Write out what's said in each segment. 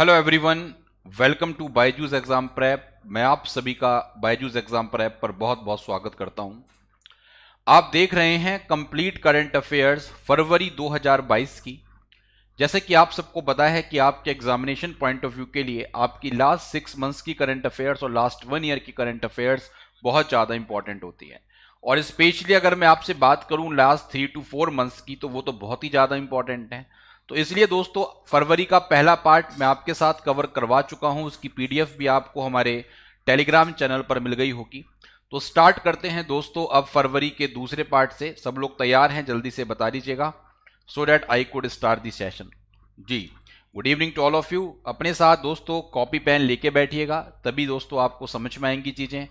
Hello everyone, welcome to Byju's exam prep. मैं आप सभी का बायजूस एग्जाम प्रेप पर बहुत बहुत स्वागत करता हूं। आप देख रहे हैं कंप्लीट करंट अफेयर्स फरवरी 2022 की। जैसे कि आप सबको पता है कि आपके एग्जामिनेशन पॉइंट ऑफ व्यू के लिए आपकी लास्ट 6 मंथ्स की करंट अफेयर्स और लास्ट 1 ईयर की करंट अफेयर्स बहुत ज़्यादा इंपॉर्टेंट होती है। और स्पेशली अगर मैं आपसे बात करूँ लास्ट 3 to 4 मंथ्स की, तो वो तो बहुत ही ज़्यादा इंपॉर्टेंट है। तो इसलिए दोस्तों, फरवरी का पहला पार्ट मैं आपके साथ कवर करवा चुका हूं। उसकी पीडीएफ भी आपको हमारे टेलीग्राम चैनल पर मिल गई होगी। तो स्टार्ट करते हैं दोस्तों अब फरवरी के दूसरे पार्ट से। सब लोग तैयार हैं? जल्दी से बता दीजिएगा so that I could start the session. जी, good evening to all of you. अपने साथ दोस्तों कॉपी पेन लेके बैठिएगा, तभी दोस्तों आपको समझ में आएंगी चीज़ें,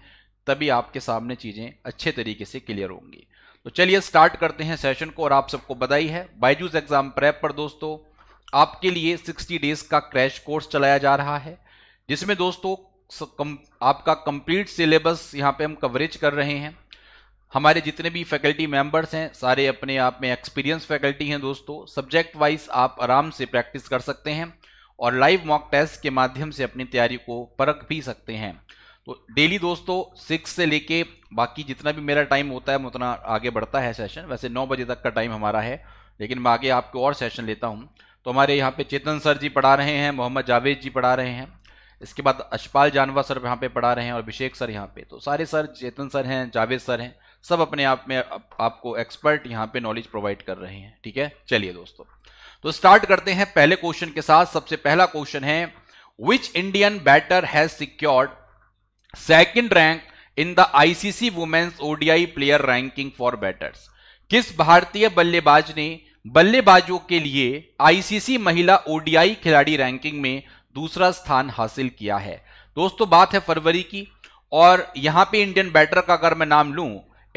तभी आपके सामने चीज़ें अच्छे तरीके से क्लियर होंगी। तो चलिए स्टार्ट करते हैं सेशन को। और आप सबको बधाई है, बायजूस एग्जाम प्रेप पर दोस्तों आपके लिए 60 डेज का क्रैश कोर्स चलाया जा रहा है, जिसमें दोस्तों आपका कंप्लीट सिलेबस यहाँ पे हम कवरेज कर रहे हैं। हमारे जितने भी फैकल्टी मेंबर्स हैं सारे अपने आप में एक्सपीरियंस फैकल्टी हैं दोस्तों। सब्जेक्ट वाइज आप आराम से प्रैक्टिस कर सकते हैं और लाइव मॉक टेस्ट के माध्यम से अपनी तैयारी को परख भी सकते हैं। तो डेली दोस्तों 6 से लेके बाकी जितना भी मेरा टाइम होता है मैं उतना आगे बढ़ता है सेशन। वैसे 9 बजे तक का टाइम हमारा है, लेकिन मैं आगे आपको और सेशन लेता हूं। तो हमारे यहाँ पे चेतन सर जी पढ़ा रहे हैं, मोहम्मद जावेद जी पढ़ा रहे हैं, इसके बाद अशपाल जानवा सर यहाँ पे पढ़ा रहे हैं और अभिषेक सर यहाँ पे। तो सारे सर, चेतन सर हैं, जावेद सर हैं, सब अपने आप में आपको एक्सपर्ट यहाँ पे नॉलेज प्रोवाइड कर रहे हैं। ठीक है, चलिए दोस्तों तो स्टार्ट करते हैं पहले क्वेश्चन के साथ। सबसे पहला क्वेश्चन है, which Indian batter has secured second rank in the ICC women's ODI player ranking for batters. किस भारतीय बल्लेबाज ने बल्लेबाजों के लिए आईसीसी महिला ओडीआई खिलाड़ी रैंकिंग में दूसरा स्थान हासिल किया है। दोस्तों बात है फरवरी की, और यहां पे इंडियन बैटर का अगर मैं नाम लूं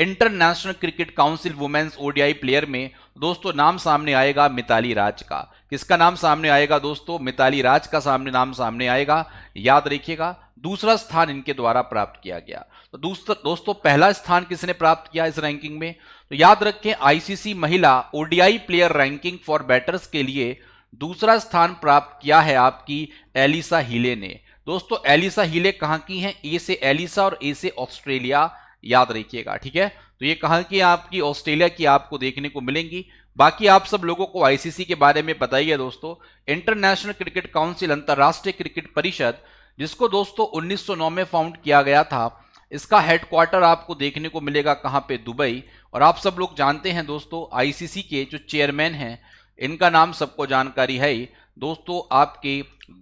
international cricket council women's ODI player में दोस्तों नाम सामने आएगा मिताली राज का। किसका नाम सामने आएगा दोस्तों? मिताली राज का नाम सामने आएगा। याद रखिएगा, दूसरा स्थान इनके द्वारा प्राप्त किया गया। तो दोस्तों पहला स्थान किसने प्राप्त किया इस रैंकिंग में? तो याद रखें, आईसीसी महिला ODI player ranking for batters के लिए दूसरा स्थान प्राप्त किया है आपकी एलिसा हीले ने। दोस्तों एलिसा हीले कहां की हैं? ए से एलिसा और ए से ऑस्ट्रेलिया, याद रखिएगा। ठीक है, तो ये कहां की आपकी ऑस्ट्रेलिया की आपको देखने को मिलेंगी। बाकी आप सब लोगों को आईसीसी के बारे में पता ही है दोस्तों, इंटरनेशनल क्रिकेट काउंसिल, अंतर्राष्ट्रीय क्रिकेट परिषद, जिसको दोस्तों 1909 में फाउंड किया गया था। इसका हेडक्वार्टर आपको देखने को मिलेगा कहां पे? दुबई। और आप सब लोग जानते हैं दोस्तों आईसीसी के जो चेयरमैन हैं इनका नाम सबको जानकारी है दोस्तों, आपके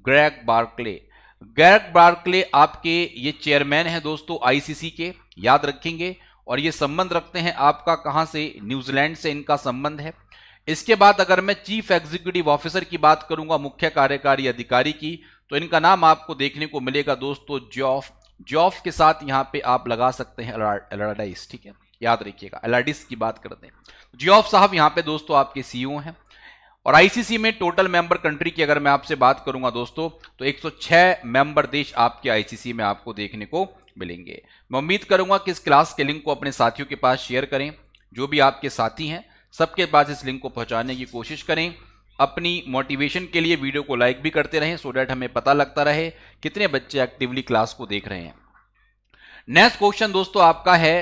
ग्रेग बार्कले। ग्रेग बार्कले आपके ये चेयरमैन हैं दोस्तों आईसीसी के, याद रखेंगे। और ये संबंध रखते हैं आपका कहां से? न्यूजीलैंड से इनका संबंध है। इसके बाद अगर मैं चीफ एग्जीक्यूटिव ऑफिसर की बात करूंगा, मुख्य कार्यकारी अधिकारी की, तो इनका नाम आपको देखने को मिलेगा दोस्तों जॉफ के साथ यहां पे आप लगा सकते हैं एलर्डाइस। ठीक है, याद रखिएगा, एलर्डिस की बात करते हैं। जॉफ साहब यहां पे दोस्तों आपके सीईओ हैं। और आईसीसी में टोटल मेंबर कंट्री की अगर मैं आपसे बात करूंगा दोस्तों, तो 106 मेंबर देश आपके आईसीसी में आपको देखने को मिलेंगे। मैं उम्मीद करूंगा कि इस क्लास के लिंक को अपने साथियों के पास शेयर करें। जो भी आपके साथी हैं सबके पास इस लिंक को पहुंचाने की कोशिश करें। अपनी मोटिवेशन के लिए वीडियो को लाइक भी करते रहें सो डैट हमें पता लगता रहे कितने बच्चे एक्टिवली क्लास को देख रहे हैं। नेक्स्ट क्वेश्चन दोस्तों आपका है,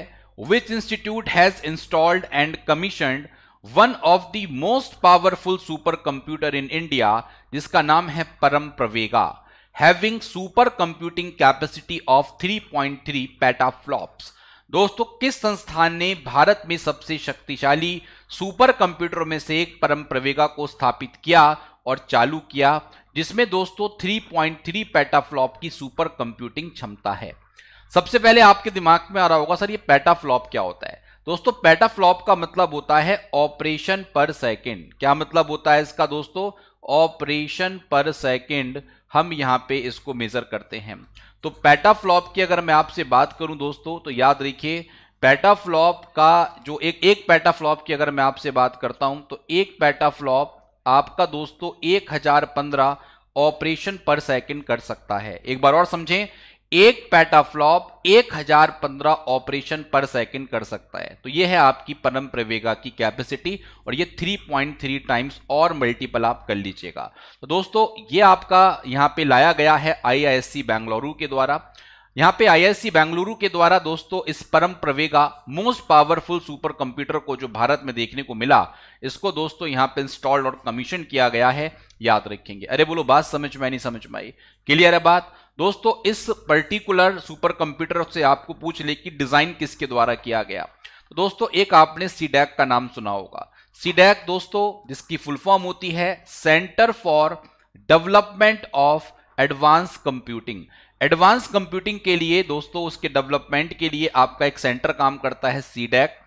which institute has installed and commissioned one of the most powerful super computer in India, जिसका नाम है Param Pravega, having super computing capacity of 3.3 petaflops. दोस्तों किस संस्थान ने भारत में सबसे शक्तिशाली सुपर कंप्यूटरों में से एक परम प्रवेगा को स्थापित किया और चालू किया, जिसमें दोस्तों 3.3 पेटाफ्लॉप की सुपर कंप्यूटिंग क्षमता है। सबसे पहले आपके दिमाग में आ रहा होगा सर ये पेटाफ्लॉप क्या होता है? दोस्तों पेटाफ्लॉप का मतलब होता है ऑपरेशन पर सेकेंड। क्या मतलब होता है इसका दोस्तों? ऑपरेशन पर सेकेंड हम यहाँ पे इसको मेजर करते हैं। तो पेटाफ्लॉप की अगर मैं आपसे बात करूं दोस्तों, तो याद रखिए पेटाफ्लॉप का जो एक पेटाफ्लॉप की अगर मैं आपसे बात करता हूं, तो एक पेटाफ्लॉप आपका दोस्तों 1015 ऑपरेशन पर सेकंड कर सकता है। एक बार और समझें, एक पेटाफ्लॉप 1015 ऑपरेशन पर सेकंड कर सकता है। तो ये है आपकी परम प्रवेगा की कैपेसिटी और ये 3.3 टाइम्स और मल्टीपल आप कर लीजिएगा। तो दोस्तों ये आपका यहाँ पे लाया गया है आईआईएससी बेंगलुरु के द्वारा। यहाँ पे आईआईएससी बेंगलुरु के द्वारा दोस्तों इस Param Pravega most powerful super computer को जो भारत में देखने को मिला, इसको दोस्तों यहाँ पे इंस्टॉल्ड और कमीशन किया गया है, याद रखेंगे। अरे बोलो बात समझ में नहीं समझ में आई, क्लियर है बात? दोस्तों इस पर्टिकुलर सुपर कंप्यूटर से आपको पूछ ले कि डिजाइन किसके द्वारा किया गया। तो दोस्तों एक आपने सीडैक का नाम सुना होगा। सीडैक दोस्तों जिसकी फुल फॉर्म होती है centre for development of advance computing. Advance computing के लिए दोस्तों उसके डेवलपमेंट के लिए आपका एक सेंटर काम करता है सीडैक।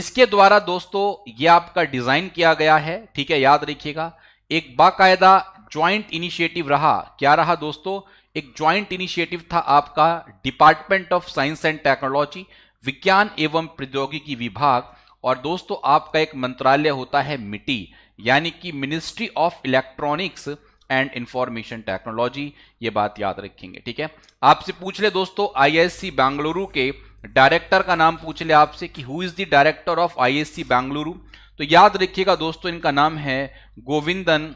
इसके द्वारा दोस्तों ये आपका डिजाइन किया गया है, ठीक है, याद रखिएगा। एक बाकायदा ज्वाइंट इनिशिएटिव रहा, क्या रहा दोस्तों? एक ज्वाइंट इनिशिएटिव था आपका department of science and technology, विज्ञान एवं प्रौद्योगिकी विभाग, और दोस्तों आपका एक मंत्रालय होता है मिटी, यानी कि ministry of electronics and information technology. ये बात याद रखेंगे, ठीक है। आपसे पूछ ले दोस्तों आईआईएससी बेंगलुरु के डायरेक्टर का नाम पूछ ले आपसे कि who is the director of IISc Bengaluru, तो याद रखिएगा दोस्तों इनका नाम है गोविंदन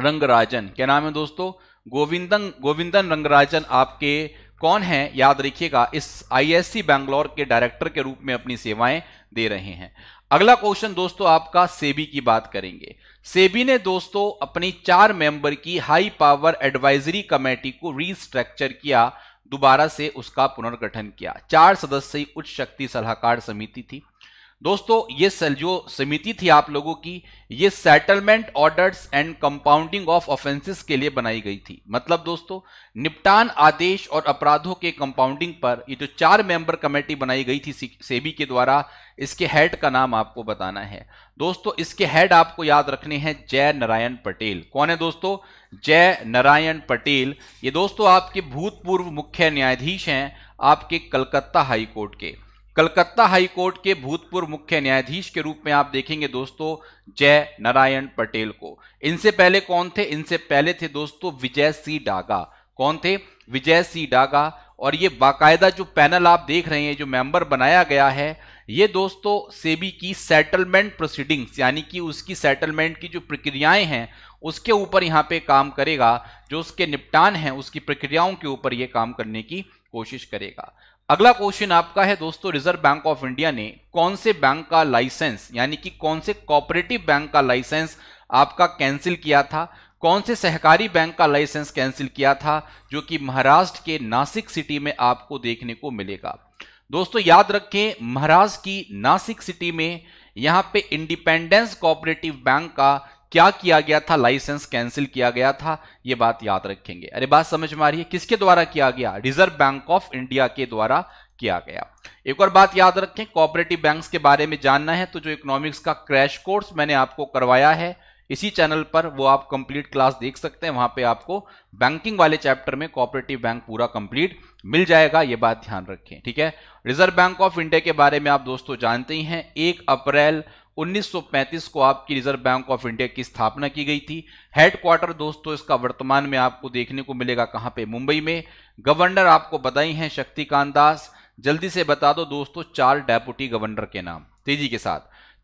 रंगराजन। क्या नाम है दोस्तों? गोविंदन रंगराजन आपके कौन है, याद रखिएगा, इस आईआईएससी बेंगलुरु के डायरेक्टर के रूप में अपनी सेवाएं दे रहे हैं। अगला क्वेश्चन दोस्तों आपका सेबी की बात करेंगे। सेबी ने दोस्तों अपनी 4 मेंबर की हाई पावर एडवाइजरी कमेटी को रीस्ट्रक्चर किया, दोबारा से उसका पुनर्गठन किया। 4 सदस्यीय उच्च शक्ति सलाहकार समिति थी दोस्तों। ये जो समिति थी आप लोगों की, ये settlement orders and compounding of offences के लिए बनाई गई थी। मतलब दोस्तों निपटान आदेश और अपराधों के कंपाउंडिंग पर ये जो 4 मेंबर कमेटी बनाई गई थी सेबी के द्वारा, इसके हेड का नाम आपको बताना है दोस्तों। इसके हेड आपको याद रखने हैं जय नारायण पटेल। कौन है दोस्तों? जय नारायण पटेल। ये दोस्तों आपके भूतपूर्व मुख्य न्यायाधीश हैं आपके कलकत्ता हाई कोर्ट के। कलकत्ता हाई कोर्ट के भूतपूर्व मुख्य न्यायाधीश के रूप में आप देखेंगे दोस्तों जय नारायण पटेल को। इनसे पहले कौन थे? इनसे पहले थे दोस्तों विजय सिंह डागा। कौन थे? विजय सिंह डागा। और ये बाकायदा जो पैनल आप देख रहे हैं, जो मेंबर बनाया गया है, ये दोस्तों सेबी की सेटलमेंट प्रोसीडिंग्स यानी कि उसकी सेटलमेंट की जो प्रक्रियाएं हैं उसके ऊपर यहाँ पे काम करेगा। जो उसके निपटान हैं उसकी प्रक्रियाओं के ऊपर ये काम करने की कोशिश करेगा। अगला क्वेश्चन आपका है दोस्तों रिजर्व बैंक ऑफ इंडिया ने कौन से बैंक का लाइसेंस यानी कि कौन से कोऑपरेटिव बैंक का लाइसेंस आपका कैंसिल किया था, कौन से सहकारी बैंक का लाइसेंस कैंसिल किया था, जो कि महाराष्ट्र के नासिक सिटी में आपको देखने को मिलेगा। दोस्तों याद रखें महाराष्ट्र की नासिक सिटी में यहाँ पे इंडिपेंडेंस कोऑपरेटिव बैंक का क्या किया गया था, लाइसेंस कैंसिल किया गया था। ये बात याद रखेंगे। अरे बात समझ में आ रही है? किसके द्वारा किया गया? रिजर्व बैंक ऑफ इंडिया के द्वारा किया गया। एक और बात याद रखें, कोऑपरेटिव बैंक्स के बारे में जानना है तो जो इकोनॉमिक्स का क्रैश कोर्स मैंने आपको करवाया है इसी चैनल पर, वो आप कंप्लीट क्लास देख सकते हैं। वहां पे आपको बैंकिंग वाले चैप्टर में कोऑपरेटिव बैंक पूरा कंप्लीट मिल जाएगा। ये बात ध्यान रखें, ठीक है। रिजर्व बैंक ऑफ इंडिया के बारे में आप दोस्तों जानते ही हैं, 1 अप्रैल 1935 को आपकी रिजर्व बैंक ऑफ इंडिया की स्थापना की गई थी। हेडक्वार्टर दोस्तों इसका वर्तमान में आपको देखने को मिलेगा कहां पे? मुंबई में। गवर्नर आपको बताई हैं शक्तिकांत दास। जल्दी से बता दो दोस्तों 4 डेप्यूटी गवर्नर के नाम, तेजी के साथ।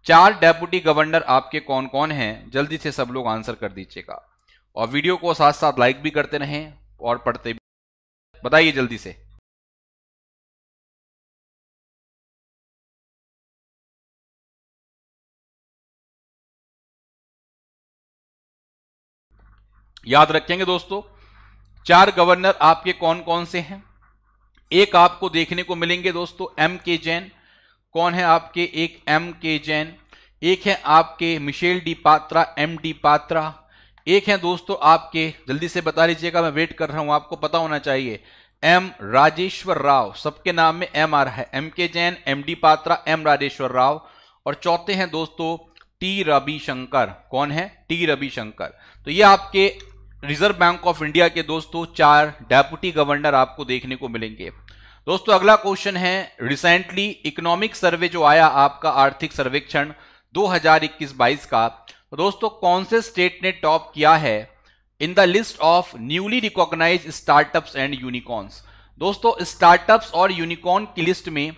4 डेप्यूटी गवर्नर आपके कौन कौन हैं? जल्दी से सब लोग आंसर कर दीजिएगा और वीडियो को साथ साथ लाइक भी करते रहें और पढ़ते भी, बताइए जल्दी से। याद रखेंगे दोस्तों 4 गवर्नर आपके कौन कौन से हैं? एक आपको देखने को मिलेंगे दोस्तों M.K. जैन। कौन है आपके? एक M.K. जैन, एक है आपके Michael D Patra, M.D. Patra, एक है दोस्तों आपके, जल्दी से बता लीजिएगा, मैं वेट कर रहा हूं, आपको पता होना चाहिए, M. राजेश्वर राव। सबके नाम में M आ रहा है। M.K. Jain, M.D. Patra, M. Rajeshwar Rao, और चौथे हैं दोस्तों टी रविशंकर। कौन है? टी रविशंकर। तो ये आपके रिजर्व बैंक ऑफ इंडिया के दोस्तों 4 डेप्यूटी गवर्नर आपको देखने को मिलेंगे। दोस्तों अगला क्वेश्चन है रिसेंटली इकोनॉमिक सर्वे जो आया आपका आर्थिक सर्वेक्षण 2021-22 का, तो दोस्तों कौन से स्टेट ने टॉप किया है in the list of newly recognise startups and unicorns? दोस्तों स्टार्टअप्स और यूनिकॉर्न की लिस्ट में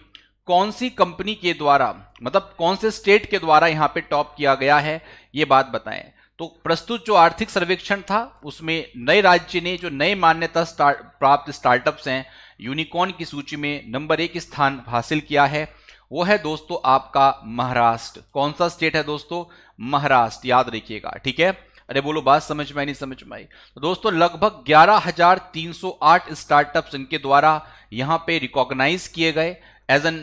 कौन सी कंपनी के द्वारा, मतलब कौन से स्टेट के द्वारा यहाँ पे टॉप किया गया है, ये बात बताएं। तो प्रस्तुत जो आर्थिक सर्वेक्षण था उसमें नए राज्य ने जो नए मान्यता प्राप्त स्टार्टअप्स हैं यूनिकॉर्न की सूची में नंबर 1 स्थान हासिल किया है, वो है दोस्तों आपका महाराष्ट्र। कौन सा स्टेट है दोस्तों? महाराष्ट्र, याद रखिएगा। ठीक है, अरे बोलो बात समझ में आई, नहीं समझ में आई? तो दोस्तों लगभग 11,308 स्टार्टअप्स इनके द्वारा यहाँ पे रिकॉग्नाइज किए गए as an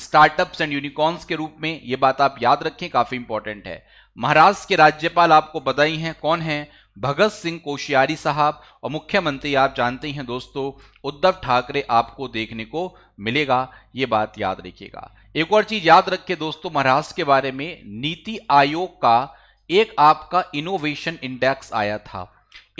startups and unicorns के रूप में। ये बात आप याद रखें, काफी इंपॉर्टेंट है। महाराष्ट्र के राज्यपाल आपको बधाई हैं, कौन हैं? भगत सिंह कोश्यारी साहब। और मुख्यमंत्री आप जानते हैं दोस्तों उद्धव ठाकरे, आपको देखने को मिलेगा, ये बात याद रखिएगा। एक और चीज याद रखें दोस्तों महाराष्ट्र के बारे में, नीति आयोग का एक आपका इनोवेशन इंडेक्स आया था,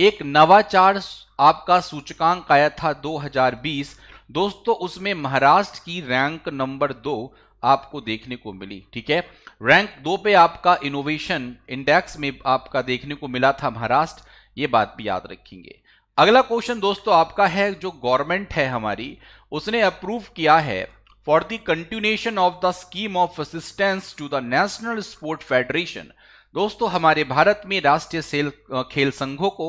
एक नवाचार आपका सूचकांक आया था 2020 दोस्तों, उसमें महाराष्ट्र की रैंक नंबर 2 आपको देखने को मिली। ठीक है, रैंक 2 पे आपका इनोवेशन इंडेक्स में आपका देखने को मिला था महाराष्ट्र, ये बात भी याद रखेंगे। अगला क्वेश्चन दोस्तों आपका है, जो गवर्नमेंट है हमारी उसने अप्रूव किया है for the continuation of the scheme of assistance to the national sport federation. दोस्तों हमारे भारत में राष्ट्रीय खेल संघों को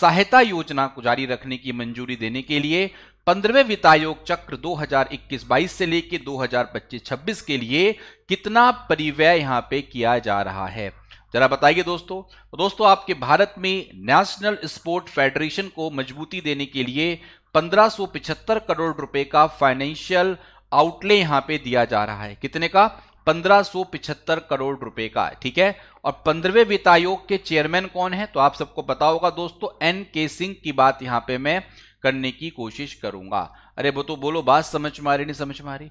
सहायता योजना को जारी रखने की मंजूरी देने के लिए 15वें वित्त आयोग चक्र 2021-22 से लेके 2025-26 के लिए कितना परिव्यय यहाँ पे किया जा रहा है, जरा बताइए दोस्तों। तो दोस्तों आपके भारत में नेशनल स्पोर्ट फेडरेशन को मजबूती देने के लिए 1575 करोड़ रुपए का फाइनेंशियल आउटले यहाँ पे दिया जा रहा है। कितने का? 1575 करोड़ रुपए का। ठीक है, और 15वें वित्त आयोग के चेयरमैन कौन है? तो आप सबको पता होगा दोस्तों N K सिंह की बात यहाँ पे मैं करने की कोशिश करूंगा। अरे वो तो बोलो बात समझ में आ रही, नहीं समझ में आ रही?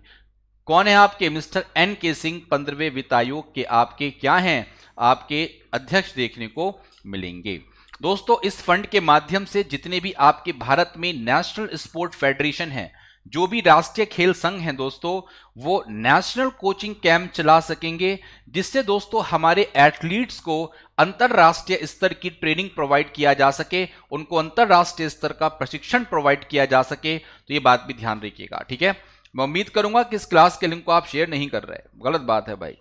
कौन है आपके मिस्टर N K सिंह, 15वें वित्त आयोग के आपके क्या हैं, आपके अध्यक्ष देखने को मिलेंगे। दोस्तों इस फंड के माध्यम से जितने भी आपके भारत में नेशनल स्पोर्ट फेडरेशन है, जो भी राष्ट्रीय खेल संघ हैं दोस्तों, वो नेशनल कोचिंग कैंप चला सकेंगे, जिससे दोस्तों हमारे एथलीट्स को अंतर्राष्ट्रीय स्तर की ट्रेनिंग प्रोवाइड किया जा सके, उनको अंतर्राष्ट्रीय स्तर का प्रशिक्षण प्रोवाइड किया जा सके। तो ये बात भी ध्यान रखिएगा। ठीक है, मैं उम्मीद करूंगा कि इस क्लास के लिंक को आप शेयर नहीं कर रहे, गलत बात है भाई।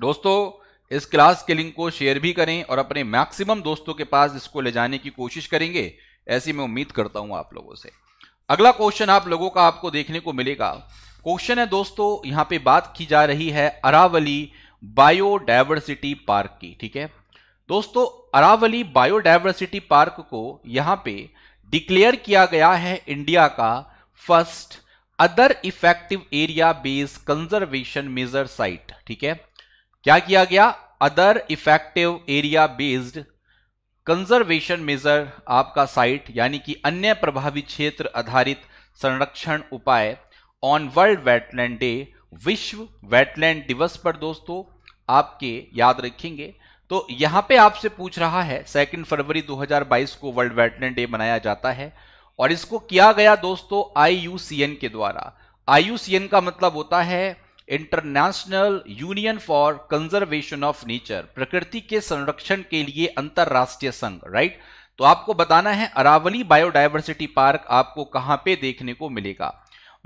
दोस्तों इस क्लास के लिंक को शेयर भी करें और अपने मैक्सिमम दोस्तों के पास इसको ले जाने की कोशिश करेंगे, ऐसी मैं उम्मीद करता हूं आप लोगों से। अगला क्वेश्चन आप लोगों का आपको देखने को मिलेगा। क्वेश्चन है दोस्तों, यहां पे बात की जा रही है अरावली बायोडायवर्सिटी पार्क की। ठीक है दोस्तों, अरावली बायोडायवर्सिटी पार्क को यहां पे डिक्लेयर किया गया है इंडिया का first other effective area based conservation measure site. ठीक है, क्या किया गया? Other effective area based conservation measure आपका साइट, यानी कि अन्य प्रभावी क्षेत्र आधारित संरक्षण उपाय ऑन वर्ल्ड वेटलैंड डे, विश्व वेटलैंड दिवस पर दोस्तों आपके याद रखेंगे। तो यहाँ पे आपसे पूछ रहा है, 2 फरवरी 2022 को वर्ल्ड वेटलैंड डे मनाया जाता है और इसको किया गया दोस्तों IUCN के द्वारा। IUCN का मतलब होता है international union for conservation of nature, प्रकृति के संरक्षण के लिए अंतरराष्ट्रीय संघ। राइट, तो आपको बताना है अरावली बायोडायवर्सिटी पार्क आपको कहां पे देखने को मिलेगा।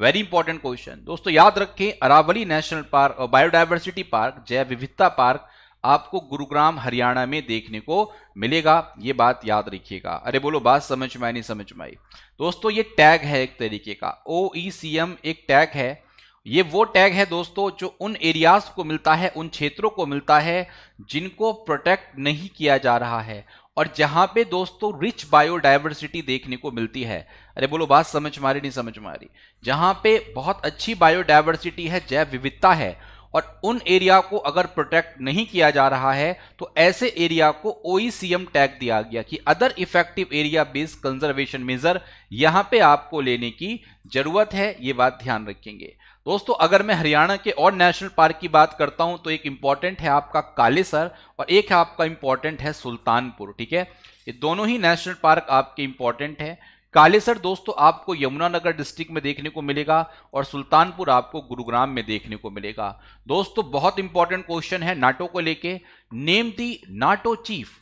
वेरी इंपॉर्टेंट क्वेश्चन दोस्तों, याद रखें अरावली नेशनल पार्क और बायोडायवर्सिटी पार्क, जैव विविधता पार्क आपको गुरुग्राम हरियाणा में देखने को मिलेगा, ये बात याद रखिएगा। अरे बोलो बात समझ में आई, नहीं समझ में आई? दोस्तों ये टैग है एक तरीके का, OECM एक टैग है, ये वो टैग है दोस्तों जो उन एरियाज को मिलता है, उन क्षेत्रों को मिलता है जिनको प्रोटेक्ट नहीं किया जा रहा है और जहां पे दोस्तों रिच बायोडायवर्सिटी देखने को मिलती है। अरे बोलो बात समझ में आ रही, नहीं समझ में आ रही? जहां पे बहुत अच्छी बायोडायवर्सिटी है, जैव विविधता है, और उन एरिया को अगर प्रोटेक्ट नहीं किया जा रहा है तो ऐसे एरिया को OECM टैग दिया गया कि other effective area based conservation measure, यहां पे आपको लेने की जरूरत है, ये बात ध्यान रखेंगे। दोस्तों अगर मैं हरियाणा के और नेशनल पार्क की बात करता हूं तो एक इंपॉर्टेंट है आपका कालेसर और एक है आपका इंपॉर्टेंट है सुल्तानपुर। ठीक है, ये दोनों ही नेशनल पार्क आपके इंपॉर्टेंट है। कालेसर दोस्तों आपको यमुनानगर डिस्ट्रिक्ट में देखने को मिलेगा और सुल्तानपुर आपको गुरुग्राम में देखने को मिलेगा। दोस्तों बहुत इंपॉर्टेंट क्वेश्चन है नाटो को लेके, name the NATO chief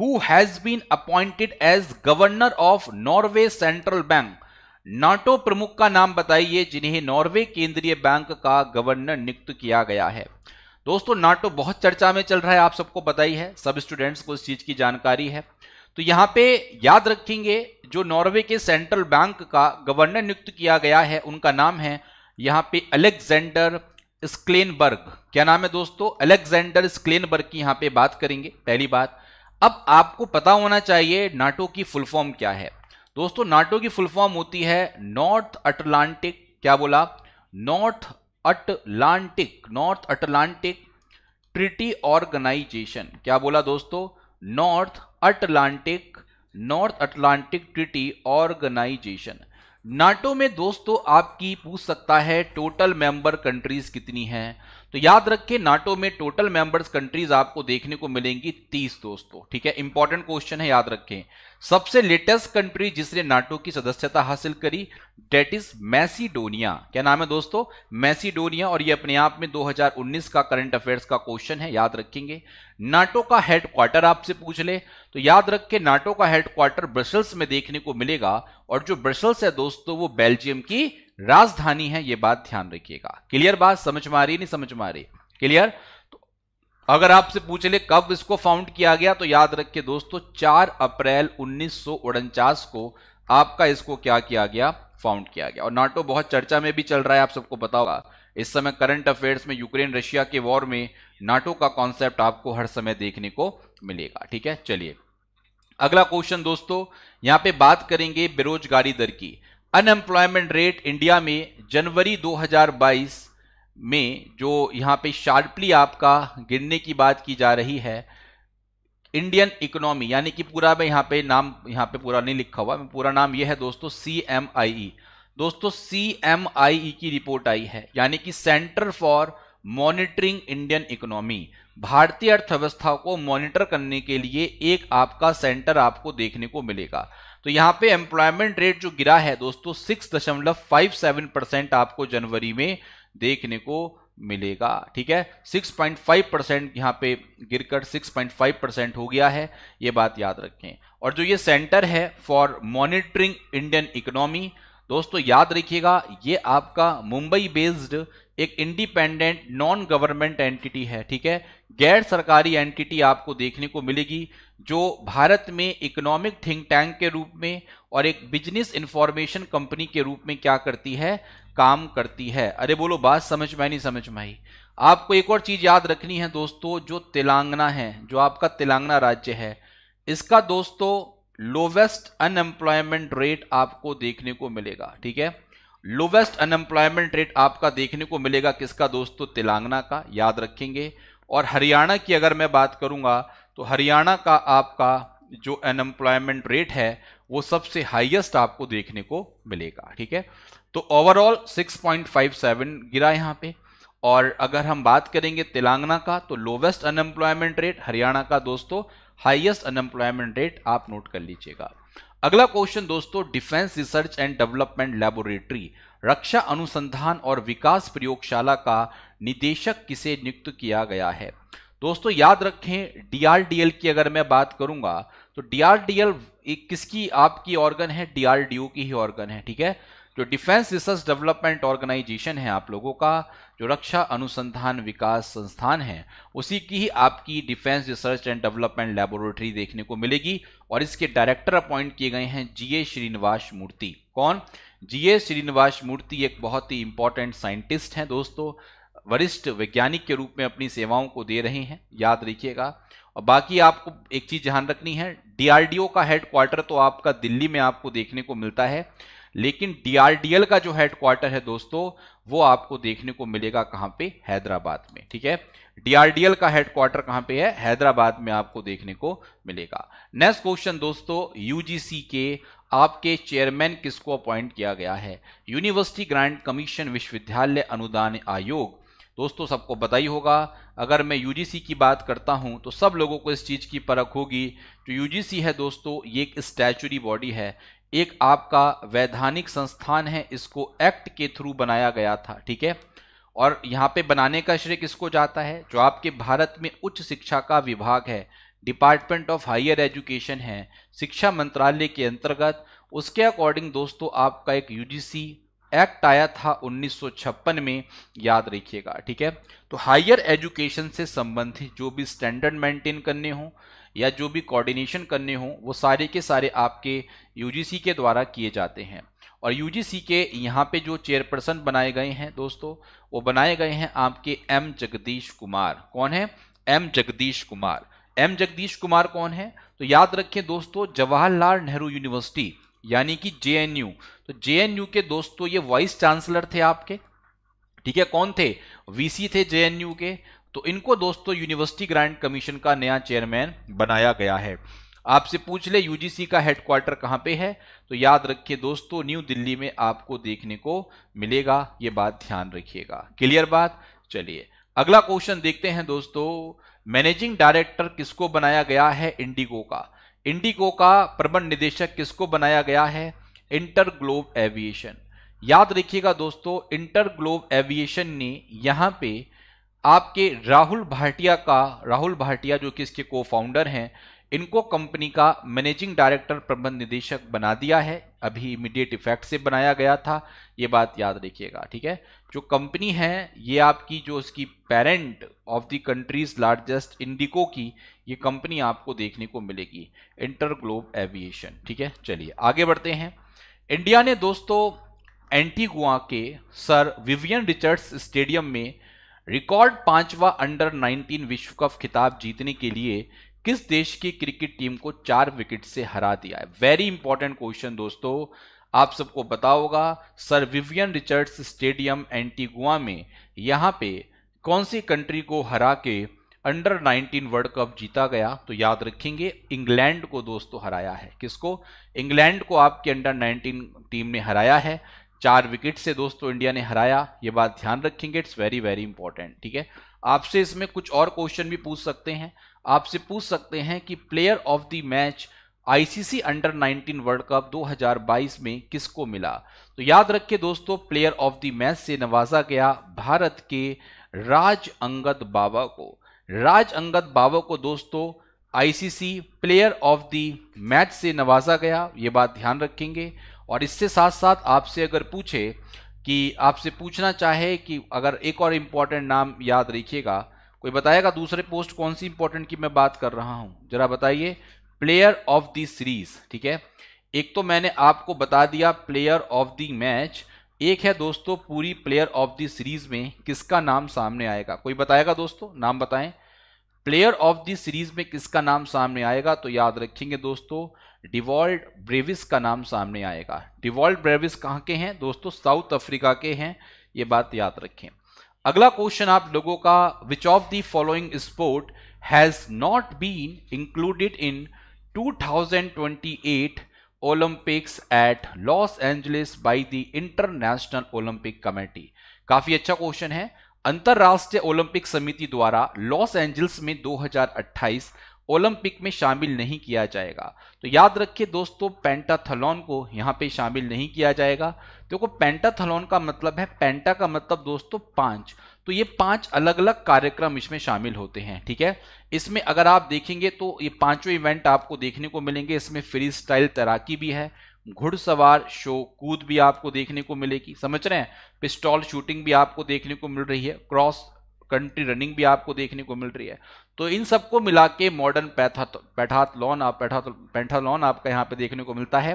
who has been appointed as governor of Norway central bank NATO प्रमुख का नाम बताइए जिन्हें नॉर्वे केंद्रीय बैंक का गवर्नर नियुक्त किया गया है। दोस्तों नाटो बहुत चर्चा में चल रहा है, आप सबको पता ही है, सब स्टूडेंट्स को इस चीज की जानकारी है। तो यहाँ पे याद रखेंगे जो नॉर्वे के सेंट्रल बैंक का गवर्नर नियुक्त किया गया है उनका नाम है यहाँ पे अलेक्जेंडर स्क्लेनबर्ग। क्या नाम है दोस्तों? अलेक्जेंडर स्क्लेनबर्ग की यहाँ पे बात करेंगे। पहली बात, अब आपको पता होना चाहिए नाटो की फुल फॉर्म क्या है। दोस्तों नाटो की फुल फॉर्म होती है नॉर्थ अटलांटिक, क्या बोला? North Atlantic treaty organisation. क्या बोला दोस्तों? North Atlantic treaty organisation. NATO में दोस्तों आपकी पूछ सकता है टोटल मेंबर कंट्रीज कितनी हैं, तो याद रखें नाटो में टोटल मेंबर्स कंट्रीज आपको देखने को मिलेंगी 30 दोस्तों। ठीक है, इंपॉर्टेंट क्वेश्चन है, याद रखें। सबसे लेटेस्ट कंट्री जिसने नाटो की सदस्यता हासिल करी डेट इज मैसीडोनिया। क्या नाम है दोस्तों? मैसीडोनिया। और ये अपने आप में 2019 का करंट अफेयर्स का क्वेश्चन है, याद रखेंगे। नाटो का हेडक्वार्टर आपसे पूछ ले तो याद रखें नाटो का हेडक्वार्टर ब्रसेल्स में देखने को मिलेगा और जो ब्रसेल्स है दोस्तों वो बेल्जियम की राजधानी है, ये बात ध्यान रखिएगा। क्लियर बात समझ में आ रही, नहीं समझ में आ रही? क्लियर। अगर आपसे पूछ ले कब इसको फाउंड किया गया तो याद रखिए दोस्तों 4 अप्रैल 1949 को आपका इसको क्या किया गया? फाउंड किया गया। और नाटो बहुत चर्चा में भी चल रहा है, आप सबको पता होगा। इस समय करंट अफेयर्स में यूक्रेन रशिया के वॉर में नाटो का कॉन्सेप्ट आपको हर समय देखने को मिलेगा। ठीक है, चलिए अगला क्वेश्चन दोस्तों, यहाँ पे बात करेंगे बेरोजगारी दर की। अनएम्प्लॉयमेंट रेट इंडिया में जनवरी 2022 में जो यहाँ पे शार्पली आपका गिरने की बात की जा रही है। इंडियन इकोनॉमी यानी कि पूरा मैं यहाँ पे नाम यहाँ पे पूरा नहीं लिखा हुआ, पूरा नाम ये है दोस्तों CMIE। दोस्तों CMIE की रिपोर्ट आई है यानी कि centre for monitoring Indian economy. भारतीय अर्थव्यवस्था को मॉनिटर करने के लिए एक आपका सेंटर आपको देखने को मिलेगा। तो यहाँ पे एम्प्लॉयमेंट रेट जो गिरा है दोस्तों 6.57% आपको जनवरी में देखने को मिलेगा। ठीक है, 6.5% यहाँ पे गिरकर 6.5% हो गया है, ये बात याद रखें। और जो ये सेंटर है फॉर मॉनिटरिंग इंडियन इकोनॉमी दोस्तों याद रखिएगा ये आपका मुंबई बेस्ड एक इंडिपेंडेंट नॉन गवर्नमेंट एंटिटी है। ठीक है, गैर सरकारी एंटिटी आपको देखने को मिलेगी जो भारत में इकोनॉमिक थिंक टैंक के रूप में और एक बिजनेस इंफॉर्मेशन कंपनी के रूप में क्या करती है? काम करती है। अरे बोलो, बात समझ में नहीं समझ में आई? आपको एक और चीज याद रखनी है दोस्तों, जो तेलंगाना है, जो आपका तेलंगाना राज्य है, इसका दोस्तों लोवेस्ट अनएम्प्लॉयमेंट रेट आपको देखने को मिलेगा। ठीक है, लोवेस्ट अनएम्प्लॉयमेंट रेट आपका देखने को मिलेगा किसका दोस्तों? तेलंगाना का, याद रखेंगे। और हरियाणा की अगर मैं बात करूंगा तो हरियाणा का आपका जो अनएम्प्लॉयमेंट रेट है वो सबसे हाईएस्ट आपको देखने को मिलेगा। ठीक है, तो ओवरऑल 6.57 गिरा यहाँ पे। और अगर हम बात करेंगे तेलंगाना का तो लोवेस्ट अनएम्प्लॉयमेंट रेट, हरियाणा का दोस्तों हाईएस्ट अनएम्प्लॉयमेंट रेट, आप नोट कर लीजिएगा। अगला क्वेश्चन दोस्तों, defence research and development laboratory, रक्षा अनुसंधान और विकास प्रयोगशाला का निदेशक किसे नियुक्त किया गया है? दोस्तों याद रखें DRDL की अगर मैं बात करूंगा तो DRDL एक किसकी आपकी ऑर्गन है? DRDO की ही ऑर्गन है। ठीक है, जो डिफेंस रिसर्च डेवलपमेंट ऑर्गेनाइजेशन है आप लोगों का, जो रक्षा अनुसंधान विकास संस्थान है, उसी की ही आपकी defence research and development laboratory देखने को मिलेगी। और इसके डायरेक्टर अपॉइंट किए गए हैं GA श्रीनिवास मूर्ति। कौन? GA श्रीनिवास मूर्ति एक बहुत ही इंपॉर्टेंट साइंटिस्ट हैं दोस्तों, वरिष्ठ वैज्ञानिक के रूप में अपनी सेवाओं को दे रहे हैं, याद रखिएगा। और बाकी आपको एक चीज ध्यान रखनी है, DRDO का हेडक्वार्टर तो आपका दिल्ली में आपको देखने को मिलता है, लेकिन DRDL का जो हेडक्वार्टर है दोस्तों वो आपको देखने को मिलेगा कहाँ पे? हैदराबाद में। ठीक है, DRDL का हेडक्वार्टर कहाँ पे है? हैदराबाद में आपको देखने को मिलेगा। नेक्स्ट क्वेश्चन दोस्तों, UGC के आपके चेयरमैन किसको अपॉइंट किया गया है? यूनिवर्सिटी ग्रांट कमीशन विश्वविद्यालय अनुदान आयोग। दोस्तों सबको पता ही होगा, अगर मैं UGC की बात करता हूं तो सब लोगों को इस चीज़ की परख होगी। जो UGC है दोस्तों ये एक स्टैचूरी बॉडी है, एक आपका वैधानिक संस्थान है, इसको एक्ट के थ्रू बनाया गया था। ठीक है, और यहाँ पे बनाने का श्रेय किसको जाता है? जो आपके भारत में उच्च शिक्षा का विभाग है, डिपार्टमेंट ऑफ हायर एजुकेशन है, शिक्षा मंत्रालय के अंतर्गत। उसके अकॉर्डिंग दोस्तों आपका एक यूजीसी एक्ट आया था 1956 में, याद रखिएगा, ठीक है। तो हायर एजुकेशन से संबंधित जो भी स्टैंडर्ड मेंटेन करने हो या जो भी कोऑर्डिनेशन करने हो वो सारे के सारे आपके यूजीसी के द्वारा किए जाते हैं। और यूजीसी के यहाँ पे जो चेयरपर्सन बनाए गए हैं दोस्तों, वो बनाए गए हैं आपके एम जगदीश कुमार। कौन है? एम जगदीश कुमार। एम जगदीश कुमार कौन है? तो याद रखें दोस्तों, जवाहरलाल नेहरू यूनिवर्सिटी यानी कि जेएनयू। तो जेएनयू के दोस्तों ये वाइस चांसलर थे आपके, ठीक है। कौन थे? वीसी थे जेएनयू के। तो इनको दोस्तों यूनिवर्सिटी ग्रांट कमीशन का नया चेयरमैन बनाया गया है। आपसे पूछ ले यूजीसी का हेडक्वार्टर कहाँ पे है, तो याद रखिए दोस्तों न्यू दिल्ली में आपको देखने को मिलेगा, ये बात ध्यान रखिएगा। क्लियर बात? चलिए अगला क्वेश्चन देखते हैं दोस्तों। मैनेजिंग डायरेक्टर किसको बनाया गया है? इंडिगो का। इंडिगो का प्रबंध निदेशक किसको बनाया गया है? इंटरग्लोब एविएशन। याद रखिएगा दोस्तों, इंटरग्लोब एविएशन ने यहाँ पे आपके राहुल भाटिया जो कि इसके को फाउंडर हैं, इनको कंपनी का मैनेजिंग डायरेक्टर प्रबंध निदेशक बना दिया है। अभी इमीडिएट इफेक्ट से बनाया गया था, ये बात याद रखिएगा, ठीक है। जो कंपनी है ये आपकी, जो इसकी parent of the country's largest Indigo की ये कंपनी आपको देखने को मिलेगी, इंटरग्लोब एविएशन, ठीक है। चलिए आगे बढ़ते हैं। इंडिया ने दोस्तों एंटीगुआ के सर विवियन रिचर्ड्स स्टेडियम में रिकॉर्ड 5वां अंडर-19 विश्व कप खिताब जीतने के लिए किस देश की क्रिकेट टीम को 4 विकेट से हरा दिया है? वेरी इंपॉर्टेंट क्वेश्चन दोस्तों, आप सबको पता होगा। Sir Vivian Richards stadium Antigua में यहाँ पे कौन सी कंट्री को हरा के अंडर 19 वर्ल्ड कप जीता गया? तो याद रखेंगे इंग्लैंड को दोस्तों हराया है। किसको? इंग्लैंड को आपकी अंडर 19 टीम ने हराया है, 4 विकेट से दोस्तों इंडिया ने हराया, ये बात ध्यान रखेंगे। इट्स वेरी वेरी इंपॉर्टेंट, ठीक है। आपसे इसमें कुछ और क्वेश्चन भी पूछ सकते हैं। आपसे पूछ सकते हैं कि player of the match ICC under 19 world cup 2022 में किसको मिला? तो याद रखिए दोस्तों, प्लेयर ऑफ द मैच से नवाजा गया भारत के राज अंगद बाबा को। राज अंगद बाबा को दोस्तों ICC player of the match से नवाजा गया, ये बात ध्यान रखेंगे। और इससे साथ साथ आपसे अगर पूछे कि आपसे पूछना चाहे कि अगर एक और इम्पॉर्टेंट नाम याद रखिएगा, कोई बताएगा दूसरे पोस्ट कौन सी इंपॉर्टेंट की मैं बात कर रहा हूं, जरा बताइए। प्लेयर ऑफ द सीरीज, ठीक है। एक तो मैंने आपको बता दिया प्लेयर ऑफ द मैच, एक है दोस्तों पूरी प्लेयर ऑफ द सीरीज में किसका नाम सामने आएगा? कोई बताएगा दोस्तों, नाम बताएं। प्लेयर ऑफ द सीरीज में किसका नाम सामने आएगा? तो याद रखेंगे दोस्तों डेवॉल्ड ब्रेविस का नाम सामने आएगा। डेवॉल्ड ब्रेविस कहाँ के हैं दोस्तों? साउथ अफ्रीका के हैं, ये बात याद रखें। अगला क्वेश्चन आप लोगों का, which of the following sport has not been included in 2028 Olympics at Los Angeles by the international Olympic committee? काफी अच्छा क्वेश्चन है। अंतरराष्ट्रीय ओलंपिक समिति द्वारा लॉस एंजलिस में 2028 ओलंपिक में शामिल नहीं किया जाएगा। तो याद रखिए दोस्तों, पेंटाथलॉन को यहाँ पे शामिल नहीं किया जाएगा। देखो पेंटाथलॉन का मतलब है, पेंटा का मतलब दोस्तों 5, तो ये 5 अलग अलग कार्यक्रम इसमें शामिल होते हैं, ठीक है। इसमें अगर आप देखेंगे तो ये पांचों इवेंट आपको देखने को मिलेंगे। इसमें फ्री स्टाइल तैराकी भी है, घुड़सवार शो कूद भी आपको देखने को मिलेगी, समझ रहे हैं, पिस्टॉल शूटिंग भी आपको देखने को मिल रही है, क्रॉस कंट्री रनिंग भी आपको देखने को मिल रही है। तो इन सबको मिला के मॉडर्न पेंटाथलॉन आपका यहाँ पे देखने को मिलता है।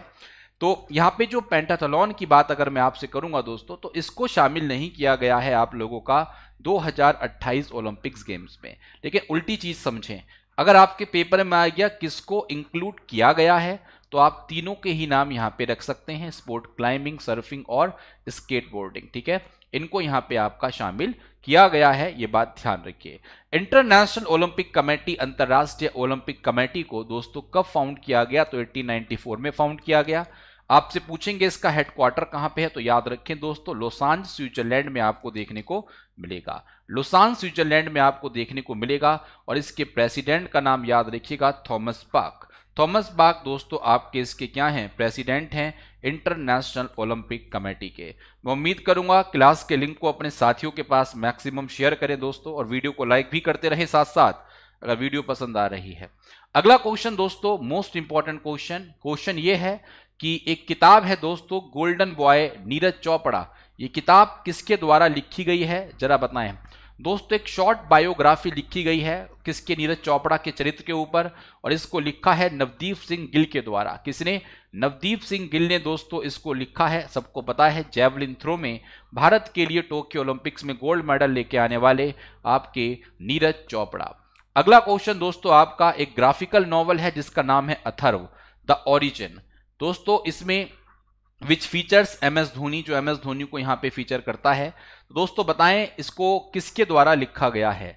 तो यहाँ पे जो पेंटाथलॉन की बात अगर मैं आपसे करूंगा दोस्तों, तो इसको शामिल नहीं किया गया है आप लोगों का 2028 ओलंपिक्स गेम्स में। लेकिन उल्टी चीज समझें, अगर आपके पेपर में आ गया किसको इंक्लूड किया गया है, तो आप तीनों के ही नाम यहाँ पे रख सकते हैं, स्पोर्ट क्लाइंबिंग, सर्फिंग और स्केटबोर्डिंग, ठीक है। इनको यहाँ पे आपका शामिल किया गया है, ये बात ध्यान रखिए। इंटरनेशनल ओलंपिक कमेटी, अंतर्राष्ट्रीय ओलंपिक कमेटी को दोस्तों कब फाउंड किया गया? तो 1894 में फाउंड किया गया। आपसे पूछेंगे इसका हेडक्वार्टर कहाँ पे है, तो याद रखें दोस्तों लोसान स्विट्जरलैंड में आपको देखने को मिलेगा। लोसान स्विट्जरलैंड में आपको देखने को मिलेगा। और इसके प्रेसिडेंट का नाम याद रखिएगा थॉमस बाक। थॉमस बाक दोस्तों आपके इसके क्या हैं, प्रेसिडेंट हैं इंटरनेशनल ओलंपिक कमेटी के। मैं उम्मीद करूंगा क्लास के लिंक को अपने साथियों के पास मैक्सिमम शेयर करें दोस्तों, और वीडियो को लाइक भी करते रहे साथ साथ अगर वीडियो पसंद आ रही है। अगला क्वेश्चन दोस्तों मोस्ट इंपॉर्टेंट क्वेश्चन, क्वेश्चन ये है कि एक किताब है दोस्तों गोल्डन बॉय नीरज चोपड़ा। ये किताब किसके द्वारा लिखी गई है जरा बताएं दोस्तों। एक शॉर्ट बायोग्राफी लिखी गई है किसके, नीरज चोपड़ा के चरित्र के ऊपर, और इसको लिखा है नवदीप सिंह गिल के द्वारा। किसने, नवदीप सिंह गिल ने दोस्तों इसको लिखा है। सबको पता है जैवलिन थ्रो में भारत के लिए टोक्यो ओलंपिक्स में गोल्ड मेडल लेके आने वाले आपके नीरज चोपड़ा। अगला क्वेश्चन दोस्तों आपका एक ग्राफिकल नॉवल है जिसका नाम है अथर्व द ओरिजिन। दोस्तों इसमें विच फीचर्स एमएस धोनी, जो एमएस धोनी को यहाँ पे फीचर करता है। तो दोस्तों बताएं इसको किसके द्वारा लिखा गया है।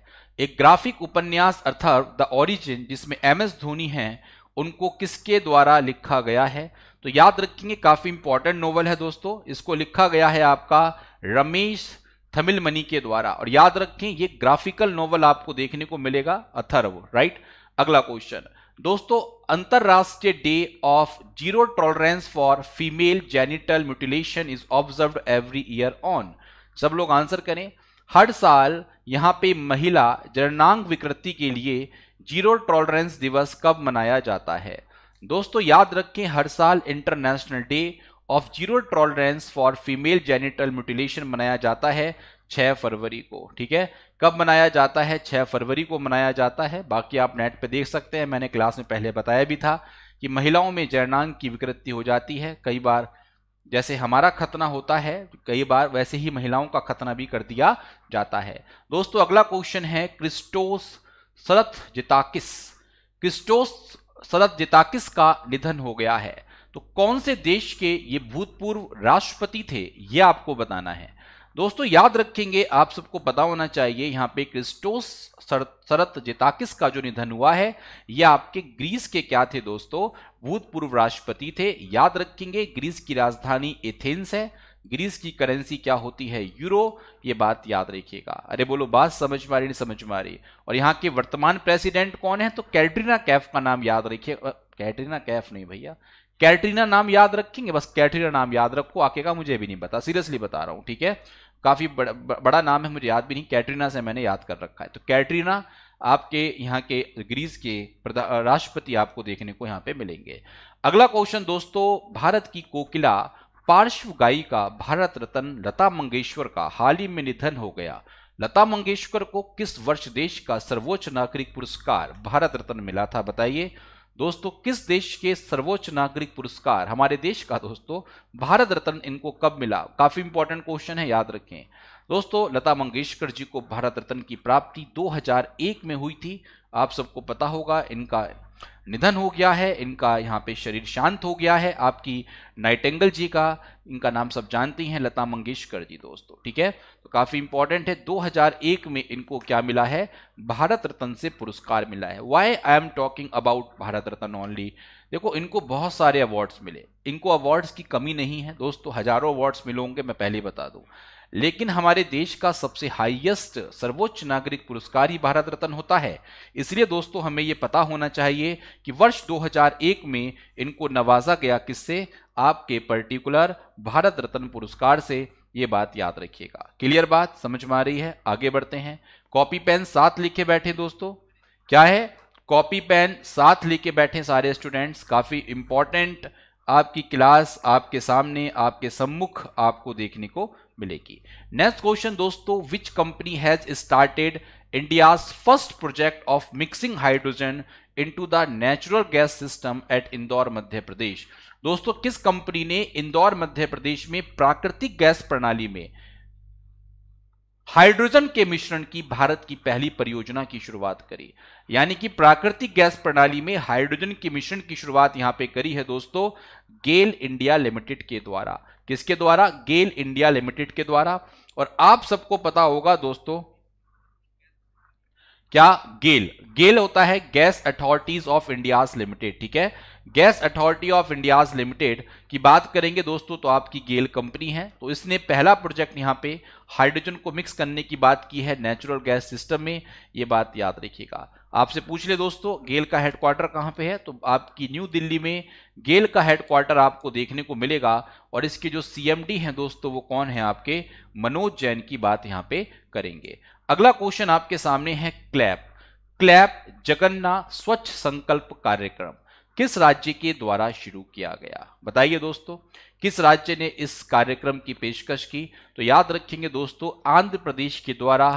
एक ग्राफिक उपन्यास अथर्व द ओरिजिन जिसमें एमएस धोनी हैं, उनको किसके द्वारा लिखा गया है। तो याद रखेंगे काफी इंपॉर्टेंट नॉवल है दोस्तों। इसको लिखा गया है आपका रमेश थमिलमनी के द्वारा, और याद रखें ये ग्राफिकल नॉवल आपको देखने को मिलेगा अथर्व, राइट। अगला क्वेश्चन दोस्तों अंतरराष्ट्रीय day of zero tolerance for female genital mutilation is observed every year on. सब लोग आंसर करें। हर साल यहाँ पे महिला जननांग विकृति के लिए जीरो टॉलरेंस दिवस कब मनाया जाता है। दोस्तों याद रखें हर साल international day of zero tolerance for female genital mutilation मनाया जाता है 6 फरवरी को, ठीक है। कब मनाया जाता है, 6 फरवरी को मनाया जाता है। बाकी आप नेट पे देख सकते हैं, मैंने क्लास में पहले बताया भी था कि महिलाओं में जननांग की विकृति हो जाती है। कई बार जैसे हमारा खतना होता है, कई बार वैसे ही महिलाओं का खतना भी कर दिया जाता है। दोस्तों अगला क्वेश्चन है क्रिस्टोस सरतजिताकिस। क्रिस्टोस सरतजिताकिस का निधन हो गया है। तो कौन से देश के ये भूतपूर्व राष्ट्रपति थे, ये आपको बताना है दोस्तों। याद रखेंगे आप सबको पता होना चाहिए यहाँ पे क्रिस्टोस सरतजिताकिस का जो निधन हुआ है, ये आपके ग्रीस के क्या थे दोस्तों, भूतपूर्व राष्ट्रपति थे। याद रखेंगे ग्रीस की राजधानी एथेंस है, ग्रीस की करेंसी क्या होती है, यूरो। ये बात याद रखिएगा। अरे बोलो बात समझ में आ रही, नहीं समझ में आ रही। और यहाँ के वर्तमान प्रेसिडेंट कौन है, तो कैटरीना कैफ का नाम याद रखिए। कैटरीना कैफ नहीं भैया, कैटरीना नाम याद रखेंगे, बस कैटरीना नाम याद रखो। आगे का मुझे भी नहीं पता, सीरियसली बता रहा हूं, ठीक है। काफी बड़ा नाम है, मुझे याद भी नहीं, कैटरीना से मैंने याद कर रखा है। तो कैटरीना आपके यहाँ के ग्रीस के राष्ट्रपति आपको देखने को यहाँ पे मिलेंगे। अगला क्वेश्चन दोस्तों भारत की कोकिला पार्श्व गायिका भारत रत्न लता मंगेशकर का हाल ही में निधन हो गया। लता मंगेशकर को किस वर्ष देश का सर्वोच्च नागरिक पुरस्कार भारत रत्न मिला था, बताइए दोस्तों। किस देश के सर्वोच्च नागरिक पुरस्कार, हमारे देश का दोस्तों भारत रत्न इनको कब मिला। काफी इंपॉर्टेंट क्वेश्चन है, याद रखें दोस्तों। लता मंगेशकर जी को भारत रत्न की प्राप्ति 2001 में हुई थी। आप सबको पता होगा इनका निधन हो गया है, इनका यहाँ पे शरीर शांत हो गया है। आपकी नाइटेंगल जी का, इनका नाम सब जानती हैं, लता मंगेशकर जी दोस्तों, ठीक है। तो काफी इंपॉर्टेंट है, 2001 में इनको क्या मिला है, भारत रत्न से पुरस्कार मिला है। Why I am talking about Bharat Ratna only, देखो इनको बहुत सारे अवार्ड्स मिले, इनको अवार्ड्स की कमी नहीं है दोस्तों, हजारों अवार्ड्स मिले होंगे, मैं पहले बता दूं। लेकिन हमारे देश का सबसे हाईएस्ट सर्वोच्च नागरिक पुरस्कार ही भारत रत्न होता है। इसलिए दोस्तों हमें ये पता होना चाहिए कि वर्ष 2001 में इनको नवाजा गया किससे, आपके पर्टिकुलर भारत रत्न पुरस्कार से। ये बात याद रखिएगा। क्लियर बात समझ में आ रही है। आगे बढ़ते हैं। कॉपी पेन साथ लेके बैठे दोस्तों, क्या है, कॉपी पेन साथ लेके बैठे सारे स्टूडेंट्स। काफी इंपॉर्टेंट आपकी क्लास आपके सामने, आपके सम्मुख आपको देखने को मिलेगी। नेक्स्ट क्वेश्चन दोस्तों, which company has started India's first project of mixing hydrogen into the natural gas system at Indore Madhya Pradesh. दोस्तों किस कंपनी ने इंदौर मध्य प्रदेश में प्राकृतिक गैस प्रणाली में हाइड्रोजन के मिश्रण की भारत की पहली परियोजना की शुरुआत करी। यानी कि प्राकृतिक गैस प्रणाली में हाइड्रोजन के मिश्रण की शुरुआत यहां पे करी है दोस्तों गेल इंडिया लिमिटेड के द्वारा। किसके द्वारा, गेल इंडिया लिमिटेड के द्वारा। और आप सबको पता होगा दोस्तों क्या गेल, गेल होता है gas authorities of India's limited, ठीक है। Gas authority of India's limited की बात करेंगे दोस्तों तो आपकी गेल कंपनी है। तो इसने पहला प्रोजेक्ट यहाँ पे हाइड्रोजन को मिक्स करने की बात की है नेचुरल गैस सिस्टम में। ये बात याद रखिएगा। आपसे पूछ ले दोस्तों गेल का हेडक्वार्टर कहाँ पे है, तो आपकी न्यू दिल्ली में गेल का हेडक्वार्टर आपको देखने को मिलेगा। और इसके जो CMD हैं दोस्तों वो कौन है, आपके मनोज जैन की बात यहाँ पे करेंगे। अगला क्वेश्चन आपके सामने है क्लैप, क्लैप जगन्ना स्वच्छ संकल्प कार्यक्रम। किस राज्य के द्वारा शुरू किया गया? बताइए दोस्तों, किस राज्य ने इस कार्यक्रम की पेशकश की? तो याद रखेंगे दोस्तों, आंध्र प्रदेश के द्वारा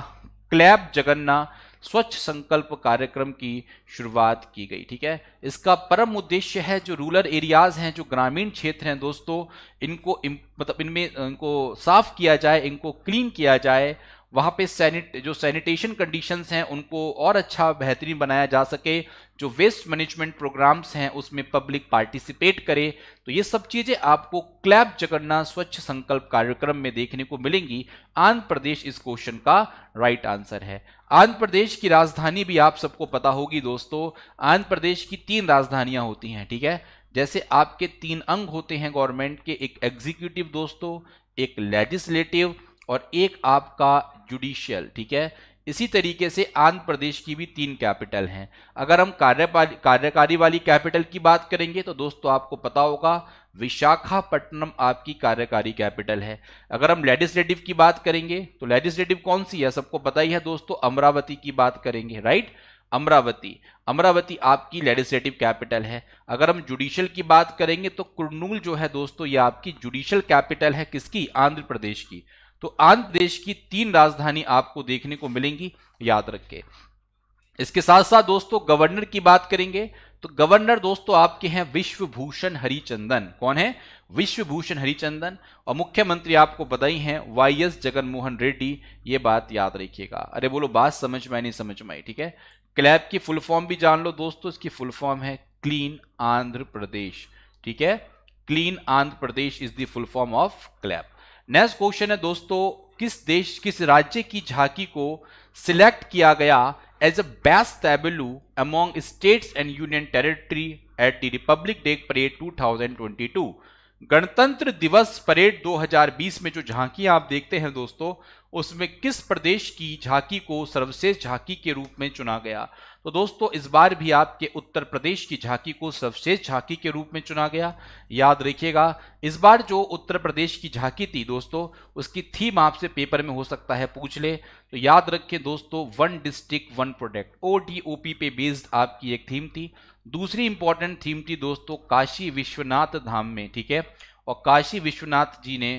क्लैप जगन्ना स्वच्छ संकल्प कार्यक्रम की शुरुआत की गई। ठीक है, इसका परम उद्देश्य है जो रूरल एरियाज हैं, जो ग्रामीण क्षेत्र हैं दोस्तों, इनको मतलब इनमें इनको साफ किया जाए, इनको क्लीन किया जाए, वहाँ पे जो सैनिटेशन कंडीशंस हैं उनको और अच्छा बेहतरीन बनाया जा सके, जो वेस्ट मैनेजमेंट प्रोग्राम्स हैं उसमें पब्लिक पार्टिसिपेट करे। तो ये सब चीज़ें आपको क्लैप जगन्ना स्वच्छ संकल्प कार्यक्रम में देखने को मिलेंगी। आंध्र प्रदेश इस क्वेश्चन का राइट आंसर है। आंध्र प्रदेश की राजधानी भी आप सबको पता होगी दोस्तों। आंध्र प्रदेश की 3 राजधानियाँ होती हैं। ठीक है, जैसे आपके 3 अंग होते हैं गवर्नमेंट के, एक एग्जीक्यूटिव दोस्तों, एक लेजिस्लेटिव और एक आपका जुडिशियल। ठीक है, इसी तरीके से आंध्र प्रदेश की भी 3 कैपिटल हैं। अगर हम कार्यकारी वाली कैपिटल की बात करेंगे तो दोस्तों आपको पता होगा विशाखापट्टनम आपकी कार्यकारी कैपिटल है। अगर हम लेजिस्लेटिव की बात करेंगे तो लेजिस्लेटिव कौन सी है, सबको पता ही है दोस्तों, अमरावती की बात करेंगे, राइट, अमरावती, अमरावती आपकी लेजिस्लेटिव कैपिटल है। अगर हम जुडिशियल की बात करेंगे तो कुर्नूल जो है दोस्तों, ये आपकी जुडिशियल कैपिटल है, किसकी, आंध्र प्रदेश की। तो आंध्र प्रदेश की 3 राजधानी आपको देखने को मिलेंगी, याद रखें। इसके साथ साथ दोस्तों गवर्नर की बात करेंगे तो गवर्नर दोस्तों आपके हैं विश्वभूषण हरिचंदन। कौन है? विश्वभूषण हरिचंदन। और मुख्यमंत्री आपको बताई हैं YS जगनमोहन रेड्डी, ये बात याद रखिएगा। अरे बोलो, बात समझ में नहीं समझ में आई? ठीक है, क्लैप की फुल फॉर्म भी जान लो दोस्तों, इसकी फुल फॉर्म है क्लीन आंध्र प्रदेश। ठीक है, clean Andhra Pradesh is the full form of CLAP. Next question है दोस्तों, किस राज्य की झांकी को सिलेक्ट किया गया as a best tableau among states and union territory at the Republic Day parade 2022। गणतंत्र दिवस परेड 2020 में जो झांकियां आप देखते हैं दोस्तों, उसमें किस प्रदेश की झांकी को सर्वश्रेष्ठ झांकी के रूप में चुना गया? तो दोस्तों इस बार भी आपके उत्तर प्रदेश की झांकी को सर्वश्रेष्ठ झांकी के रूप में चुना गया। याद रखिएगा, इस बार जो उत्तर प्रदेश की झांकी थी दोस्तों, उसकी थीम आपसे पेपर में हो सकता है पूछ ले, तो याद रखें दोस्तों, 1 डिस्ट्रिक्ट 1 प्रोडक्ट, ODOP पे बेस्ड आपकी एक थीम थी। दूसरी इंपॉर्टेंट थीम थी दोस्तों काशी विश्वनाथ धाम में। ठीक है, और काशी विश्वनाथ जी ने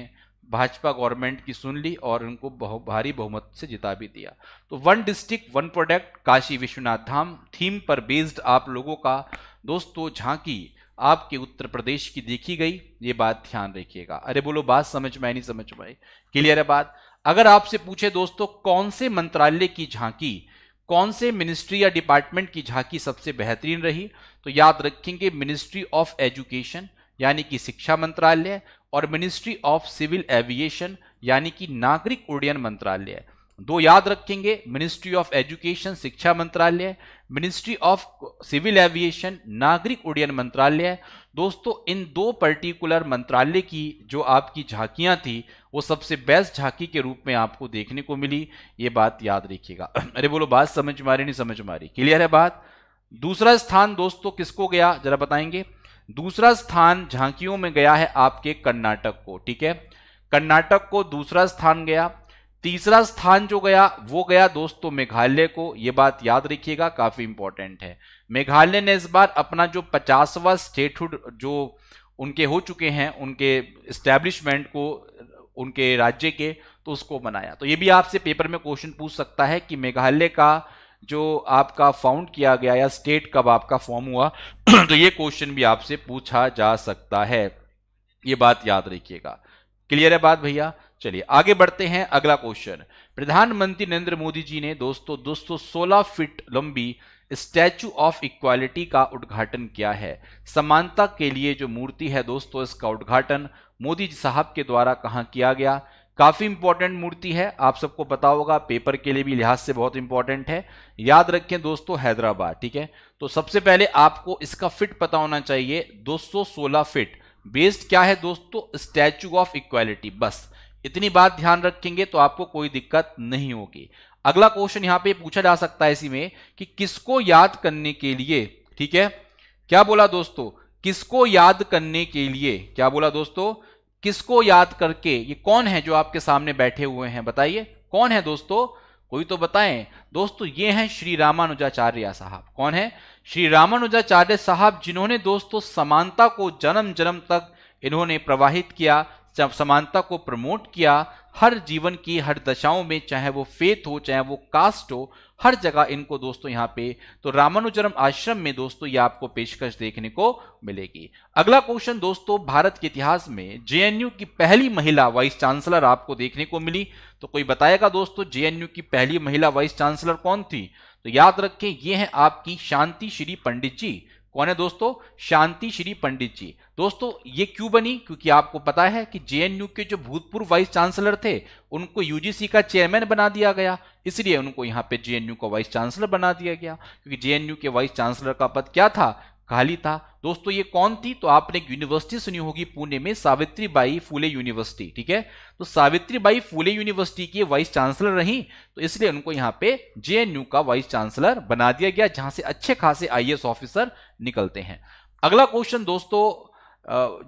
भाजपा गवर्नमेंट की सुन ली और उनको बहुत भारी बहुमत से जिता भी दिया। तो 1 district 1 product Kashi Vishwanath Dham theme पर बेस्ड आप लोगों का दोस्तों झांकी आपके उत्तर प्रदेश की देखी गई, ये बात ध्यान रखिएगा। अरे बोलो, बात समझ में नहीं समझ में आई? क्लियर है बात। अगर आपसे पूछे दोस्तों कौन से मंत्रालय की झांकी, कौन से मिनिस्ट्री या डिपार्टमेंट की झांकी सबसे बेहतरीन रही, तो याद रखेंगे मिनिस्ट्री ऑफ एजुकेशन यानी कि शिक्षा मंत्रालय और मिनिस्ट्री ऑफ सिविल एविएशन यानी कि नागरिक उड्डयन मंत्रालय। 2 याद रखेंगे, मिनिस्ट्री ऑफ एजुकेशन शिक्षा मंत्रालय, मिनिस्ट्री ऑफ सिविल एविएशन नागरिक उड्डयन मंत्रालय। दोस्तों इन 2 पर्टिकुलर मंत्रालय की जो आपकी झांकियां थी वो सबसे बेस्ट झांकी के रूप में आपको देखने को मिली, ये बात याद रखिएगा। अरे बोलो, बात समझ मारी नहीं समझ मारी? क्लियर है बात। दूसरा स्थान दोस्तों किसको गया जरा बताएंगे? दूसरा स्थान झांकियों में गया है आपके कर्नाटक को। ठीक है, कर्नाटक को दूसरा स्थान गया। तीसरा स्थान जो गया वो गया दोस्तों मेघालय को, ये बात याद रखिएगा, काफी इंपॉर्टेंट है। मेघालय ने इस बार अपना जो 50वां स्टेटहुड जो उनके हो चुके हैं, उनके एस्टेब्लिशमेंट को, उनके राज्य के, तो उसको मनाया। तो ये भी आपसे पेपर में क्वेश्चन पूछ सकता है कि मेघालय का जो आपका फाउंड किया गया या स्टेट कब आपका फॉर्म हुआ, तो ये क्वेश्चन भी आपसे पूछा जा सकता है, ये बात याद रखिएगा। क्लियर है बात भैया। चलिए आगे बढ़ते हैं। अगला क्वेश्चन, प्रधानमंत्री नरेंद्र मोदी जी ने दोस्तों 216 फीट लंबी स्टैचू ऑफ इक्वालिटी का उद्घाटन किया है। समानता के लिए जो मूर्ति है दोस्तों, इसका उद्घाटन मोदी जी साहब के द्वारा कहाँ किया गया? काफ़ी इंपॉर्टेंट मूर्ति है, आप सबको पता होगा, पेपर के लिए भी लिहाज से बहुत इंपॉर्टेंट है। याद रखें दोस्तों हैदराबाद। ठीक है, तो सबसे पहले आपको इसका फिट पता होना चाहिए, 216 फिट। बेस्ड क्या है दोस्तों? Statue of equality. बस इतनी बात ध्यान रखेंगे तो आपको कोई दिक्कत नहीं होगी। अगला क्वेश्चन यहाँ पे पूछा जा सकता है इसी में कि किसको याद करने के लिए, ठीक है, क्या बोला दोस्तों, किसको याद करने के लिए, क्या बोला दोस्तों, किसको याद करके, ये कौन है जो आपके सामने बैठे हुए हैं, बताइए कौन है दोस्तों, कोई तो बताएं दोस्तों। ये हैं श्री रामानुजाचार्य साहब। कौन है? श्री रामानुजाचार्य साहब, जिन्होंने दोस्तों समानता को जन्म जन्म तक इन्होंने प्रवाहित किया, समानता को प्रमोट किया, हर जीवन की हर दशाओं में, चाहे वो फेथ हो चाहे वो कास्ट हो, हर जगह इनको दोस्तों यहाँ पे तो रामानुजरम आश्रम में दोस्तों ये आपको पेशकश देखने को मिलेगी। अगला क्वेश्चन दोस्तों, भारत के इतिहास में जेएनयू की पहली महिला वाइस चांसलर आपको देखने को मिली, तो कोई बताएगा दोस्तों जेएनयू की पहली महिला वाइस चांसलर कौन थी? तो याद रखें ये है आपकी शांति श्री पंडित जी। कौन है दोस्तों? शांति श्री पंडित जी। दोस्तों ये क्यों बनी? क्योंकि आपको पता है कि जेएनयू के जो भूतपूर्व वाइस चांसलर थे उनको यूजीसी का चेयरमैन बना दिया गया, इसलिए उनको यहाँ पे जेएनयू का वाइस चांसलर बना दिया गया, क्योंकि जेएनयू के वाइस चांसलर का पद क्या था? खाली था। दोस्तों ये कौन थी? तो आपने एक यूनिवर्सिटी सुनी होगी पुणे में, सावित्री बाई फुले यूनिवर्सिटी, ठीक है? तो सावित्री बाई फुले यूनिवर्सिटी की वाइस चांसलर रही, तो इसलिए उनको यहाँ पे जेएनयू का वाइस चांसलर बना दिया गया, जहां से अच्छे खासे आईएएस ऑफिसर निकलते हैं। अगला क्वेश्चन दोस्तों,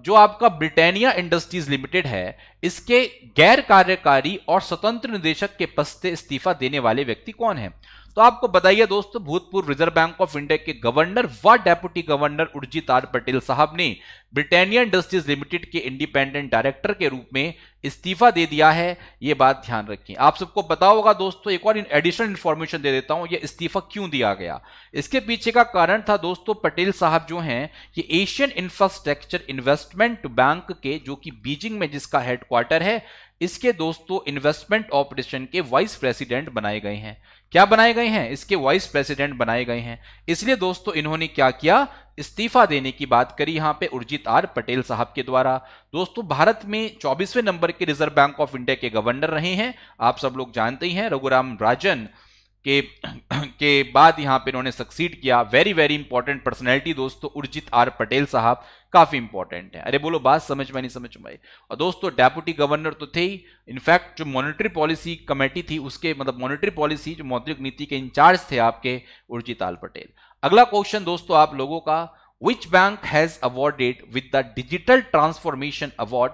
जो आपका ब्रिटानिया इंडस्ट्रीज लिमिटेड है, इसके गैर कार्यकारी और स्वतंत्र निदेशक के पद से इस्तीफा देने वाले व्यक्ति कौन है? तो आपको बताइए दोस्तों, भूतपूर्व रिजर्व बैंक ऑफ इंडिया के गवर्नर व deputy governor Urjit R Patel साहब ने ब्रिटानिया इंडस्ट्रीज लिमिटेड के इंडिपेंडेंट डायरेक्टर के रूप में इस्तीफा दे दिया है। ये बात ध्यान रखें। आप सबको पता होगा दोस्तों, एक और एडिशनल इन्फॉर्मेशन दे देता हूं, ये इस्तीफा क्यों दिया गया, इसके पीछे का कारण था दोस्तों, पटेल साहब जो हैं ये एशियन इंफ्रास्ट्रक्चर इन्वेस्टमेंट बैंक के, जो कि बीजिंग में जिसका हेडक्वार्टर है, इसके दोस्तों इन्वेस्टमेंट ऑपरेशन के वाइस प्रेसिडेंट बनाए गए हैं। क्या बनाए गए हैं? इसके वाइस प्रेसिडेंट बनाए गए हैं। इसलिए दोस्तों इन्होंने क्या किया, इस्तीफा देने की बात करी यहाँ पे उर्जित आर पटेल साहब के द्वारा। दोस्तों भारत में 24वें नंबर के रिजर्व बैंक ऑफ इंडिया के गवर्नर रहे हैं, आप सब लोग जानते ही हैं। रघुराम राजन के बाद यहाँ पे इन्होंने सक्सीड किया। वेरी वेरी इंपॉर्टेंट पर्सनैलिटी दोस्तों, उर्जित आर पटेल साहब काफी इंपॉर्टेंट है। अरे बोलो, बात समझ में नहीं समझ में आई। और दोस्तों डेप्यूटी गवर्नर तो थे ही, इनफैक्ट जो मॉनेटरी पॉलिसी कमेटी थी उसके, मतलब मॉनेटरी पॉलिसी जो मौद्रिक नीति के इंचार्ज थे आपके उर्जित आर पटेल। अगला क्वेश्चन दोस्तों आप लोगों का, which bank has awarded with the digital transformation award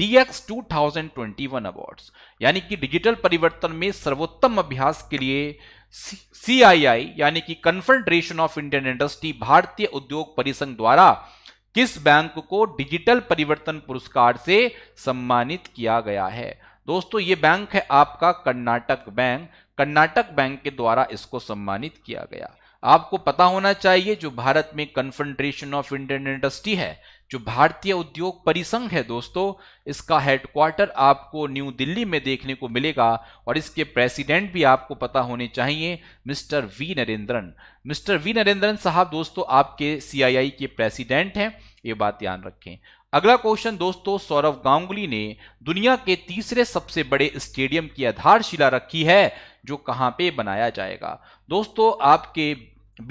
DX 2021 awards, यानी कि डिजिटल परिवर्तन में सर्वोत्तम अभ्यास के लिए CII यानी कि कन्फेडरेशन ऑफ इंडियन इंडस्ट्री, भारतीय उद्योग परिसंघ द्वारा किस बैंक को डिजिटल परिवर्तन पुरस्कार से सम्मानित किया गया है? दोस्तों ये बैंक है आपका कर्नाटक बैंक। कर्नाटक बैंक के द्वारा इसको सम्मानित किया गया। आपको पता होना चाहिए जो भारत में कन्फेडरेशन ऑफ इंडियन इंडस्ट्री है, जो भारतीय उद्योग परिसंघ है दोस्तों, इसका हेडक्वार्टर आपको न्यू दिल्ली में देखने को मिलेगा, और इसके प्रेसिडेंट भी आपको पता होने चाहिए mister V Narendran. Mister V Narendran साहब दोस्तों आपके CII के प्रेसिडेंट हैं, ये बात ध्यान रखें। अगला क्वेश्चन दोस्तों, सौरव गांगुली ने दुनिया के तीसरे सबसे बड़े स्टेडियम की आधारशिला रखी है, जो कहाँ पे बनाया जाएगा? दोस्तों आपके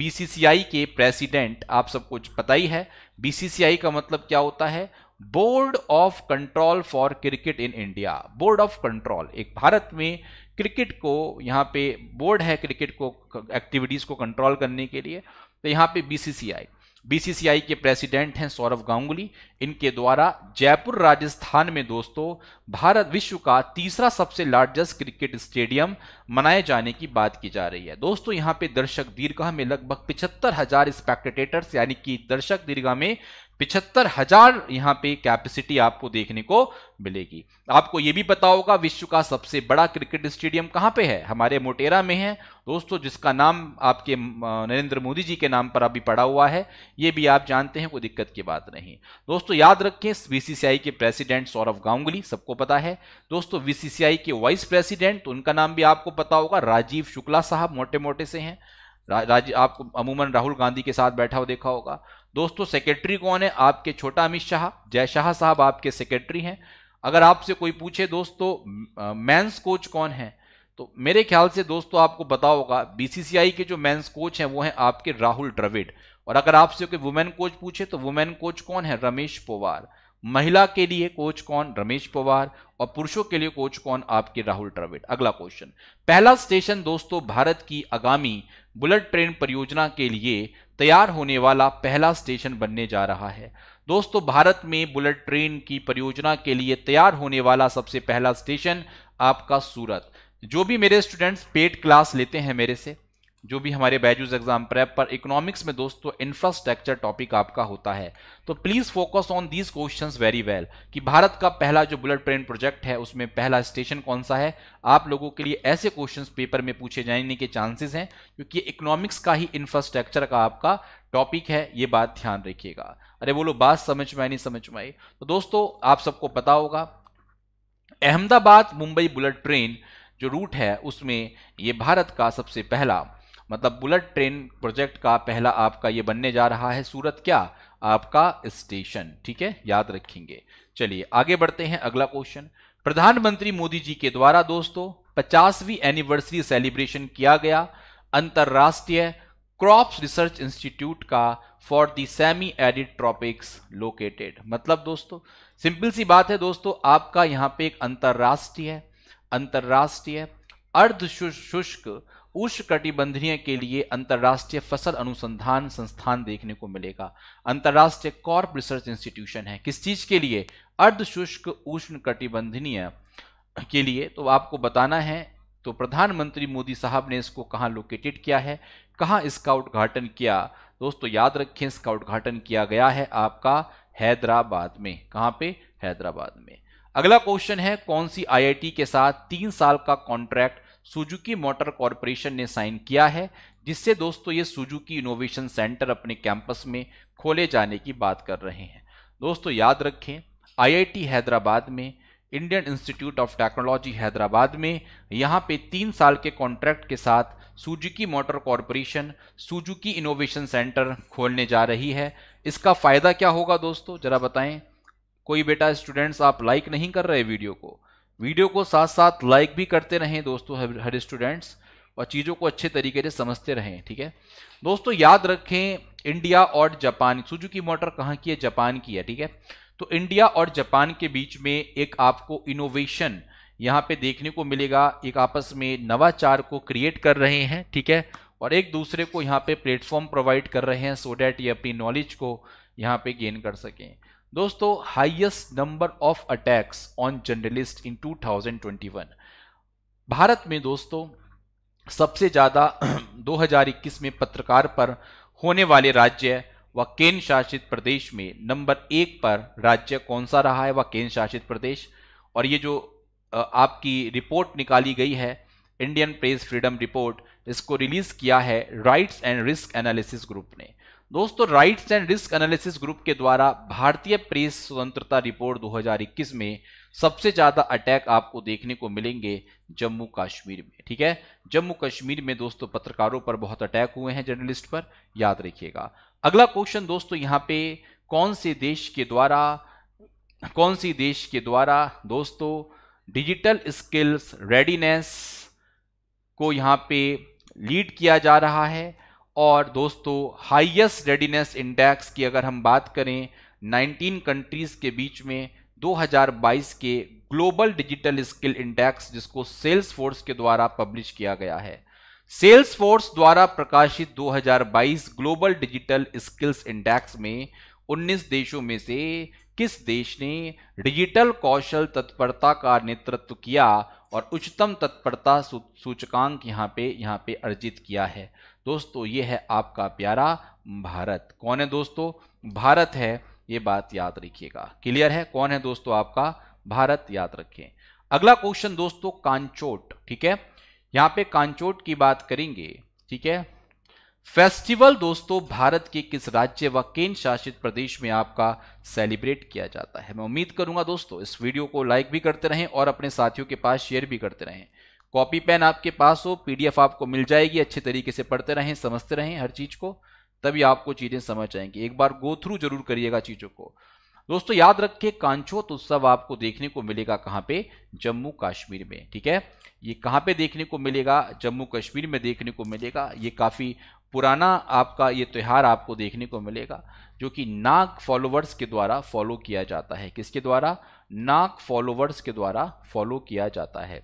BCCI के प्रेसिडेंट, आप सब कुछ पता ही है। BCCI का मतलब क्या होता है? Board of control for cricket in India. Board of control, एक भारत में क्रिकेट को यहाँ पे बोर्ड है, क्रिकेट को एक्टिविटीज को कंट्रोल करने के लिए, तो यहाँ पे BCCI के प्रेसिडेंट हैं सौरव गांगुली। इनके द्वारा जयपुर राजस्थान में दोस्तों भारत विश्व का तीसरा सबसे लार्जेस्ट क्रिकेट स्टेडियम मनाए जाने की बात की जा रही है। दोस्तों यहाँ पे दर्शक दीर्घा में लगभग 75,000 स्पेक्टेटर्स, यानी कि दर्शक दीर्घा में 75,000 यहाँ पे कैपेसिटी आपको देखने को मिलेगी। आपको ये भी पता होगा विश्व का सबसे बड़ा क्रिकेट स्टेडियम कहाँ पे है? हमारे मोटेरा में है दोस्तों, जिसका नाम आपके नरेंद्र मोदी जी के नाम पर अभी पड़ा हुआ है, ये भी आप जानते हैं, कोई दिक्कत की बात नहीं। दोस्तों याद रखें, BCCI के प्रेसिडेंट सौरव गांगुली सबको पता है। दोस्तों BCCI के वाइस प्रेसिडेंट, तो उनका नाम भी आपको पता होगा, राजीव शुक्ला साहब, मोटे मोटे से हैं, आपको अमूमन राहुल गांधी के साथ बैठा हुआ देखा होगा। दोस्तों सेक्रेटरी कौन है? आपके छोटा अमित शाह, जय शाह साहब आपके सेक्रेटरी हैं। अगर आपसे कोई पूछे दोस्तों मेंस कोच कौन है, तो मेरे ख्याल से दोस्तों आपको पता होगा BCCI के जो मेंस कोच हैं वो हैं आपके राहुल द्रविड़। और अगर आपसे कोई वुमेन कोच पूछे तो वुमेन कोच कौन है? रमेश पोवार। महिला के लिए कोच कौन? रमेश पोवार। और पुरुषों के लिए कोच कौन? आपके राहुल द्रविड़। अगला क्वेश्चन, पहला स्टेशन दोस्तों भारत की आगामी बुलेट ट्रेन परियोजना के लिए तैयार होने वाला पहला स्टेशन बनने जा रहा है। दोस्तों भारत में बुलेट ट्रेन की परियोजना के लिए तैयार होने वाला सबसे पहला स्टेशन आपका सूरत। जो भी मेरे स्टूडेंट्स पेड क्लास लेते हैं मेरे से, जो भी हमारे बैजूज एग्जाम प्रेप पर इकोनॉमिक्स में दोस्तों इंफ्रास्ट्रक्चर टॉपिक आपका होता है, तो please focus on these questions very well कि भारत का पहला जो बुलेट ट्रेन प्रोजेक्ट है उसमें पहला स्टेशन कौन सा है। आप लोगों के लिए ऐसे क्वेश्चंस पेपर में पूछे जाने के चांसेस हैं क्योंकि इकोनॉमिक्स का ही इंफ्रास्ट्रक्चर का आपका टॉपिक है, ये बात ध्यान रखिएगा। अरे बोलो बात समझ में आई नहीं समझ में आई। तो दोस्तों आप सबको पता होगा अहमदाबाद मुंबई बुलेट ट्रेन जो रूट है उसमें ये भारत का सबसे पहला मतलब बुलेट ट्रेन प्रोजेक्ट का पहला आपका ये बनने जा रहा है सूरत क्या आपका स्टेशन, ठीक है याद रखेंगे। चलिए आगे बढ़ते हैं। अगला क्वेश्चन, प्रधानमंत्री मोदी जी के द्वारा दोस्तों 50वीं एनिवर्सरी सेलिब्रेशन किया गया अंतरराष्ट्रीय क्रॉप्स रिसर्च इंस्टीट्यूट का for the semi arid tropics located. मतलब दोस्तों सिंपल सी बात है दोस्तों, आपका यहाँ पे एक अंतरराष्ट्रीय अर्ध शुष्क उष्णकटिबंधीय के लिए अंतर्राष्ट्रीय फसल अनुसंधान संस्थान देखने को मिलेगा। अंतर्राष्ट्रीय कॉर्प रिसर्च इंस्टीट्यूशन है किस चीज के लिए, अर्धशुष्क उष्णकटिबंधीय के लिए। तो आपको बताना है तो प्रधानमंत्री मोदी साहब ने इसको कहाँ लोकेटेड किया है, कहाँ इसका उद्घाटन किया दोस्तों याद रखें, इसका उद्घाटन किया गया है आपका हैदराबाद में। कहाँ पे, हैदराबाद में। अगला क्वेश्चन है कौन सी IIT के साथ 3 साल का कॉन्ट्रैक्ट सुजुकी मोटर कॉरपोरेशन ने साइन किया है, जिससे दोस्तों ये सुजुकी इनोवेशन सेंटर अपने कैंपस में खोले जाने की बात कर रहे हैं। दोस्तों याद रखें IIT हैदराबाद में, Indian institute of technology Hyderabad में, यहाँ पे 3 साल के कॉन्ट्रैक्ट के साथ Suzuki motor corporation Suzuki innovation centre खोलने जा रही है। इसका फायदा क्या होगा दोस्तों जरा बताएं। कोई बेटा स्टूडेंट्स आप लाइक नहीं कर रहे वीडियो को साथ साथ लाइक भी करते रहें दोस्तों हर स्टूडेंट्स, और चीज़ों को अच्छे तरीके से समझते रहें, ठीक है दोस्तों। याद रखें इंडिया और जापान, सुजुकी मोटर कहाँ की है, जापान की है, ठीक है। तो इंडिया और जापान के बीच में एक आपको इनोवेशन यहाँ पे देखने को मिलेगा, एक आपस में नवाचार को क्रिएट कर रहे हैं, ठीक है, और एक दूसरे को यहाँ पे प्लेटफॉर्म प्रोवाइड कर रहे हैं सो डैट ये अपनी नॉलेज को यहाँ पे गेन कर सकें। दोस्तों highest number of attacks on journalist in 2021, भारत में दोस्तों सबसे ज़्यादा 2021 में पत्रकार पर होने वाले राज्य व केंद्र शासित प्रदेश में नंबर 1 पर राज्य कौन सा रहा है, व केंद्र शासित प्रदेश। और ये जो आपकी रिपोर्ट निकाली गई है इंडियन प्रेस फ्रीडम रिपोर्ट, इसको रिलीज़ किया है rights and risk analysis group ने। दोस्तों rights and risk analysis group के द्वारा भारतीय प्रेस स्वतंत्रता रिपोर्ट 2021 में सबसे ज़्यादा अटैक आपको देखने को मिलेंगे जम्मू कश्मीर में, ठीक है। जम्मू कश्मीर में दोस्तों पत्रकारों पर बहुत अटैक हुए हैं, जर्नलिस्ट पर, याद रखिएगा। अगला क्वेश्चन दोस्तों यहाँ पे कौन से देश के द्वारा दोस्तों डिजिटल स्किल्स रेडीनेस को यहाँ पे लीड किया जा रहा है। और दोस्तों हाईएस्ट रेडीनेस इंडेक्स की अगर हम बात करें 19 कंट्रीज के बीच में 2022 के ग्लोबल डिजिटल स्किल इंडेक्स, जिसको सेल्स फोर्स के द्वारा पब्लिश किया गया है। सेल्स फोर्स द्वारा प्रकाशित 2022 ग्लोबल डिजिटल स्किल्स इंडेक्स में 19 देशों में से किस देश ने डिजिटल कौशल तत्परता का नेतृत्व किया और उच्चतम तत्परता सूचकांक यहाँ पे अर्जित किया है। दोस्तों ये है आपका प्यारा भारत। कौन है दोस्तों, भारत है, ये बात याद रखिएगा। क्लियर है कौन है दोस्तों, आपका भारत, याद रखें। अगला क्वेश्चन दोस्तों कांचोट, ठीक है, यहाँ पे कांचोट की बात करेंगे, ठीक है। फेस्टिवल दोस्तों भारत के किस राज्य व केंद्र शासित प्रदेश में आपका सेलिब्रेट किया जाता है। मैं उम्मीद करूंगा दोस्तों इस वीडियो को लाइक भी करते रहें और अपने साथियों के पास शेयर भी करते रहें। कॉपी पेन आपके पास हो, PDF आपको मिल जाएगी, अच्छे तरीके से पढ़ते रहें, समझते रहें हर चीज़ को, तभी आपको चीज़ें समझ आएंगी। एक बार गो थ्रू जरूर करिएगा चीज़ों को दोस्तों। याद रखिए कांचोट उत्सव आपको देखने को मिलेगा कहाँ पे, जम्मू कश्मीर में, ठीक है। ये कहाँ पे देखने को मिलेगा, जम्मू कश्मीर में देखने को मिलेगा। ये काफ़ी पुराना आपका ये त्यौहार आपको देखने को मिलेगा जो कि नाग फॉलोवर्स के द्वारा फॉलो किया जाता है। किसके द्वारा, नाग फॉलोवर्स के द्वारा फॉलो किया जाता है।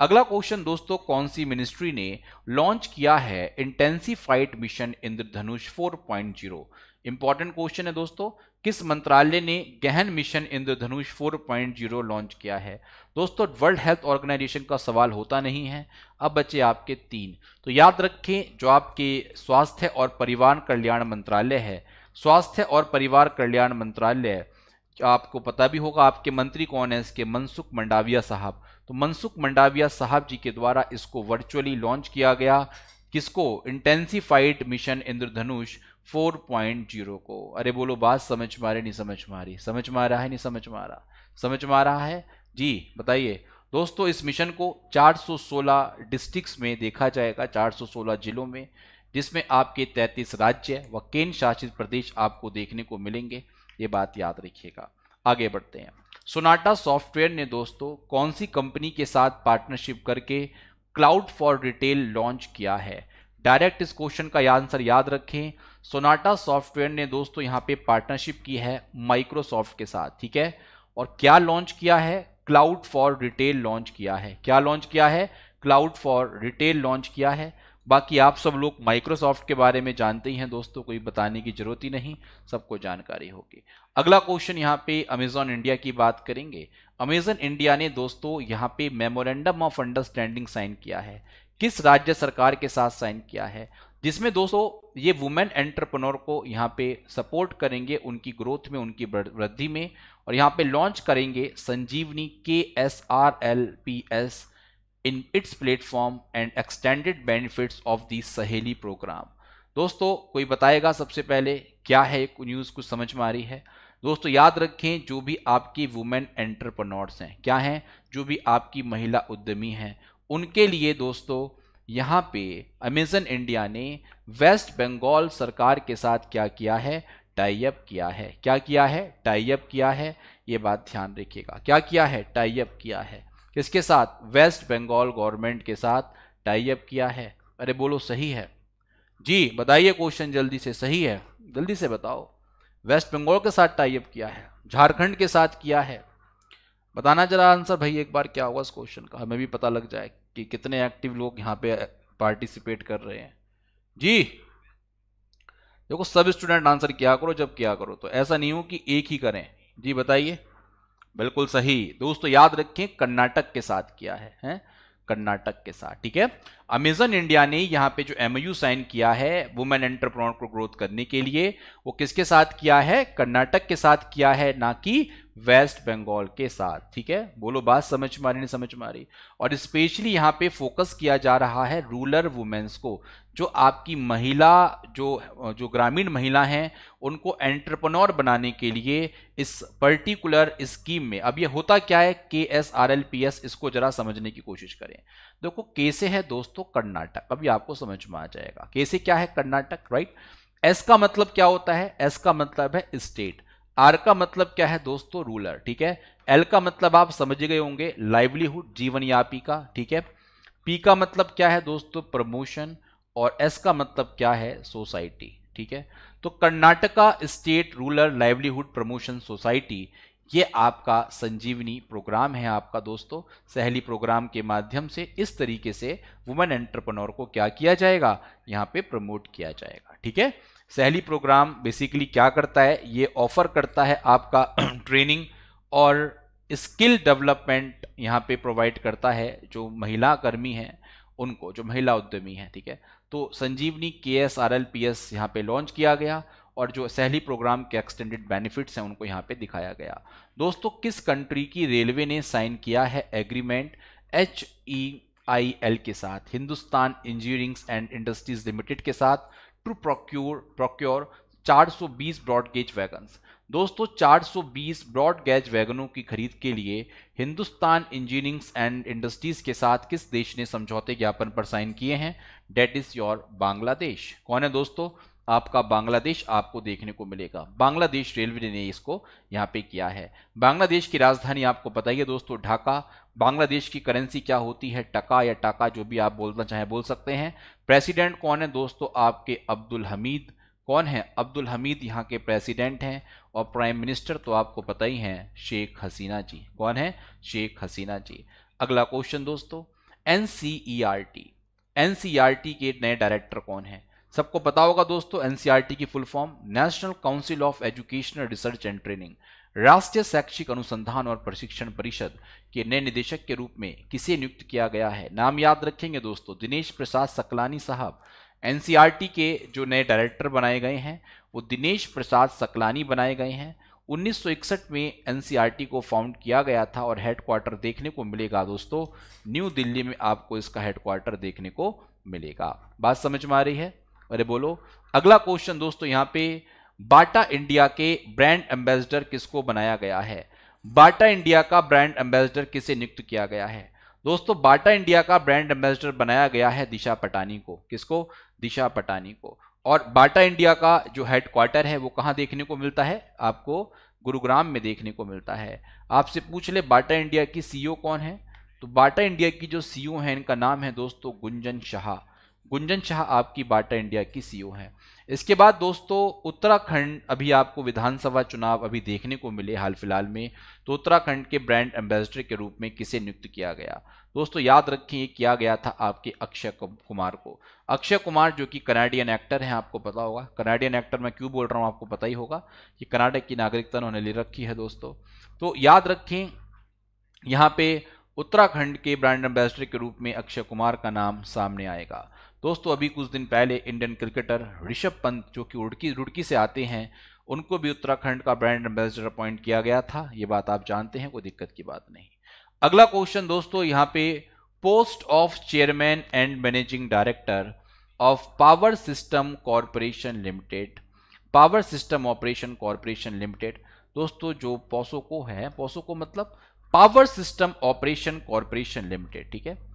अगला क्वेश्चन दोस्तों कौन सी मिनिस्ट्री ने लॉन्च किया है intensified mission Indradhanush 4.0। Important question है दोस्तों, किस मंत्रालय ने गहन मिशन इंद्रधनुष 4.0 लॉन्च किया है? दोस्तों वर्ल्ड हेल्थ ऑर्गेनाइजेशन का सवाल होता नहीं है, अब बचे आपके तीन। तो याद रखें जो आपके स्वास्थ्य और परिवार कल्याण मंत्रालय है, स्वास्थ्य और परिवार कल्याण मंत्रालय आपको पता भी होगा आपके मंत्री कौन है इसके, मनसुख मंडाविया साहब। तो मनसुख मंडाविया साहब जी के द्वारा इसको वर्चुअली लॉन्च किया गया, किसको? इंटेंसिफाइड मिशन इंद्रधनुष 4.0 को। अरे बोलो बात समझ में आ रही नहीं समझ में आ रही, समझ में आ रहा है नहीं समझ में आ रहा, समझ में आ रहा है जी बताइए। दोस्तों इस मिशन को 416 डिस्ट्रिक्ट्स में देखा जाएगा, 416 जिलों में, जिसमें आपके 33 राज्य व केंद्र शासित प्रदेश आपको देखने को मिलेंगे, ये बात याद रखिएगा। आगे बढ़ते हैं। सोनाटा सॉफ्टवेयर ने दोस्तों कौन सी कंपनी के साथ पार्टनरशिप करके क्लाउड फॉर रिटेल लॉन्च किया है? डायरेक्ट इस क्वेश्चन का आंसर याद रखें, सोनाटा सॉफ्टवेयर ने दोस्तों यहाँ पे पार्टनरशिप की है माइक्रोसॉफ्ट के साथ, ठीक है। और क्या लॉन्च किया है? क्लाउड फॉर रिटेल लॉन्च किया है। क्या लॉन्च किया है? क्लाउड फॉर रिटेल लॉन्च किया है। बाकी आप सब लोग माइक्रोसॉफ्ट के बारे में जानते ही हैं दोस्तों, कोई बताने की जरूरत ही नहीं, सबको जानकारी होगी। अगला क्वेश्चन यहाँ पे अमेजॉन इंडिया की बात करेंगे। अमेजॉन इंडिया ने दोस्तों यहाँ पे मेमोरेंडम ऑफ अंडरस्टैंडिंग साइन किया है, किस राज्य सरकार के साथ साइन किया है? जिसमें दोस्तों ये वुमेन एंटरप्रेन्योर को यहाँ पे सपोर्ट करेंगे उनकी ग्रोथ में, उनकी वृद्धि में, और यहाँ पे लॉन्च करेंगे Sanjeevani KSRLPS in its platform and extended benefits of the Saheli programme. दोस्तों कोई बताएगा सबसे पहले क्या है न्यूज़, कुछ समझ में आ रही है? दोस्तों याद रखें जो भी आपकी वुमेन एंटरप्रेन्योर्स हैं, क्या हैं? जो भी आपकी महिला उद्यमी हैं, उनके लिए दोस्तों यहाँ पे अमेजन इंडिया ने वेस्ट बंगाल सरकार के साथ क्या किया है? टाई अप किया है। क्या किया है? टाई अप किया है, ये बात ध्यान रखिएगा। क्या किया है? टाई अप किया है। किसके साथ? वेस्ट बंगाल गवर्नमेंट के साथ टाई अप किया है। अरे बोलो सही है जी, बताइए क्वेश्चन जल्दी से, सही है जल्दी से बताओ। वेस्ट बंगाल के साथ टाई अप किया है, झारखंड के साथ किया है। बताना जरा आंसर भाई एक बार क्या होगा इस क्वेश्चन का, हमें भी पता लग जाए कि कितने एक्टिव लोग यहाँ पे पार्टिसिपेट कर रहे हैं जी। देखो सब स्टूडेंट आंसर किया करो जब किया करो, तो ऐसा नहीं हो कि एक ही करें जी। बताइए, बिल्कुल सही दोस्तों, याद रखें कर्नाटक के साथ किया है, कर्नाटक के साथ, ठीक है। अमेजन इंडिया ने यहाँ पे जो MOU साइन किया है वुमेन एंटरप्रेन्योर को ग्रोथ करने के लिए, वो किसके साथ किया है? कर्नाटक के साथ किया है, ना कि वेस्ट बंगाल के साथ, ठीक है। बोलो बात समझ में आ रही नहीं समझ में आ रही। और स्पेशली यहाँ पे फोकस किया जा रहा है रूरल वुमेन्स को, जो आपकी महिला जो ग्रामीण महिला हैं उनको एंटरप्रेन्योर बनाने के लिए इस पर्टिकुलर स्कीम में। अब ये होता क्या है KSRLPS, इसको जरा समझने की कोशिश करें। देखो कैसे है दोस्तों कर्नाटक, अभी आपको समझ में आ जाएगा कैसे क्या है कर्नाटक, राइट। एस का मतलब क्या होता है? एस का मतलब है स्टेट, आर का मतलब क्या है दोस्तों? रूलर, ठीक है। एल का मतलब आप समझ गए होंगे लाइवलीहुड, जीवनयापी का, ठीक है। पी का मतलब क्या है दोस्तों? प्रमोशन। और एस का मतलब क्या है? सोसाइटी, ठीक है। तो Karnataka state rural livelihood promotion society, ये आपका संजीवनी प्रोग्राम है आपका दोस्तों, सहेली प्रोग्राम के माध्यम से इस तरीके से वुमेन एंटरप्रेन्योर को क्या किया जाएगा? यहाँ पे प्रमोट किया जाएगा, ठीक है। सहेली प्रोग्राम बेसिकली क्या करता है? ये ऑफर करता है आपका ट्रेनिंग और स्किल डेवलपमेंट यहाँ पे प्रोवाइड करता है जो महिला कर्मी हैं उनको, जो महिला उद्यमी हैं, ठीक है। तो संजीवनी KSRLPS यहाँ पे लॉन्च किया गया और जो सहेली प्रोग्राम के एक्सटेंडेड बेनिफिट्स हैं उनको यहाँ पे दिखाया गया। दोस्तों किस कंट्री की रेलवे ने साइन किया है एग्रीमेंट HEIL के साथ? Hindustan engineering and industries limited के साथ to procure 420 broad gauge wagons. दोस्तों 420 ब्रॉड गेज वैगनों की खरीद के लिए हिंदुस्तान इंजीनियरिंग एंड इंडस्ट्रीज के साथ किस देश ने समझौते ज्ञापन पर साइन किए हैं? Date is your Bangladesh. कौन है दोस्तों? आपका बांग्लादेश आपको देखने को मिलेगा। बांग्लादेश रेलवे ने इसको यहाँ पे किया है। बांग्लादेश की राजधानी आपको पता ही है दोस्तों ढाका। बांग्लादेश की करेंसी क्या होती है? टका या टाका, जो भी आप बोलना चाहें बोल सकते हैं। प्रेसिडेंट कौन है दोस्तों? आपके अब्दुल हमीद। कौन है? अब्दुल हमीद यहाँ के प्रेसिडेंट हैं। और प्राइम मिनिस्टर तो आपको पता ही है शेख हसीना जी। कौन है? शेख हसीना जी। अगला क्वेश्चन दोस्तों, NCERT के नए डायरेक्टर कौन है? सबको पता होगा दोस्तों एनसीईआरटी की full form national council of educational research and training, राष्ट्रीय शैक्षिक अनुसंधान और प्रशिक्षण परिषद के नए निदेशक के रूप में किसे नियुक्त किया गया है। नाम याद रखेंगे दोस्तों, दिनेश प्रसाद सकलानी साहब। एनसीईआरटी के जो नए डायरेक्टर बनाए गए हैं वो दिनेश प्रसाद सकलानी बनाए गए हैं। 1961 में एनसीईआरटी को फाउंड किया गया था और हेडक्वार्टर देखने को मिलेगा दोस्तों न्यू दिल्ली में, आपको इसका हेडक्वार्टर देखने को मिलेगा। बात समझ में आ रही है? अरे बोलो। अगला क्वेश्चन दोस्तों यहाँ पे, बाटा इंडिया के ब्रांड एम्बेसडर किसको बनाया गया है? बाटा इंडिया का ब्रांड एम्बेसडर किसे नियुक्त किया गया है? दोस्तों बाटा इंडिया का ब्रांड एम्बेसडर बनाया गया है दिशा पटानी को। किसको? दिशा पटानी को। और बाटा इंडिया का जो हेडक्वार्टर है वो कहाँ देखने को मिलता है? आपको गुरुग्राम में देखने को मिलता है। आपसे पूछ ले बाटा इंडिया की सीईओ कौन है, तो बाटा इंडिया की जो सीईओ है इनका नाम है दोस्तों गुंजन शाह। गुंजन शाह आपकी बाटा इंडिया की सीईओ है। इसके बाद दोस्तों उत्तराखंड, अभी आपको विधानसभा चुनाव अभी देखने को मिले हाल फिलहाल में, तो उत्तराखंड के ब्रांड एम्बेसडर के रूप में किसे नियुक्त किया गया? दोस्तों याद रखिए किया गया था आपके अक्षय कुमार को। अक्षय कुमार जो कि कनाडियन एक्टर हैं, आपको पता होगा। कनाडियन एक्टर मैं क्यों बोल रहा हूँ आपको पता ही होगा कि कनाडा की नागरिकता उन्होंने ले रखी है दोस्तों। तो याद रखें यहाँ पे उत्तराखंड के ब्रांड एम्बेसडर के रूप में अक्षय कुमार का नाम सामने आएगा। दोस्तों अभी कुछ दिन पहले इंडियन क्रिकेटर ऋषभ पंत जो कि रुड़की से आते हैं उनको भी उत्तराखंड का ब्रांड एम्बेसडर अपॉइंट किया गया था। ये बात आप जानते हैं, कोई दिक्कत की बात नहीं। अगला क्वेश्चन दोस्तों यहाँ पे, post of chairman and managing director of power system corporation limited, power system operation corporation limited. दोस्तों जो पोसोको है, पोसोको मतलब power system operation corporation limited, ठीक है।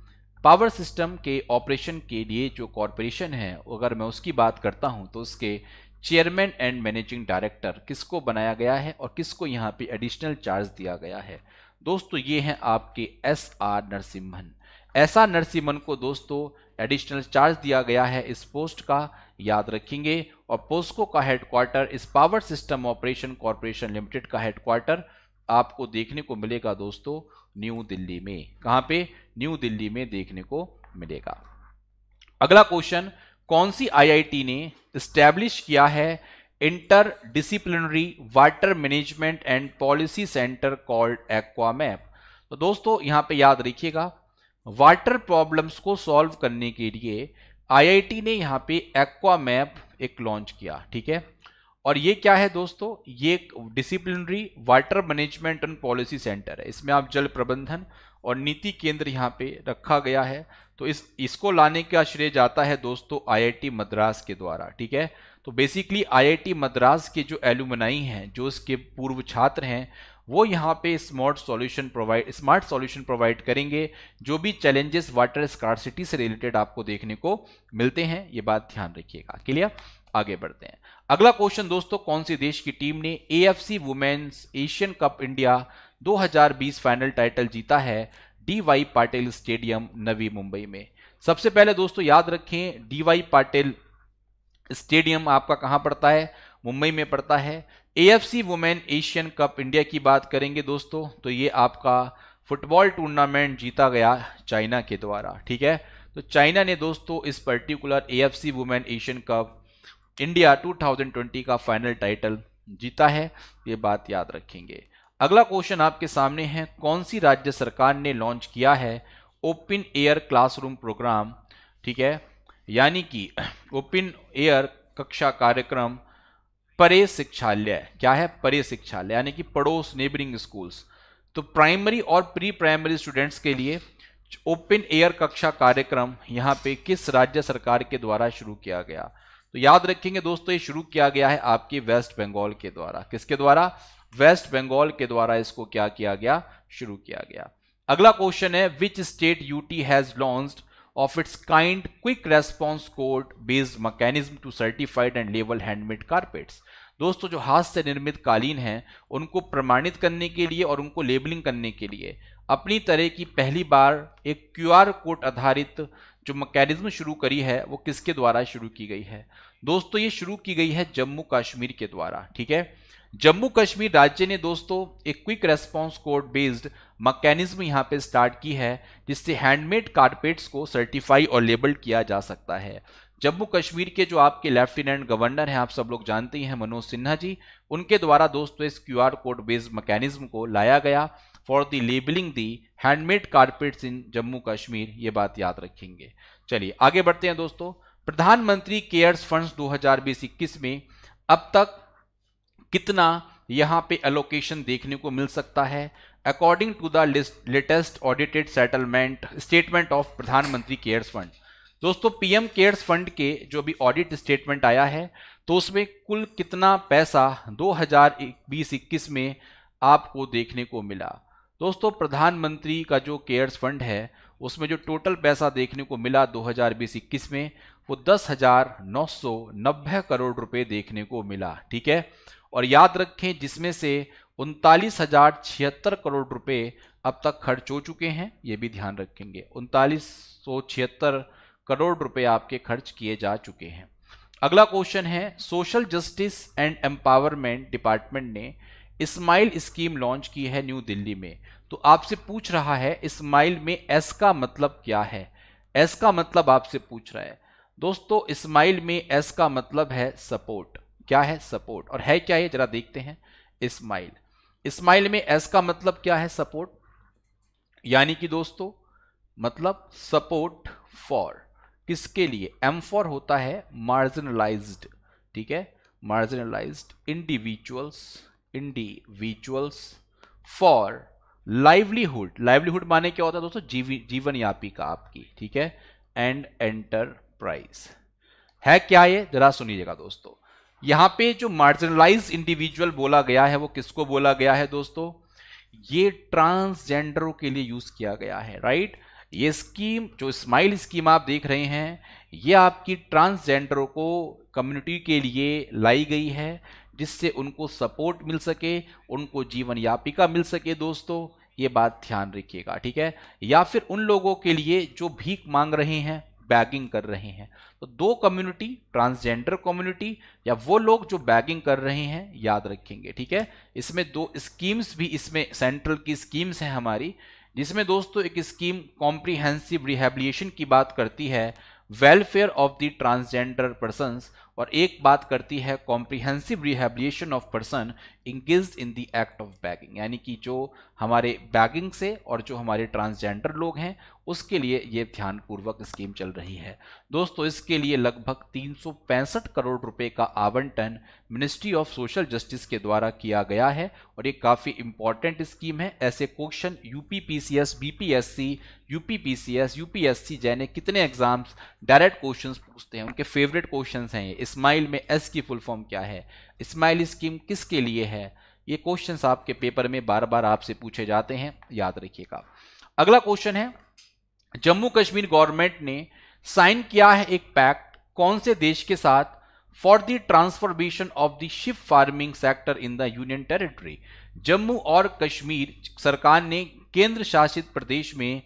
पावर सिस्टम के ऑपरेशन के लिए जो कॉरपोरेशन है अगर मैं उसकी बात करता हूं तो उसके चेयरमैन एंड मैनेजिंग डायरेक्टर किसको बनाया गया है और किसको यहां पे एडिशनल चार्ज दिया गया है? दोस्तों ये हैं आपके S R Narasimhan. S R Narasimhan को दोस्तों एडिशनल चार्ज दिया गया है इस पोस्ट का, याद रखेंगे। और पोस्को का हेडक्वार्टर, इस power system operation corporation limited का हेडक्वार्टर आपको देखने को मिलेगा दोस्तों न्यू दिल्ली में। कहाँ पे? न्यू दिल्ली में देखने को मिलेगा। अगला क्वेश्चन, कौन सी आईआईटी ने एस्टैब्लिश किया है inter disciplinary water management and policy centre called Aquamap? तो दोस्तों यहाँ पे याद रखिएगा, वाटर प्रॉब्लम्स को सॉल्व करने के लिए आईआईटी ने यहाँ पे एक्वामैप एक लॉन्च किया, ठीक है। और ये क्या है दोस्तों? ये disciplinary water management and policy centre है। इसमें आप जल प्रबंधन और नीति केंद्र यहाँ पे रखा गया है। तो इसको लाने का श्रेय जाता है दोस्तों आईआईटी मद्रास के द्वारा, ठीक है। तो बेसिकली आईआईटी मद्रास के जो एलुमनाई हैं, जो इसके पूर्व छात्र हैं, वो यहाँ पे स्मार्ट सॉल्यूशन प्रोवाइड करेंगे जो भी चैलेंजेस वाटर स्कार्सिटी से रिलेटेड आपको देखने को मिलते हैं। ये बात ध्यान रखिएगा। क्लियर? आगे बढ़ते हैं। अगला क्वेश्चन दोस्तों, कौन से देश की टीम ने AFC women's Asian cup India 2020 final title जीता है डीवाई पाटिल स्टेडियम नवी मुंबई में? सबसे पहले दोस्तों याद रखें डीवाई पाटिल स्टेडियम आपका कहां पड़ता है? मुंबई में पड़ता है। AFC women Asian cup India की बात करेंगे दोस्तों तो ये आपका फुटबॉल टूर्नामेंट जीता गया चाइना के द्वारा, ठीक है। तो चाइना ने दोस्तों इस particular AFC women Asian cup India 2020 का फाइनल टाइटल जीता है, ये बात याद रखेंगे। अगला क्वेश्चन आपके सामने है, कौन सी राज्य सरकार ने लॉन्च किया है ओपन एयर क्लासरूम प्रोग्राम, ठीक है, यानी कि ओपन एयर कक्षा कार्यक्रम परे शिक्षालय। क्या है? परे शिक्षालय, यानी कि पड़ोस, नेबरिंग स्कूल्स। तो प्राइमरी और प्री प्राइमरी स्टूडेंट्स के लिए ओपन एयर कक्षा कार्यक्रम यहाँ पे किस राज्य सरकार के द्वारा शुरू किया गया? तो याद रखेंगे दोस्तों ये शुरू किया गया है आपके वेस्ट बंगाल के द्वारा। किसके द्वारा? वेस्ट बंगाल के द्वारा इसको क्या किया गया? शुरू किया गया। अगला क्वेश्चन है, which state UT has launched of its kind quick response code based mechanism to certified and लेवल हैंडमेड कारपेट्स? दोस्तों जो हाथ से निर्मित कालीन हैं उनको प्रमाणित करने के लिए और उनको लेबलिंग करने के लिए अपनी तरह की पहली बार एक QR कोड आधारित जो मैकेनिज्म शुरू करी है वो किसके द्वारा शुरू की गई है? दोस्तों ये शुरू की गई है जम्मू कश्मीर के द्वारा, ठीक है। जम्मू कश्मीर राज्य ने दोस्तों एक quick response code based mechanism यहाँ पे स्टार्ट की है जिससे हैंडमेड कारपेट्स को सर्टिफाई और लेबल किया जा सकता है। जम्मू कश्मीर के जो आपके लेफ्टिनेंट गवर्नर हैं, आप सब लोग जानते ही हैं, मनोज सिन्हा जी, उनके द्वारा दोस्तों इस QR कोड बेस्ड मैकेनिज्म को लाया गया for the labelling the handmade carpets in Jammu Kashmir, ये बात याद रखेंगे। चलिए आगे बढ़ते हैं दोस्तों। प्रधानमंत्री केयर्स फंड्स 2020-21 में अब तक कितना यहां पे एलोकेशन देखने को मिल सकता है? According to the latest audited settlement statement of प्रधानमंत्री केयर्स फंड, दोस्तों पीएम केयर्स फंड के जो भी ऑडिट स्टेटमेंट आया है तो उसमें कुल कितना पैसा 2020-21 में आपको देखने को मिला? दोस्तों प्रधानमंत्री का जो केयर्स फंड है उसमें जो टोटल पैसा देखने को मिला 2020-21 में वो 10,990 करोड़ रुपए देखने को मिला, ठीक है। और याद रखें जिसमें से 39,076 करोड़ रुपए अब तक खर्च हो चुके हैं, ये भी ध्यान रखेंगे, 39,076 करोड़ रुपए आपके खर्च किए जा चुके हैं। अगला क्वेश्चन है, social justice and empowerment department ने स्माइल स्कीम लॉन्च की है न्यू दिल्ली में, तो आपसे पूछ रहा है स्माइल में एस का मतलब क्या है? एस का मतलब आपसे पूछ रहा है दोस्तों, स्माइल में एस का मतलब है सपोर्ट। क्या है? सपोर्ट। और है क्या ये, जरा देखते हैं। स्माइल, स्माइल में एस का मतलब क्या है? सपोर्ट, यानी कि दोस्तों मतलब सपोर्ट फॉर, किसके लिए? एम फॉर होता है मार्जिनलाइज्ड, ठीक है, marginalised individuals, individuals for livelihood, livelihood माने क्या होता है दोस्तों? जीवन यापिका आपकी, ठीक है, एंड एंटरप्राइज। है क्या ये, जरा सुनिएगा दोस्तों। यहां पे जो मार्जिनलाइज्ड इंडिविजुअल बोला गया है वो किसको बोला गया है दोस्तों? ये ट्रांसजेंडरों के लिए यूज किया गया है, राइट। ये स्कीम जो स्माइल स्कीम आप देख रहे हैं ये आपकी ट्रांसजेंडरों को कम्युनिटी के लिए लाई गई है, जिससे उनको सपोर्ट मिल सके, उनको जीवन यापिका मिल सके दोस्तों, ये बात ध्यान रखिएगा, ठीक है। या फिर उन लोगों के लिए जो भीख मांग रहे हैं, बैगिंग कर रहे हैं, तो दो कम्युनिटी, ट्रांसजेंडर कम्युनिटी या वो लोग जो बैगिंग कर रहे हैं, याद रखेंगे, ठीक है। इसमें दो स्कीम्स भी, इसमें सेंट्रल की स्कीम्स हैं हमारी, जिसमें दोस्तों एक स्कीम कॉम्प्रिहेंसिव रिहेबिलिएशन की बात करती है, welfare of the transgender persons, और एक बात करती है comprehensive rehabilitation of person engaged in the act of begging, यानी कि जो हमारे बैगिंग से और जो हमारे ट्रांसजेंडर लोग हैं उसके लिए ये ध्यानपूर्वक स्कीम चल रही है दोस्तों। इसके लिए लगभग 365 करोड़ रुपए का आवंटन मिनिस्ट्री ऑफ सोशल जस्टिस के द्वारा किया गया है और ये काफ़ी इंपॉर्टेंट स्कीम है। ऐसे question UPPCS, BPSC, UPPCS, UPSC जैसे कितने एग्जाम्स डायरेक्ट क्वेश्चन पूछते हैं, उनके फेवरेट क्वेश्चन हैं ये। स्माइल में एस की फुल फॉर्म क्या है, स्माइल स्कीम किसके लिए है, ये क्वेश्चंस आपके पेपर में बार बार आपसे पूछे जाते हैं, याद रखिएगा। अगला क्वेश्चन है, जम्मू कश्मीर गवर्नमेंट ने साइन किया है एक पैक्ट कौन से देश के साथ for the transformation of the sheep farming sector in the union territory. Jammu और कश्मीर सरकार ने केंद्र शासित प्रदेश में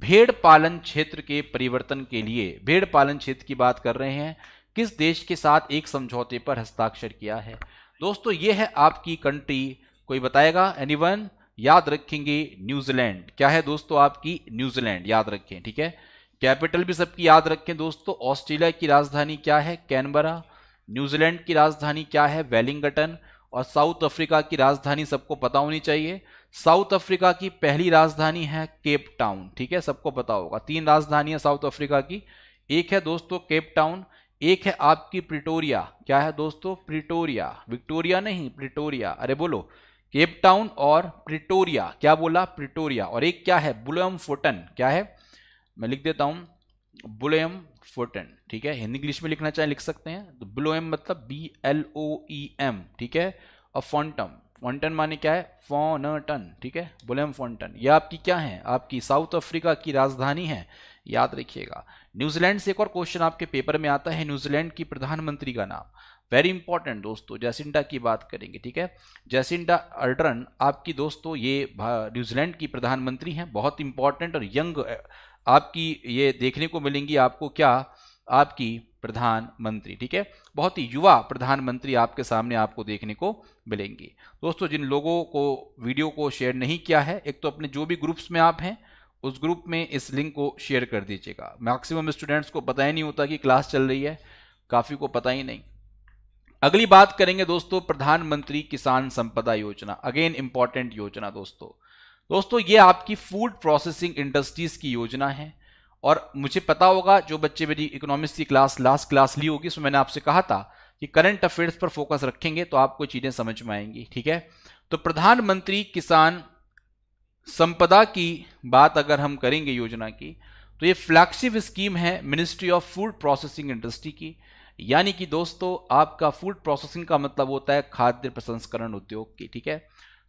भेड़ पालन क्षेत्र के परिवर्तन के लिए, भेड़ पालन क्षेत्र की बात कर रहे हैं, किस देश के साथ एक समझौते पर हस्ताक्षर किया है? दोस्तों ये है आपकी कंट्री, कोई बताएगा? एनीवन? याद रखेंगे न्यूजीलैंड। क्या है दोस्तों आपकी? न्यूजीलैंड, याद रखें, ठीक है। कैपिटल भी सबकी याद रखें दोस्तों। ऑस्ट्रेलिया की राजधानी क्या है? कैनबरा। न्यूजीलैंड की राजधानी क्या है? वेलिंगटन। और साउथ अफ्रीका की राजधानी सबको पता होनी चाहिए, साउथ अफ्रीका की पहली राजधानी है केप टाउन, ठीक है, सबको पता होगा। 3 राजधानियां साउथ अफ्रीका की, एक है दोस्तों केप टाउन, एक है आपकी प्रिटोरिया। क्या है दोस्तों? प्रिटोरिया, विक्टोरिया नहीं, प्रिटोरिया। अरे बोलो, केप टाउन और प्रिटोरिया, क्या बोला? प्रिटोरिया। और एक क्या है? ब्लूमफोर्टन। क्या है? मैं लिख देता हूं ब्लूमफोर्टन, ठीक है, हिंदी इंग्लिश में लिखना चाहे लिख सकते हैं। तो ब्लूम मतलब BLOEM, ठीक है। और फोंटम, फोंटन माने क्या है? फोनटन, ठीक है, ब्लूमफोर्टन। ये आपकी क्या है? आपकी साउथ अफ्रीका की राजधानी है, याद रखिएगा। न्यूजीलैंड से एक और क्वेश्चन आपके पेपर में आता है, न्यूजीलैंड की प्रधानमंत्री का नाम, वेरी इंपॉर्टेंट दोस्तों। जैसिंडा की बात करेंगे, ठीक है, जैसिंडा अर्डर्न आपकी दोस्तों ये न्यूजीलैंड की प्रधानमंत्री हैं, बहुत इंपॉर्टेंट और यंग आपकी ये देखने को मिलेंगी आपको, क्या आपकी प्रधानमंत्री, ठीक है, बहुत ही युवा प्रधानमंत्री आपके सामने आपको देखने को मिलेंगी दोस्तों। जिन लोगों को वीडियो को शेयर नहीं किया है, एक तो अपने जो भी ग्रुप्स में आप हैं उस ग्रुप में इस लिंक को शेयर कर दीजिएगा। मैक्सिमम स्टूडेंट्स को पता ही नहीं होता कि क्लास चल रही है, काफ़ी को पता ही नहीं। अगली बात करेंगे दोस्तों प्रधानमंत्री किसान संपदा योजना, अगेन इंपॉर्टेंट योजना दोस्तों। दोस्तों ये आपकी फूड प्रोसेसिंग इंडस्ट्रीज की योजना है और मुझे पता होगा जो बच्चे मेरी इकोनॉमिक्स की क्लास लास्ट क्लास ली होगी, सो मैंने आपसे कहा था कि करंट अफेयर्स पर फोकस रखेंगे तो आपको चीज़ें समझ में आएंगी, ठीक है। तो प्रधानमंत्री किसान संपदा की बात अगर हम करेंगे योजना की, तो ये फ्लैगशिप स्कीम है ministry of food processing industry की। यानी कि दोस्तों आपका फूड प्रोसेसिंग का मतलब होता है खाद्य प्रसंस्करण उद्योग की, ठीक है।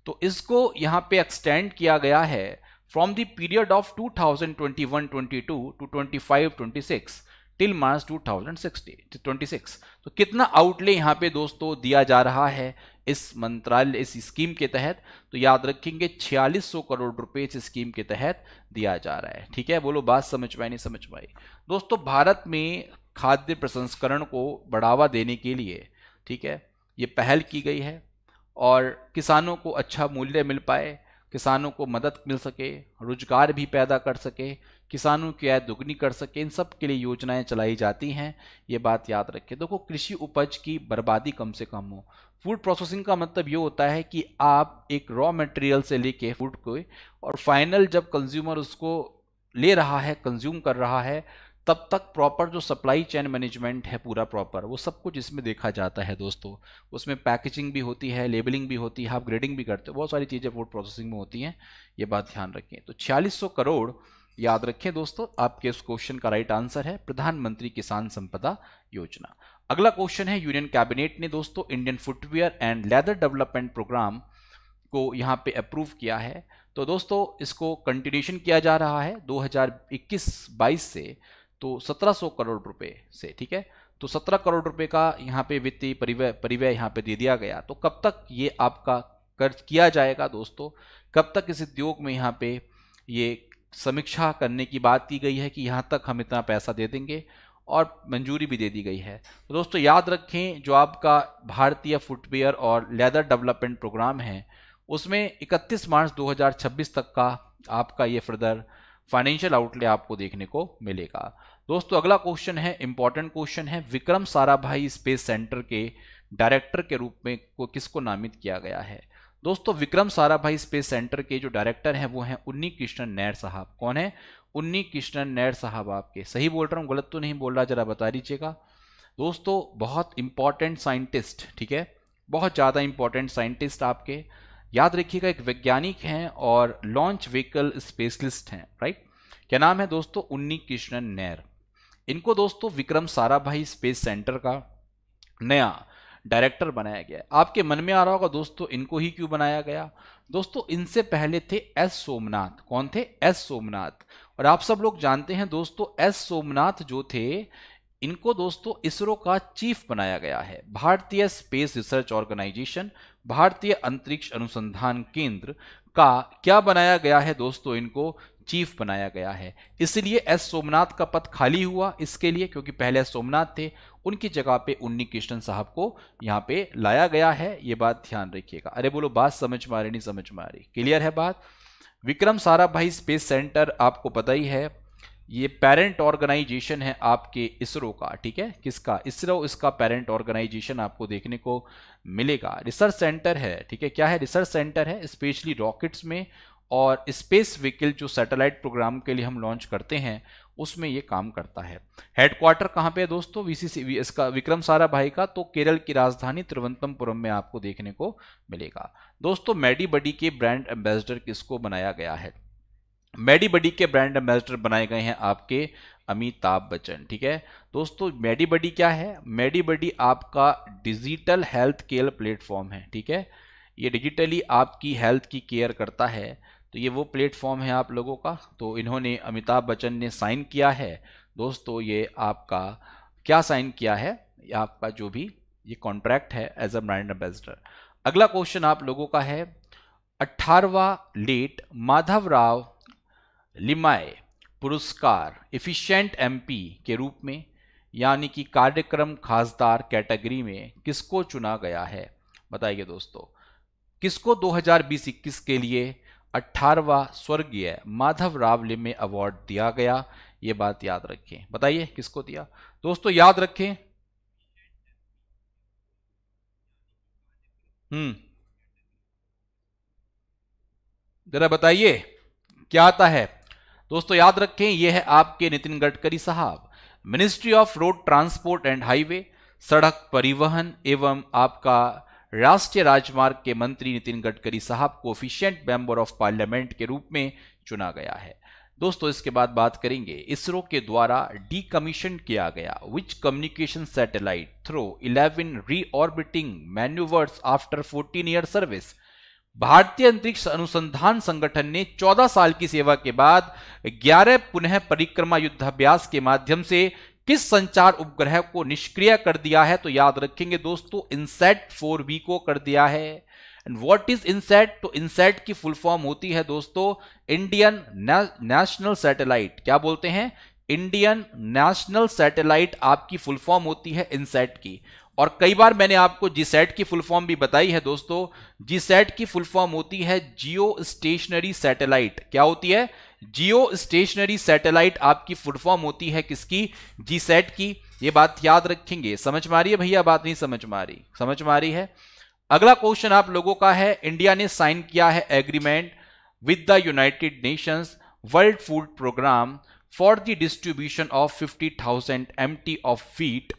तो इसको यहाँ पे एक्सटेंड किया गया है from the period of 2021-22 to 25-26 till March 2026। तो कितना आउटले यहाँ पे दोस्तों दिया जा रहा है इस मंत्रालय इस स्कीम के तहत, तो याद रखेंगे 4600 करोड़ रुपए इस स्कीम के तहत दिया जा रहा है, ठीक है। बोलो बात समझ में आई नहीं समझ में आई? दोस्तों भारत में खाद्य प्रसंस्करण को बढ़ावा देने के लिए, ठीक है, ये पहल की गई है और किसानों को अच्छा मूल्य मिल पाए, किसानों को मदद मिल सके, रोजगार भी पैदा कर सके, किसानों की आय दोगुनी कर सके, इन सब के लिए योजनाएं चलाई जाती हैं, ये बात याद रखें। देखो कृषि उपज की बर्बादी कम से कम हो। फूड प्रोसेसिंग का मतलब ये होता है कि आप एक रॉ मटेरियल से लेके फूड को और फाइनल जब कंज्यूमर उसको ले रहा है कंज्यूम कर रहा है तब तक प्रॉपर जो सप्लाई चेन मैनेजमेंट है पूरा प्रॉपर वो सब कुछ इसमें देखा जाता है दोस्तों। उसमें पैकेजिंग भी होती है, लेबलिंग भी होती है, आप ग्रेडिंग भी करते हो, बहुत सारी चीज़ें फूड प्रोसेसिंग में होती हैं, ये बात ध्यान रखें। तो 4600 करोड़ याद रखें दोस्तों, आपके इस क्वेश्चन का राइट आंसर है प्रधानमंत्री किसान संपदा योजना। अगला क्वेश्चन है यूनियन कैबिनेट ने दोस्तों Indian footwear and leather development programme को यहाँ पे अप्रूव किया है। तो दोस्तों इसको कंटिन्यूशन किया जा रहा है 2021-22 से, तो 1700 करोड़ रुपए से, ठीक है। तो 17 करोड़ रुपए का यहाँ पे वित्तीय परिव्यय यहाँ पे दे दिया गया। तो कब तक ये आपका खर्च किया जाएगा दोस्तों, कब तक इस उद्योग में यहाँ पे ये समीक्षा करने की बात की गई है कि यहाँ तक हम इतना पैसा दे देंगे और मंजूरी भी दे दी गई है। तो दोस्तों याद रखें जो आपका भारतीय फुटवेयर और लेदर डेवलपमेंट प्रोग्राम है उसमें 31 मार्च 2026 तक का आपका ये फर्दर फाइनेंशियल आउटले आपको देखने को मिलेगा। दोस्तों अगला क्वेश्चन है, इंपॉर्टेंट क्वेश्चन है, विक्रम साराभाई स्पेस सेंटर के डायरेक्टर के रूप में को किसको नामित किया गया है? दोस्तों विक्रम साराभाई स्पेस सेंटर के जो डायरेक्टर हैं वो हैं उन्नी कृष्णन नायर साहब। कौन है? उन्नी कृष्णन नायर साहब। आपके सही बोल रहा हूँ, गलत तो नहीं बोल रहा, जरा बता दीजिएगा दोस्तों। बहुत इंपॉर्टेंट साइंटिस्ट, ठीक है, बहुत ज़्यादा इंपॉर्टेंट साइंटिस्ट आपके, याद रखिएगा, एक वैज्ञानिक हैं और लॉन्च व्हीकल स्पेशलिस्ट हैं, राइट। क्या नाम है दोस्तों? उन्नी कृष्णन नायर। इनको दोस्तों विक्रम साराभाई स्पेस सेंटर का नया डायरेक्टर बनाया गया। आपके मन में आ रहा होगा दोस्तों इनको ही क्यों बनाया गया? दोस्तों इनसे पहले थे एस सोमनाथ। कौन थे? एस सोमनाथ। और आप सब लोग जानते हैं दोस्तों एस सोमनाथ जो थे इनको दोस्तों इसरो का चीफ बनाया गया है। भारतीय स्पेस रिसर्च ऑर्गेनाइजेशन, भारतीय अंतरिक्ष अनुसंधान केंद्र का क्या बनाया गया है दोस्तों? इनको चीफ बनाया गया है। इसलिए एस सोमनाथ का पद खाली हुआ इसके लिए, क्योंकि पहले एस सोमनाथ थे, उनकी जगह पे उन्नी कृष्णन साहब को यहाँ पे लाया गया है, ये बात ध्यान रखिएगा। अरे बोलो बात समझ में आ रही नहीं समझ में आ रही? क्लियर है बात? विक्रम साराभाई स्पेस सेंटर आपको पता ही है ये पेरेंट ऑर्गेनाइजेशन है आपके इसरो का, ठीक है। किसका? इसरो, इसका पेरेंट ऑर्गेनाइजेशन आपको देखने को मिलेगा। रिसर्च सेंटर है, ठीक है। क्या है? रिसर्च सेंटर है, स्पेशली रॉकेट्स में और स्पेस व्हीकल जो सैटेलाइट प्रोग्राम के लिए हम लॉन्च करते हैं उसमें ये काम करता है। हेडक्वार्टर कहाँ पे है दोस्तों वीसीसी इसका, विक्रम साराभाई का? तो केरल की राजधानी तिरुवनंतपुरम में आपको देखने को मिलेगा। दोस्तों मेडीबडी के ब्रांड एम्बेसडर किसको बनाया गया है? मेडीबडी के ब्रांड एम्बेसडर बनाए गए हैं आपके अमिताभ बच्चन, ठीक है। दोस्तों मेडीबडी क्या है? मेडीबडी आपका डिजिटल हेल्थ केयर प्लेटफॉर्म है, ठीक है। ये डिजिटली आपकी हेल्थ की केयर करता है, तो ये वो प्लेटफॉर्म है आप लोगों का। तो इन्होंने अमिताभ बच्चन ने साइन किया है दोस्तों, ये आपका क्या साइन किया है, ये आपका जो भी ये कॉन्ट्रैक्ट है एज अ ब्रांड एम्बेसडर। अगला क्वेश्चन आप लोगों का है 18वां लेट माधवराव लिमाय पुरस्कार एफिशिएंट एमपी के रूप में, यानी कि कार्यक्रम खासदार कैटेगरी में किसको चुना गया है? बताइए दोस्तों किसको 2020-21 के लिए 18वां स्वर्गीय माधव राव लिमे अवार्ड दिया गया। ये बात याद रखें। बताइए किसको दिया दोस्तों, याद रखें। जरा बताइए क्या आता है दोस्तों, याद रखें। यह है आपके नितिन गडकरी साहब, ministry of road transport and highway, सड़क परिवहन एवं आपका राष्ट्रीय राजमार्ग के मंत्री नितिन गडकरी साहब को एफिशिएंट मेंबर ऑफ पार्लियामेंट के रूप में चुना गया है। दोस्तों इसके बाद बात करेंगे, इसरो के द्वारा डीकमीशन किया गया which communication satellite through 11 reorbiting manoeuvres after 14 year service. भारतीय अंतरिक्ष अनुसंधान संगठन ने 14 साल की सेवा के बाद 11 पुनः परिक्रमा युद्धाभ्यास के माध्यम से किस संचार उपग्रह को निष्क्रिय कर दिया है? तो याद रखेंगे दोस्तों, इनसैट 4B को कर दिया है। And what is INSAT? तो इनसैट की फुल फॉर्म होती है दोस्तों इंडियन नेशनल सैटेलाइट। क्या बोलते हैं? इंडियन नेशनल सैटेलाइट आपकी फुल फॉर्म होती है इनसैट की। और कई बार मैंने आपको जीसैट की फुल फॉर्म भी बताई है दोस्तों। जीसैट की फुल फॉर्म होती है जियो स्टेशनरी सैटेलाइट। क्या होती है? जियो स्टेशनरी सैटेलाइट आपकी फुल फॉर्म होती है किसकी? जीसैट की। ये बात याद रखेंगे। समझ में आ रही है भैया? बात नहीं समझ में आ रही? समझ में आ रही है। अगला क्वेश्चन आप लोगों का है, इंडिया ने साइन किया है agreement with the United Nations world food programme for the distribution of 50,000 MT of feet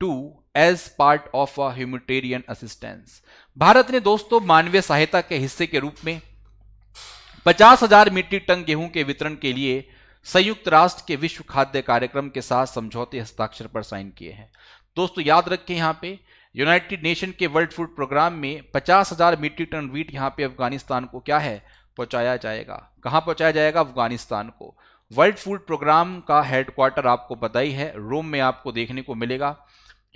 to as part of a humanitarian assistance. Bharat ने दोस्तों मानवीय सहायता के हिस्से के रूप में 50,000 मीट्रिक टन गेहूं के वितरण के लिए संयुक्त राष्ट्र के विश्व खाद्य कार्यक्रम के साथ समझौते हस्ताक्षर पर साइन किए हैं। दोस्तों याद रखें, यहाँ पे यूनाइटेड नेशन के वर्ल्ड फूड प्रोग्राम में 50,000 मीट्रिक टन व्हीट यहाँ पे अफगानिस्तान को क्या है पहुंचाया जाएगा। कहाँ पहुंचाया जाएगा? अफगानिस्तान को। वर्ल्ड फूड प्रोग्राम का हेडक्वार्टर आपको पता ही है, रोम में आपको देखने को मिलेगा।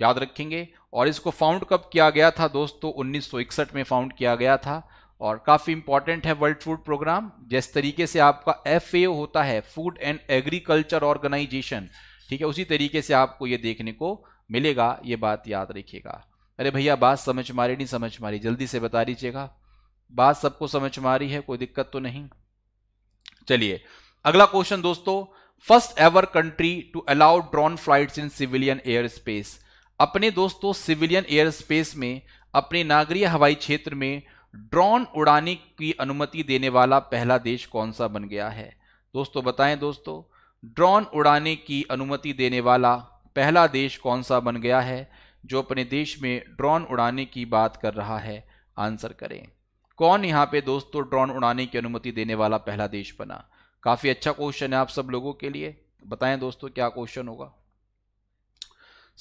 याद रखेंगे। और इसको फाउंड कब किया गया था दोस्तों? 1961 में फाउंड किया गया था। और काफ़ी इंपॉर्टेंट है वर्ल्ड फूड प्रोग्राम। जिस तरीके से आपका FAO होता है, फूड एंड एग्रीकल्चर ऑर्गेनाइजेशन, ठीक है, उसी तरीके से आपको ये देखने को मिलेगा। ये बात याद रखिएगा। अरे भैया बात समझ मारी नहीं समझ मारी? जल्दी से बता दीजिएगा। बात सबको समझ मारी है, कोई दिक्कत तो नहीं? चलिए अगला क्वेश्चन दोस्तों, first ever country to allow drone flights in civilian air space. अपने दोस्तों सिविलियन एयर स्पेस में, अपने नागरिक हवाई क्षेत्र में ड्रोन उड़ाने की अनुमति देने वाला पहला देश कौन सा बन गया है दोस्तों? बताएं दोस्तों, ड्रोन उड़ाने की अनुमति देने वाला पहला देश कौन सा बन गया है जो अपने देश में ड्रोन उड़ाने की बात कर रहा है? आंसर करें, कौन यहाँ पे दोस्तों ड्रोन उड़ाने की अनुमति देने वाला पहला देश बना? काफ़ी अच्छा क्वेश्चन है आप सब लोगों के लिए। बताएं दोस्तों क्या क्वेश्चन होगा?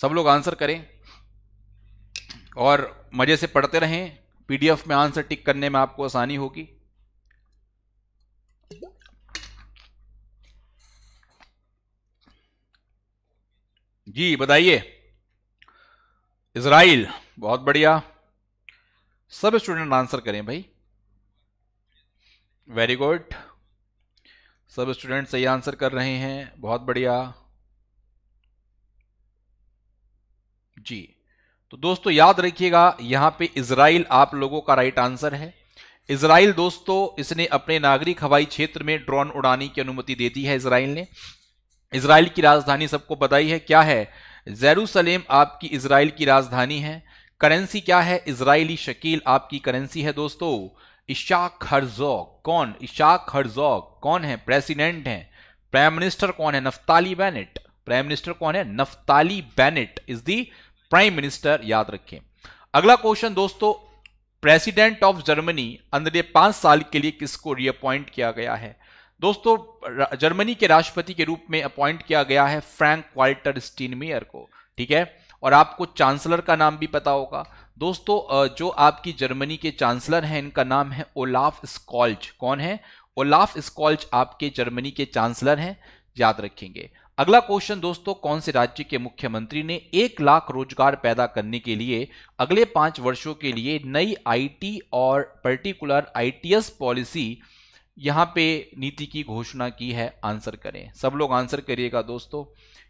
सब लोग आंसर करें और मज़े से पढ़ते रहें। PDF में आंसर टिक करने में आपको आसानी होगी। जी बताइए। इजराइल, बहुत बढ़िया। सब स्टूडेंट आंसर करें भाई, वेरी गुड। सब स्टूडेंट सही आंसर कर रहे हैं, बहुत बढ़िया जी। तो दोस्तों याद रखिएगा, यहाँ पे इजराइल आप लोगों का राइट आंसर है। इजराइल दोस्तों, इसने अपने नागरिक हवाई क्षेत्र में ड्रोन उड़ाने की अनुमति दे दी है इजराइल ने। इजराइल की राजधानी सबको बताई है, क्या है? जेरूसलेम आपकी इजराइल की राजधानी है। करेंसी क्या है? इजरायली शकील आपकी करेंसी है दोस्तों। इशाक हर्जोग कौन? इशाक हर्जोग कौन है? प्रेसिडेंट हैं। प्राइम मिनिस्टर कौन है? Naftali Bennett. प्राइम मिनिस्टर कौन है? Naftali Bennett is the prime minister. याद रखें। अगला क्वेश्चन दोस्तों, प्रेसिडेंट ऑफ जर्मनी अंदर 5 साल के लिए किसको रीअपॉइंट किया गया है? दोस्तों जर्मनी के राष्ट्रपति के रूप में अपॉइंट किया गया है फ्रैंक वाल्टर स्टीनमेयर को, ठीक है। और आपको चांसलर का नाम भी पता होगा दोस्तों, जो आपकी जर्मनी के चांसलर हैं इनका नाम है ओलाफ स्कॉल्ज। कौन है? ओलाफ स्कॉल्ज आपके जर्मनी के चांसलर हैं, याद रखेंगे। अगला क्वेश्चन दोस्तों, कौन से राज्य के मुख्यमंत्री ने 1 लाख रोजगार पैदा करने के लिए अगले 5 वर्षों के लिए नई IT और पर्टिकुलर ITS पॉलिसी यहाँ पे नीति की घोषणा की है। आंसर करें, सब लोग आंसर करिएगा दोस्तों।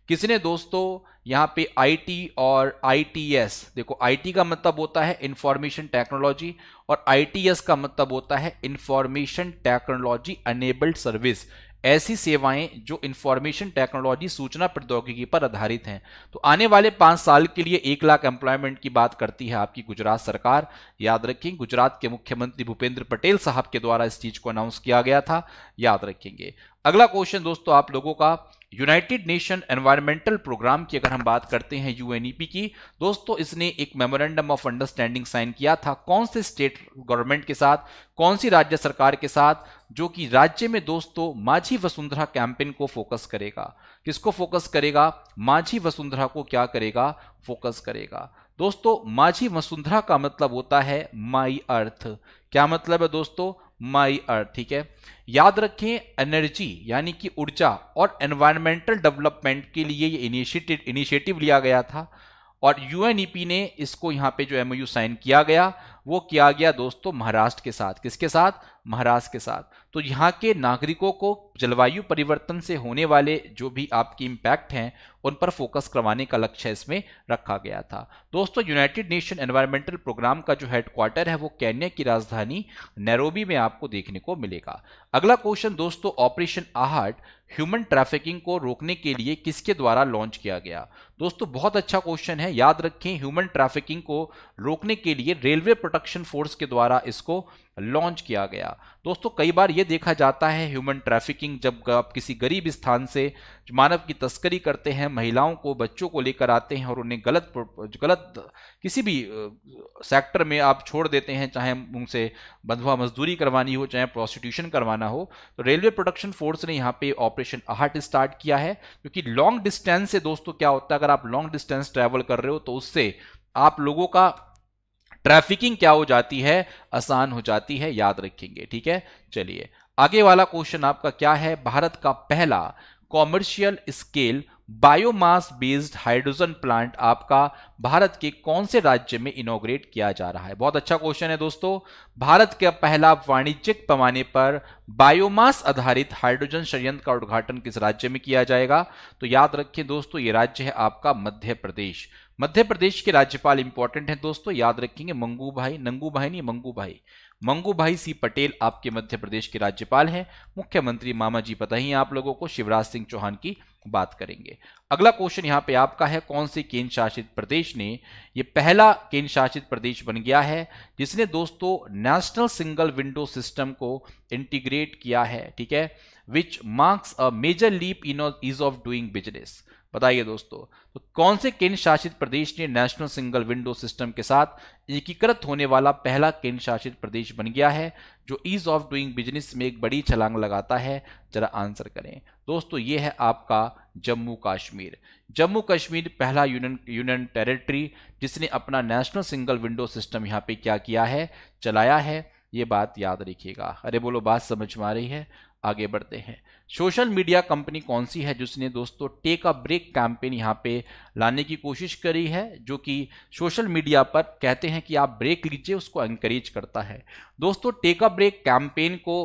किसने दोस्तों यहाँ पे आईटी और आईटीएस, देखो आईटी का मतलब होता है इंफॉर्मेशन टेक्नोलॉजी और आईटीएस का मतलब होता है इंफॉर्मेशन टेक्नोलॉजी एनेबल्ड सर्विस, ऐसी सेवाएं जो इंफॉर्मेशन टेक्नोलॉजी सूचना प्रौद्योगिकी पर आधारित हैं। तो आने वाले 5 साल के लिए 1 लाख एम्प्लॉयमेंट की बात करती है आपकी गुजरात सरकार। याद रखें, गुजरात के मुख्यमंत्री भूपेंद्र पटेल साहब के द्वारा इस चीज को अनाउंस किया गया था, याद रखेंगे। अगला क्वेश्चन दोस्तों आप लोगों का, यूनाइटेड नेशन एनवायरमेंटल प्रोग्राम की अगर हम बात करते हैं यूएनईपी की, दोस्तों इसने एक मेमोरेंडम ऑफ अंडरस्टैंडिंग साइन किया था कौन से स्टेट गवर्नमेंट के साथ, कौन सी राज्य सरकार के साथ, जो कि राज्य में दोस्तों माझी वसुंधरा कैंपेन को फोकस करेगा। किसको फोकस करेगा? माझी वसुंधरा को क्या करेगा? फोकस करेगा। दोस्तों माझी वसुंधरा का मतलब होता है माई अर्थ। क्या मतलब है दोस्तों? माई अर्थ, ठीक है। याद रखें, एनर्जी यानी कि ऊर्जा और एनवायरमेंटल डेवलपमेंट के लिए ये इनिशिएटिव लिया गया था और यूएनईपी ने इसको यहाँ पे जो एमओयू साइन किया गया वो किया गया दोस्तों महाराष्ट्र के साथ। किसके साथ? महाराष्ट्र के साथ। तो यहाँ के नागरिकों को जलवायु परिवर्तन से होने वाले जो भी आपकी इम्पैक्ट हैं उन पर फोकस करवाने का लक्ष्य इसमें रखा गया था। दोस्तों यूनाइटेड नेशन एनवायरमेंटल प्रोग्राम का जो हेडक्वार्टर है वो केन्या की राजधानी नैरोबी में आपको देखने को मिलेगा। अगला क्वेश्चन दोस्तों, ऑपरेशन आहट ह्यूमन ट्रैफिकिंग को रोकने के लिए किसके द्वारा लॉन्च किया गया? दोस्तों बहुत अच्छा क्वेश्चन है, याद रखें, ह्यूमन ट्रैफिकिंग को रोकने के लिए रेलवे प्रोटेक्शन फोर्स के द्वारा इसको लॉन्च किया गया। दोस्तों कई बार ये देखा जाता है ह्यूमन ट्रैफिकिंग, जब आप किसी गरीब स्थान से मानव की तस्करी करते हैं, महिलाओं को बच्चों को लेकर आते हैं और उन्हें गलत किसी भी सेक्टर में आप छोड़ देते हैं, चाहे उनसे बंधुआ मजदूरी करवानी हो, चाहे प्रोस्टिट्यूशन करवाना हो। तो रेलवे प्रोटेक्शन फोर्स ने यहाँ पे ऑपरेशन आहट स्टार्ट किया है क्योंकि लॉन्ग डिस्टेंस से दोस्तों क्या होता है, अगर आप लॉन्ग डिस्टेंस ट्रैवल कर रहे हो तो उससे आप लोगों का ट्रैफिकिंग क्या हो जाती है, आसान हो जाती है, याद रखेंगे, ठीक है। चलिए आगे वाला क्वेश्चन आपका क्या है, भारत का पहला commercial scale biomass based hydrogen plant आपका भारत के कौन से राज्य में इनॉग्रेट किया जा रहा है? बहुत अच्छा क्वेश्चन है दोस्तों। भारत का पहला वाणिज्यिक पैमाने पर बायोमास आधारित हाइड्रोजन संयंत्र का उद्घाटन किस राज्य में किया जाएगा? तो याद रखें दोस्तों ये राज्य है आपका मध्य प्रदेश। मध्य प्रदेश के राज्यपाल इंपॉर्टेंट हैं दोस्तों, याद रखेंगे मंगू भाई सी पटेल आपके मध्य प्रदेश के राज्यपाल हैं। मुख्यमंत्री मामा जी पता ही आप लोगों को, शिवराज सिंह चौहान की बात करेंगे। अगला क्वेश्चन यहाँ पे आपका है, कौन से केंद्र शासित प्रदेश ने, ये पहला केंद्र शासित प्रदेश बन गया है जिसने दोस्तों नेशनल सिंगल विंडो सिस्टम को इंटीग्रेट किया है, ठीक है, which marks a major leap in ease of doing business. बताइए दोस्तों तो कौन से केंद्र शासित प्रदेश ने नेशनल सिंगल विंडो सिस्टम के साथ एकीकृत होने वाला पहला केंद्र शासित प्रदेश बन गया है जो ईज ऑफ डूइंग बिजनेस में एक बड़ी छलांग लगाता है? जरा आंसर करें दोस्तों, ये है आपका जम्मू कश्मीर। जम्मू कश्मीर पहला यूनियन टेरिटरी जिसने अपना नेशनल सिंगल विंडो सिस्टम यहाँ पे क्या किया है, चलाया है, ये बात याद रखिएगा। अरे बोलो बात समझ में आ रही है? आगे बढ़ते हैं। सोशल मीडिया कंपनी कौन सी है जिसने दोस्तों टेक अ ब्रेक कैंपेन यहाँ पे लाने की कोशिश करी है, जो कि सोशल मीडिया पर कहते हैं कि आप ब्रेक लीजिए, उसको एनकरेज करता है। दोस्तों टेक अ ब्रेक कैंपेन को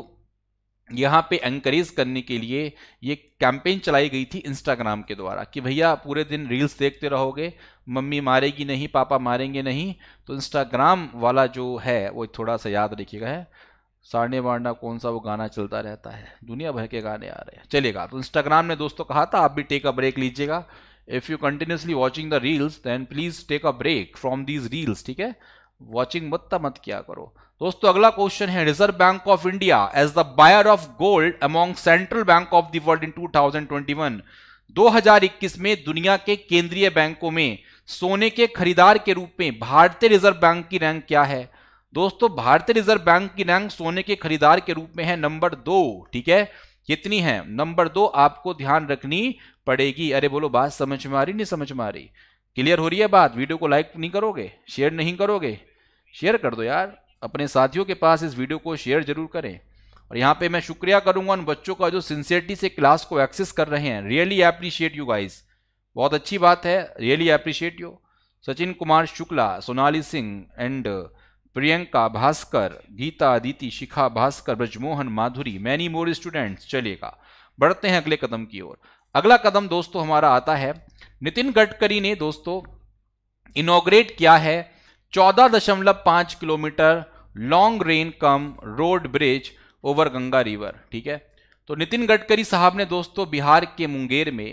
यहाँ पे एनकरेज करने के लिए ये कैंपेन चलाई गई थी इंस्टाग्राम के द्वारा कि भैया पूरे दिन रील्स देखते रहोगे, मम्मी मारेगी नहीं, पापा मारेंगे नहीं, तो इंस्टाग्राम वाला जो है वो थोड़ा सा याद रखिएगा है। साड़ने वाड़ना कौन सा वो गाना चलता रहता है, दुनिया भर के गाने आ रहे हैं, चलेगा। तो इंस्टाग्राम ने दोस्तों कहा था आप भी टेक अ ब्रेक लीजिएगा, if you continuously watching the reels then please take a break from these reels, ठीक है, वॉचिंग मत किया करो दोस्तों। अगला क्वेश्चन है, Reserve bank of India as the buyer of gold among central bank of the world in 2021, 2021 में दुनिया के केंद्रीय बैंकों में सोने के खरीदार के रूप में भारतीय रिजर्व बैंक की रैंक क्या है? दोस्तों भारतीय रिजर्व बैंक की रैंक सोने के खरीदार के रूप में है नंबर 2, ठीक है, कितनी है? नंबर 2 आपको ध्यान रखनी पड़ेगी। अरे बोलो बात समझ में आ रही नहीं समझ में आ रही? क्लियर हो रही है बात? वीडियो को लाइक नहीं करोगे, शेयर नहीं करोगे? शेयर कर दो यार, अपने साथियों के पास इस वीडियो को शेयर जरूर करें। और यहाँ पे मैं शुक्रिया करूंगा उन बच्चों का जो सिंसियरिटी से क्लास को एक्सेस कर रहे हैं, रियली अप्रिशिएट यू गाइस, बहुत अच्छी बात है, really appreciate you. Sachin Kumar Shukla, Sonali Singh and Priyanka Bhaskar, Geeta, Aditi, Shikha Bhaskar, Brajmohan, Madhuri, many more students. चलेगा, बढ़ते हैं अगले कदम की ओर। अगला कदम दोस्तों हमारा आता है, नितिन गडकरी ने दोस्तों इनॉग्रेट किया है 14.5 kilometre long rail cum road bridge over Ganga river. ठीक है, तो नितिन गडकरी साहब ने दोस्तों बिहार के मुंगेर में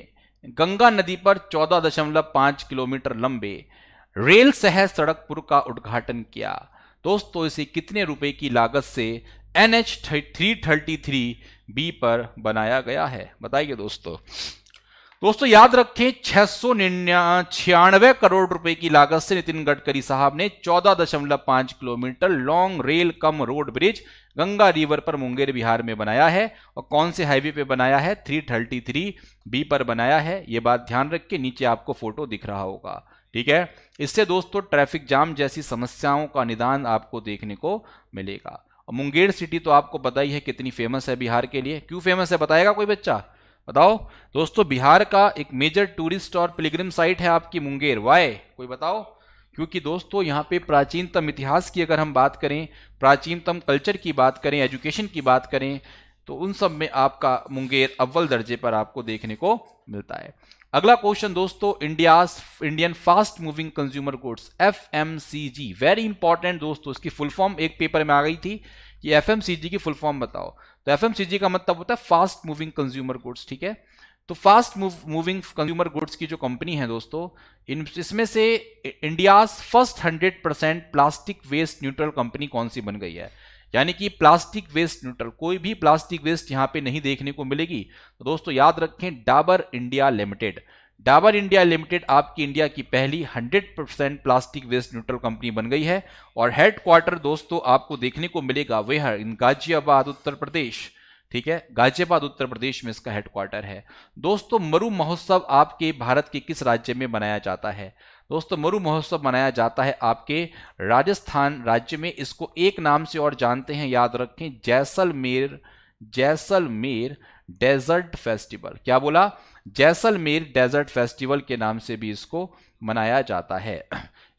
गंगा नदी पर 14.5 किलोमीटर लंबे रेल सह सड़क पुल का उद्घाटन किया। दोस्तों इसे कितने रुपए की लागत से NH 333B पर बनाया गया है, बताइए दोस्तों। दोस्तों याद रखें 696 करोड़ रुपए की लागत से नितिन गडकरी साहब ने 14.5 kilometre long rail cum road bridge Ganga river पर मुंगेर बिहार में बनाया है। और कौन से हाईवे पे बनाया है? 333B पर बनाया है। ये बात ध्यान रखिए, नीचे आपको फोटो दिख रहा होगा। ठीक है, इससे दोस्तों ट्रैफिक जाम जैसी समस्याओं का निदान आपको देखने को मिलेगा। और मुंगेर सिटी तो आपको पता ही है कितनी फेमस है बिहार के लिए। क्यों फेमस है बताएगा कोई बच्चा? बताओ दोस्तों, बिहार का एक मेजर टूरिस्ट और पिलग्रिम साइट है आपकी मुंगेर। वाय कोई बताओ? क्योंकि दोस्तों यहाँ पे प्राचीनतम इतिहास की अगर हम बात करें, प्राचीनतम कल्चर की बात करें, एजुकेशन की बात करें, तो उन सब में आपका मुंगेर अव्वल दर्जे पर आपको देखने को मिलता है। अगला क्वेश्चन दोस्तों, Indian fast moving consumer goods FMCG, very important दोस्तों। इसकी फुल फॉर्म एक पेपर में आ गई थी, ये FMCG की फुल फॉर्म बताओ। तो FMCG का मतलब होता है फास्ट मूविंग कंज्यूमर गुड्स। ठीक है, तो फास्ट मूविंग कंज्यूमर गुड्स की जो कंपनी है दोस्तों, इसमें से India's first 100% plastic waste neutral company कौन सी बन गई है? यानी कि प्लास्टिक वेस्ट न्यूट्रल, कोई भी प्लास्टिक वेस्ट यहाँ पे नहीं देखने को मिलेगी। तो दोस्तों याद रखें, Dabur India limited, Dabur India limited आपकी इंडिया की पहली 100% प्लास्टिक वेस्ट न्यूट्रल कंपनी बन गई है। और हेडक्वार्टर दोस्तों आपको देखने को मिलेगा वेयर इन गाजियाबाद, उत्तर प्रदेश। ठीक है, गाजियाबाद उत्तर प्रदेश में इसका हेडक्वार्टर है। दोस्तों मरु महोत्सव आपके भारत के किस राज्य में मनाया जाता है? दोस्तों मरु महोत्सव मनाया जाता है आपके राजस्थान राज्य में। इसको एक नाम से और जानते हैं, याद रखें, जैसलमेर डेजर्ट फेस्टिवल। क्या बोला? जैसलमेर डेजर्ट फेस्टिवल के नाम से भी इसको मनाया जाता है।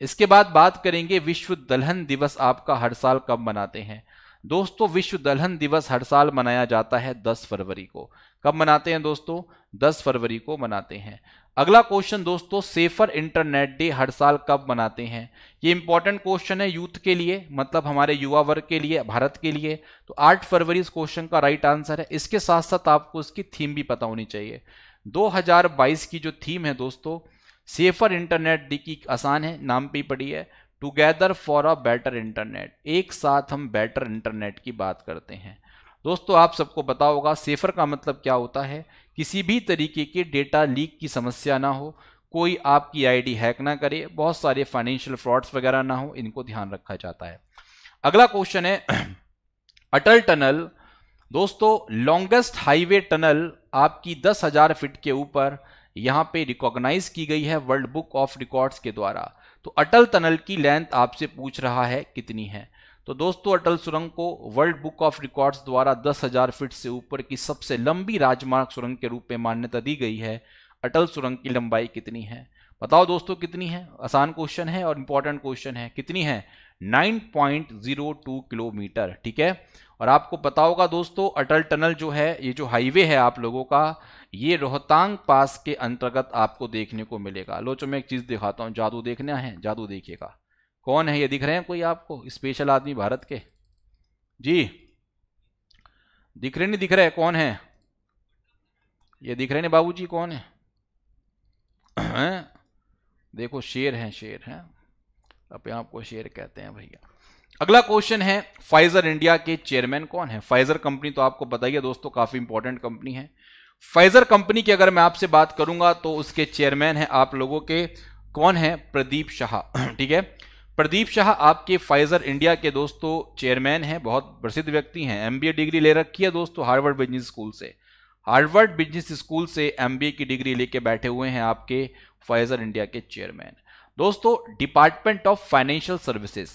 इसके बाद बात करेंगे, विश्व दलहन दिवस आपका हर साल कब मनाते हैं? दोस्तों विश्व दलहन दिवस हर साल मनाया जाता है 10 फरवरी को। कब मनाते हैं दोस्तों? 10 फरवरी को मनाते हैं। अगला क्वेश्चन दोस्तों, सेफर इंटरनेट डे हर साल कब मनाते हैं? ये इंपॉर्टेंट क्वेश्चन है यूथ के लिए, मतलब हमारे युवा वर्ग के लिए, भारत के लिए। तो 8 फरवरी इस क्वेश्चन का राइट आंसर है। इसके साथ साथ आपको इसकी थीम भी पता होनी चाहिए। 2022 की जो थीम है दोस्तों सेफर इंटरनेट डे की, आसान है, नाम पे पड़ी है, together for a better internet, एक साथ हम बेटर इंटरनेट की बात करते हैं। दोस्तों आप सबको पता होगा सेफर का मतलब क्या होता है, किसी भी तरीके के डेटा लीक की समस्या ना हो, कोई आपकी आईडी हैक ना करे, बहुत सारे फाइनेंशियल फ्रॉड्स वगैरह ना हो, इनको ध्यान रखा जाता है। अगला क्वेश्चन है, अटल टनल दोस्तों लॉन्गेस्ट हाईवे टनल आपकी 10,000 फीट के ऊपर यहाँ पे रिकॉग्नाइज की गई है वर्ल्ड बुक ऑफ रिकॉर्ड्स के द्वारा। तो अटल टनल की लेंथ आपसे पूछ रहा है कितनी है। तो दोस्तों अटल सुरंग को वर्ल्ड बुक ऑफ रिकॉर्ड्स द्वारा 10,000 फीट से ऊपर की सबसे लंबी राजमार्ग सुरंग के रूप में मान्यता दी गई है। अटल सुरंग की लंबाई कितनी है बताओ दोस्तों, कितनी है? आसान क्वेश्चन है और इंपॉर्टेंट क्वेश्चन है। कितनी है? 9.02 किलोमीटर। ठीक है, और आपको पता होगा दोस्तों अटल टनल जो है, ये जो हाईवे है आप लोगों का, ये रोहतांग पास के अंतर्गत आपको देखने को मिलेगा। लो मैं एक चीज दिखाता हूँ, जादू देखना है, जादू देखिएगा। कौन है ये? दिख रहे हैं कोई आपको स्पेशल आदमी भारत के? जी दिख रहे नहीं? दिख रहे कौन है ये? दिख रहे नहीं बाबू जी? कौन है? देखो शेर है, शेर है, अपने आपको शेर कहते हैं भैया। अगला क्वेश्चन है, फाइजर इंडिया के चेयरमैन कौन है? फाइजर कंपनी तो आपको बताइए दोस्तों काफी इंपॉर्टेंट कंपनी है। फाइजर कंपनी की अगर मैं आपसे बात करूंगा तो उसके चेयरमैन हैं आप लोगों के, कौन है? प्रदीप शाह। ठीक है, प्रदीप शाह आपके फाइजर इंडिया के दोस्तों चेयरमैन हैं, बहुत प्रसिद्ध व्यक्ति हैं। MBA डिग्री ले रखी है दोस्तों हार्वर्ड बिजनेस स्कूल से, हार्वर्ड बिजनेस स्कूल से MBA की डिग्री लेके बैठे हुए हैं आपके फाइजर इंडिया के चेयरमैन। दोस्तों डिपार्टमेंट ऑफ फाइनेंशियल सर्विसेज,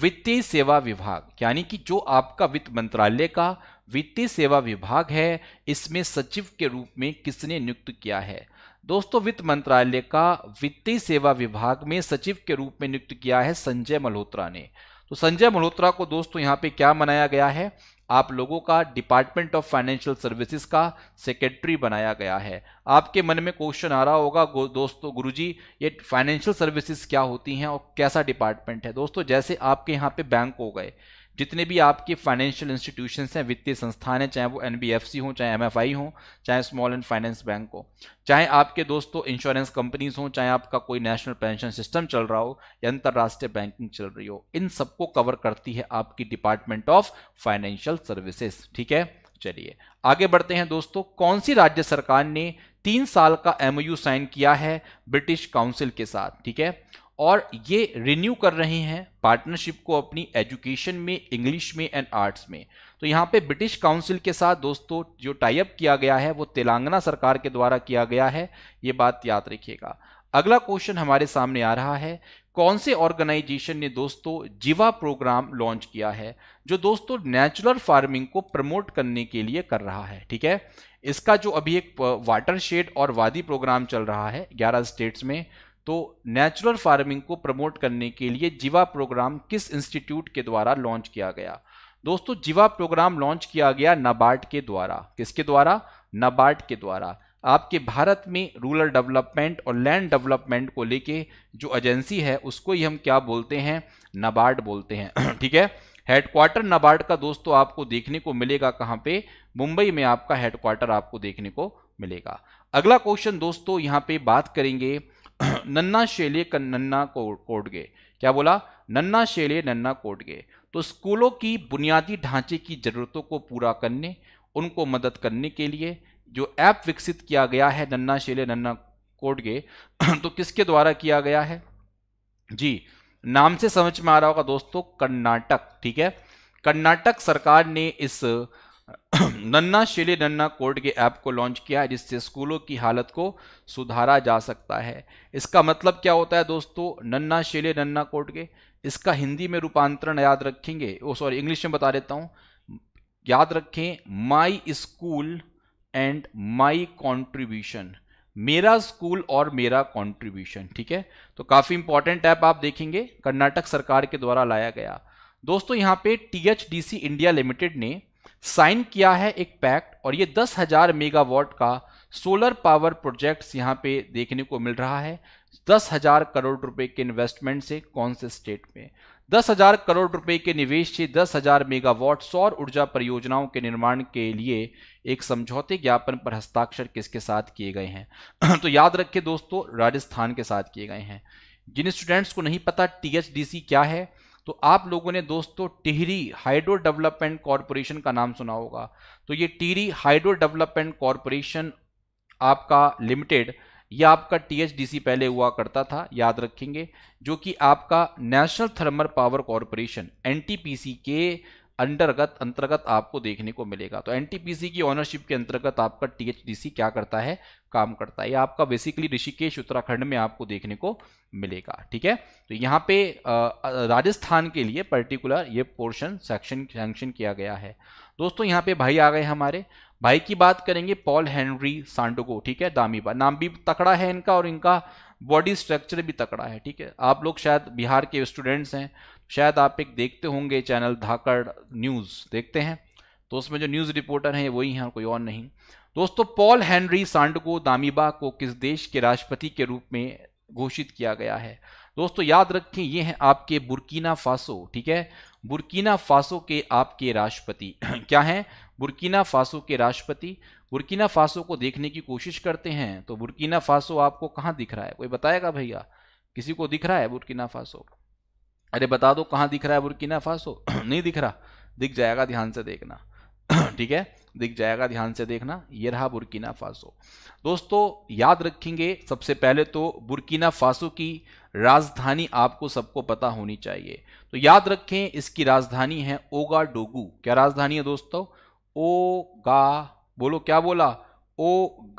वित्तीय सेवा विभाग, यानी कि जो आपका वित्त मंत्रालय का वित्तीय सेवा विभाग है, इसमें सचिव के रूप में किसने नियुक्त किया है? दोस्तों वित्त मंत्रालय का वित्तीय सेवा विभाग में सचिव के रूप में नियुक्त किया है संजय मल्होत्रा ने। तो संजय मल्होत्रा को दोस्तों यहाँ पे क्या मनाया गया है, आप लोगों का डिपार्टमेंट ऑफ फाइनेंशियल सर्विसेज का सेक्रेटरी बनाया गया है। आपके मन में क्वेश्चन आ रहा होगा दोस्तों गुरुजी ये फाइनेंशियल सर्विसेज क्या होती हैं और कैसा डिपार्टमेंट है। दोस्तों जैसे आपके यहाँ पे बैंक हो गए, जितने भी आपके फाइनेंशियल इंस्टीट्यूशंस हैं, वित्तीय संस्थान हैं, चाहे वो NBFC हो, चाहे MFI हो, चाहे स्मॉल एंड फाइनेंस बैंक हो, चाहे आपके दोस्तों इंश्योरेंस कंपनीज हो, चाहे आपका कोई नेशनल पेंशन सिस्टम चल रहा हो या अंतर्राष्ट्रीय बैंकिंग चल रही हो, इन सबको कवर करती है आपकी डिपार्टमेंट ऑफ फाइनेंशियल सर्विसेज। ठीक है, चलिए आगे बढ़ते हैं दोस्तों। कौन सी राज्य सरकार ने 3 साल का MOU साइन किया है ब्रिटिश काउंसिल के साथ, ठीक है, और ये रिन्यू कर रहे हैं पार्टनरशिप को अपनी एजुकेशन में, इंग्लिश में एंड आर्ट्स में। तो यहाँ पे ब्रिटिश काउंसिल के साथ दोस्तों जो टाई अप किया गया है वो तेलंगाना सरकार के द्वारा किया गया है, ये बात याद रखिएगा। अगला क्वेश्चन हमारे सामने आ रहा है, कौन से ऑर्गेनाइजेशन ने दोस्तों जीवा प्रोग्राम लॉन्च किया है, जो दोस्तों नेचुरल फार्मिंग को प्रमोट करने के लिए कर रहा है। ठीक है, इसका जो अभी एक वाटरशेड और वादी प्रोग्राम चल रहा है 11 स्टेट्स में, तो नेचुरल फार्मिंग को प्रमोट करने के लिए जीवा प्रोग्राम किस इंस्टीट्यूट के द्वारा लॉन्च किया गया। दोस्तों जीवा प्रोग्राम लॉन्च किया गया नाबार्ड के द्वारा। किसके द्वारा? नाबार्ड के द्वारा। आपके भारत में रूरल डेवलपमेंट और लैंड डेवलपमेंट को लेके जो एजेंसी है उसको ही हम क्या बोलते हैं, नाबार्ड बोलते हैं। ठीक है, हेडक्वार्टर नाबार्ड का दोस्तों आपको देखने को मिलेगा कहाँ पे, मुंबई में आपका हेडक्वार्टर आपको देखने को मिलेगा। अगला क्वेश्चन दोस्तों यहाँ पे बात करेंगे नन्ना शेले नन्ना कोडगे। क्या बोला? नन्ना शेले नन्ना कोडगे। तो स्कूलों की बुनियादी ढांचे की जरूरतों को पूरा करने, उनको मदद करने के लिए जो ऐप विकसित किया गया है नन्ना शेले नन्ना कोडगे, तो किसके द्वारा किया गया है जी, नाम से समझ में आ रहा होगा दोस्तों कर्नाटक। ठीक है, कर्नाटक सरकार ने इस नन्ना शेले नन्ना कोडगे ऐप को लॉन्च किया है, जिससे स्कूलों की हालत को सुधारा जा सकता है। इसका मतलब क्या होता है दोस्तों, नन्ना शेले नन्ना कोडगे, इसका हिंदी में रूपांतरण याद रखेंगे, इंग्लिश में बता देता हूं, याद रखें my school and my contribution, मेरा स्कूल और मेरा कॉन्ट्रीब्यूशन। ठीक है, तो काफी इंपॉर्टेंट ऐप आप देखेंगे कर्नाटक सरकार के द्वारा लाया गया। दोस्तों यहाँ पे THDC इंडिया लिमिटेड ने साइन किया है एक पैक्ट, और ये 10,000 मेगावाट का सोलर पावर प्रोजेक्ट्स यहाँ पे देखने को मिल रहा है 10,000 करोड़ रुपए के इन्वेस्टमेंट से। कौन से स्टेट में? 10,000 करोड़ रुपए के निवेश से 10,000 मेगावाट सौर ऊर्जा परियोजनाओं के निर्माण के लिए एक समझौते ज्ञापन पर हस्ताक्षर किसके साथ किए गए हैं? तो याद रखिए दोस्तों राजस्थान के साथ किए गए हैं। जिन स्टूडेंट्स को नहीं पता THDC क्या है, तो आप लोगों ने दोस्तों टिहरी हाइड्रो डेवलपमेंट कॉरपोरेशन का नाम सुना होगा। तो ये टिहरी हाइड्रो डेवलपमेंट कॉरपोरेशन आपका लिमिटेड, ये आपका THDC पहले हुआ करता था, याद रखेंगे, जो कि आपका national thermal power corporation NTPC के अंतर्गत आपको देखने को मिलेगा। तो NTPC की ओनरशिप के अंतर्गत आपका THDC क्या करता है, काम करता है। ये आपका बेसिकली ऋषिकेश उत्तराखंड में आपको देखने को मिलेगा। ठीक है, तो यहाँ पे राजस्थान के लिए पर्टिकुलर ये पोर्शन सैंक्शन किया गया है। दोस्तों यहाँ पे भाई आ गए, हमारे भाई की बात करेंगे पॉल हेनरी सांडोगो। ठीक है, दामीबा, नाम भी तकड़ा है इनका और इनका बॉडी स्ट्रक्चर भी तकड़ा है। ठीक है, आप लोग शायद बिहार के स्टूडेंट्स हैं, शायद आप एक देखते होंगे चैनल धाकड़ न्यूज़ देखते हैं, तो उसमें जो न्यूज़ रिपोर्टर हैं वही हैं, कोई और नहीं। दोस्तों पॉल हेनरी सांडोगो दामीबा को किस देश के राष्ट्रपति के रूप में घोषित किया गया है? दोस्तों याद रखें ये हैं आपके बुर्किना फासो। ठीक है, बुर्किना फासो के आपके राष्ट्रपति क्या हैं? बुर्किना फासो के राष्ट्रपति। बुर्किना फासो को देखने की कोशिश करते हैं, तो बुर्किना फासो आपको कहाँ दिख रहा है, कोई बताएगा भैया? किसी को दिख रहा है बुर्किना फासो? अरे बता दो कहाँ दिख रहा है बुर्किना फासो? नहीं दिख रहा, दिख जाएगा, ध्यान से देखना। ठीक है, दिख जाएगा, ध्यान से देखना, ये रहा बुर्किना फासो। दोस्तों याद रखेंगे सबसे पहले तो बुर्किना फासो की राजधानी आपको सबको पता होनी चाहिए, तो याद रखें इसकी राजधानी है ओगाडोगू। क्या राजधानी है दोस्तों? ओगा, बोलो क्या बोला? ओगाडोगू।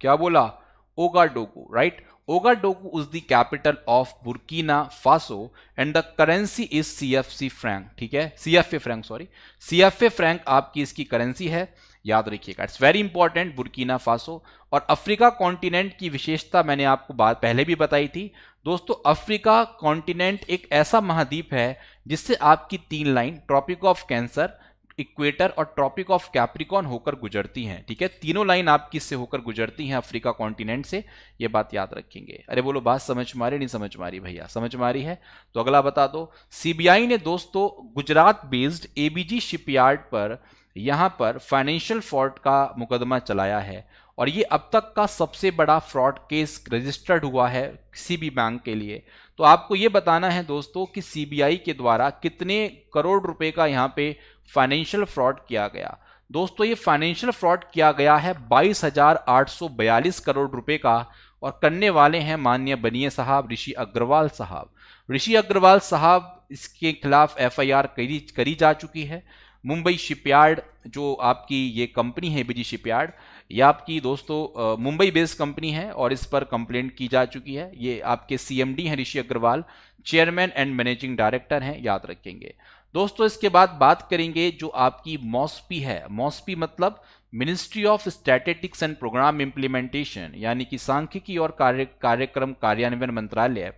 क्या बोला? Ouagadougou, right. Ouagadougou is the capital of Burkina Faso and the currency is CFA franc। ठीक है, CFA franc, sorry, CFA franc आपकी इसकी करेंसी है। याद रखिएगा, it's very important Burkina Faso. और अफ्रीका कॉन्टिनेंट की विशेषता मैंने आपको बात पहले भी बताई थी दोस्तों। अफ्रीका कॉन्टिनेंट एक ऐसा महाद्वीप है जिससे आपकी तीन line tropic of Cancer, equator और ट्रॉपिक ऑफ कैप्रिकॉन होकर गुजरती हैं, ठीक है, तीनों लाइन आपकी इससे होकर गुजरती हैं अफ्रीका कॉन्टिनेंट से, ये बात याद रखेंगे। अरे बोलो बात समझ मारी नहीं समझ मारी भैया, समझ मारी है तो अगला बता दो। सीबीआई ने दोस्तों गुजरात बेस्ड एबीजी शिपयार्ड पर यहाँ पर फाइनेंशियल फ्रॉड का मुकदमा चलाया है और ये अब तक का सबसे बड़ा फ्रॉड केस रजिस्टर्ड हुआ है सीबी बैंक के लिए। तो आपको ये बताना है दोस्तों कि सीबीआई के द्वारा कितने करोड़ रुपए का यहाँ पे फाइनेंशियल फ्रॉड किया गया। दोस्तों ये फाइनेंशियल फ्रॉड किया गया है 22,842 करोड़ रुपए का और करने वाले हैं माननीय बनिए साहब ऋषि अग्रवाल साहब। ऋषि अग्रवाल साहब इसके खिलाफ एफआईआर करी जा चुकी है। मुंबई शिपयार्ड जो आपकी ये कंपनी है बीजी शिपयार्ड, ये आपकी दोस्तों मुंबई बेस्ड कंपनी है और इस पर कंप्लेंट की जा चुकी है। ये आपके सीएमडी हैं Rishi Agarwal, chairman and managing director हैं, याद रखेंगे दोस्तों। इसके बाद बात करेंगे जो आपकी मॉस्पी है, मॉस्पी मतलब ministry of statistics and programme implementation, यानी कि सांख्यिकी और कार्यक्रम कार्यान्वयन मंत्रालय,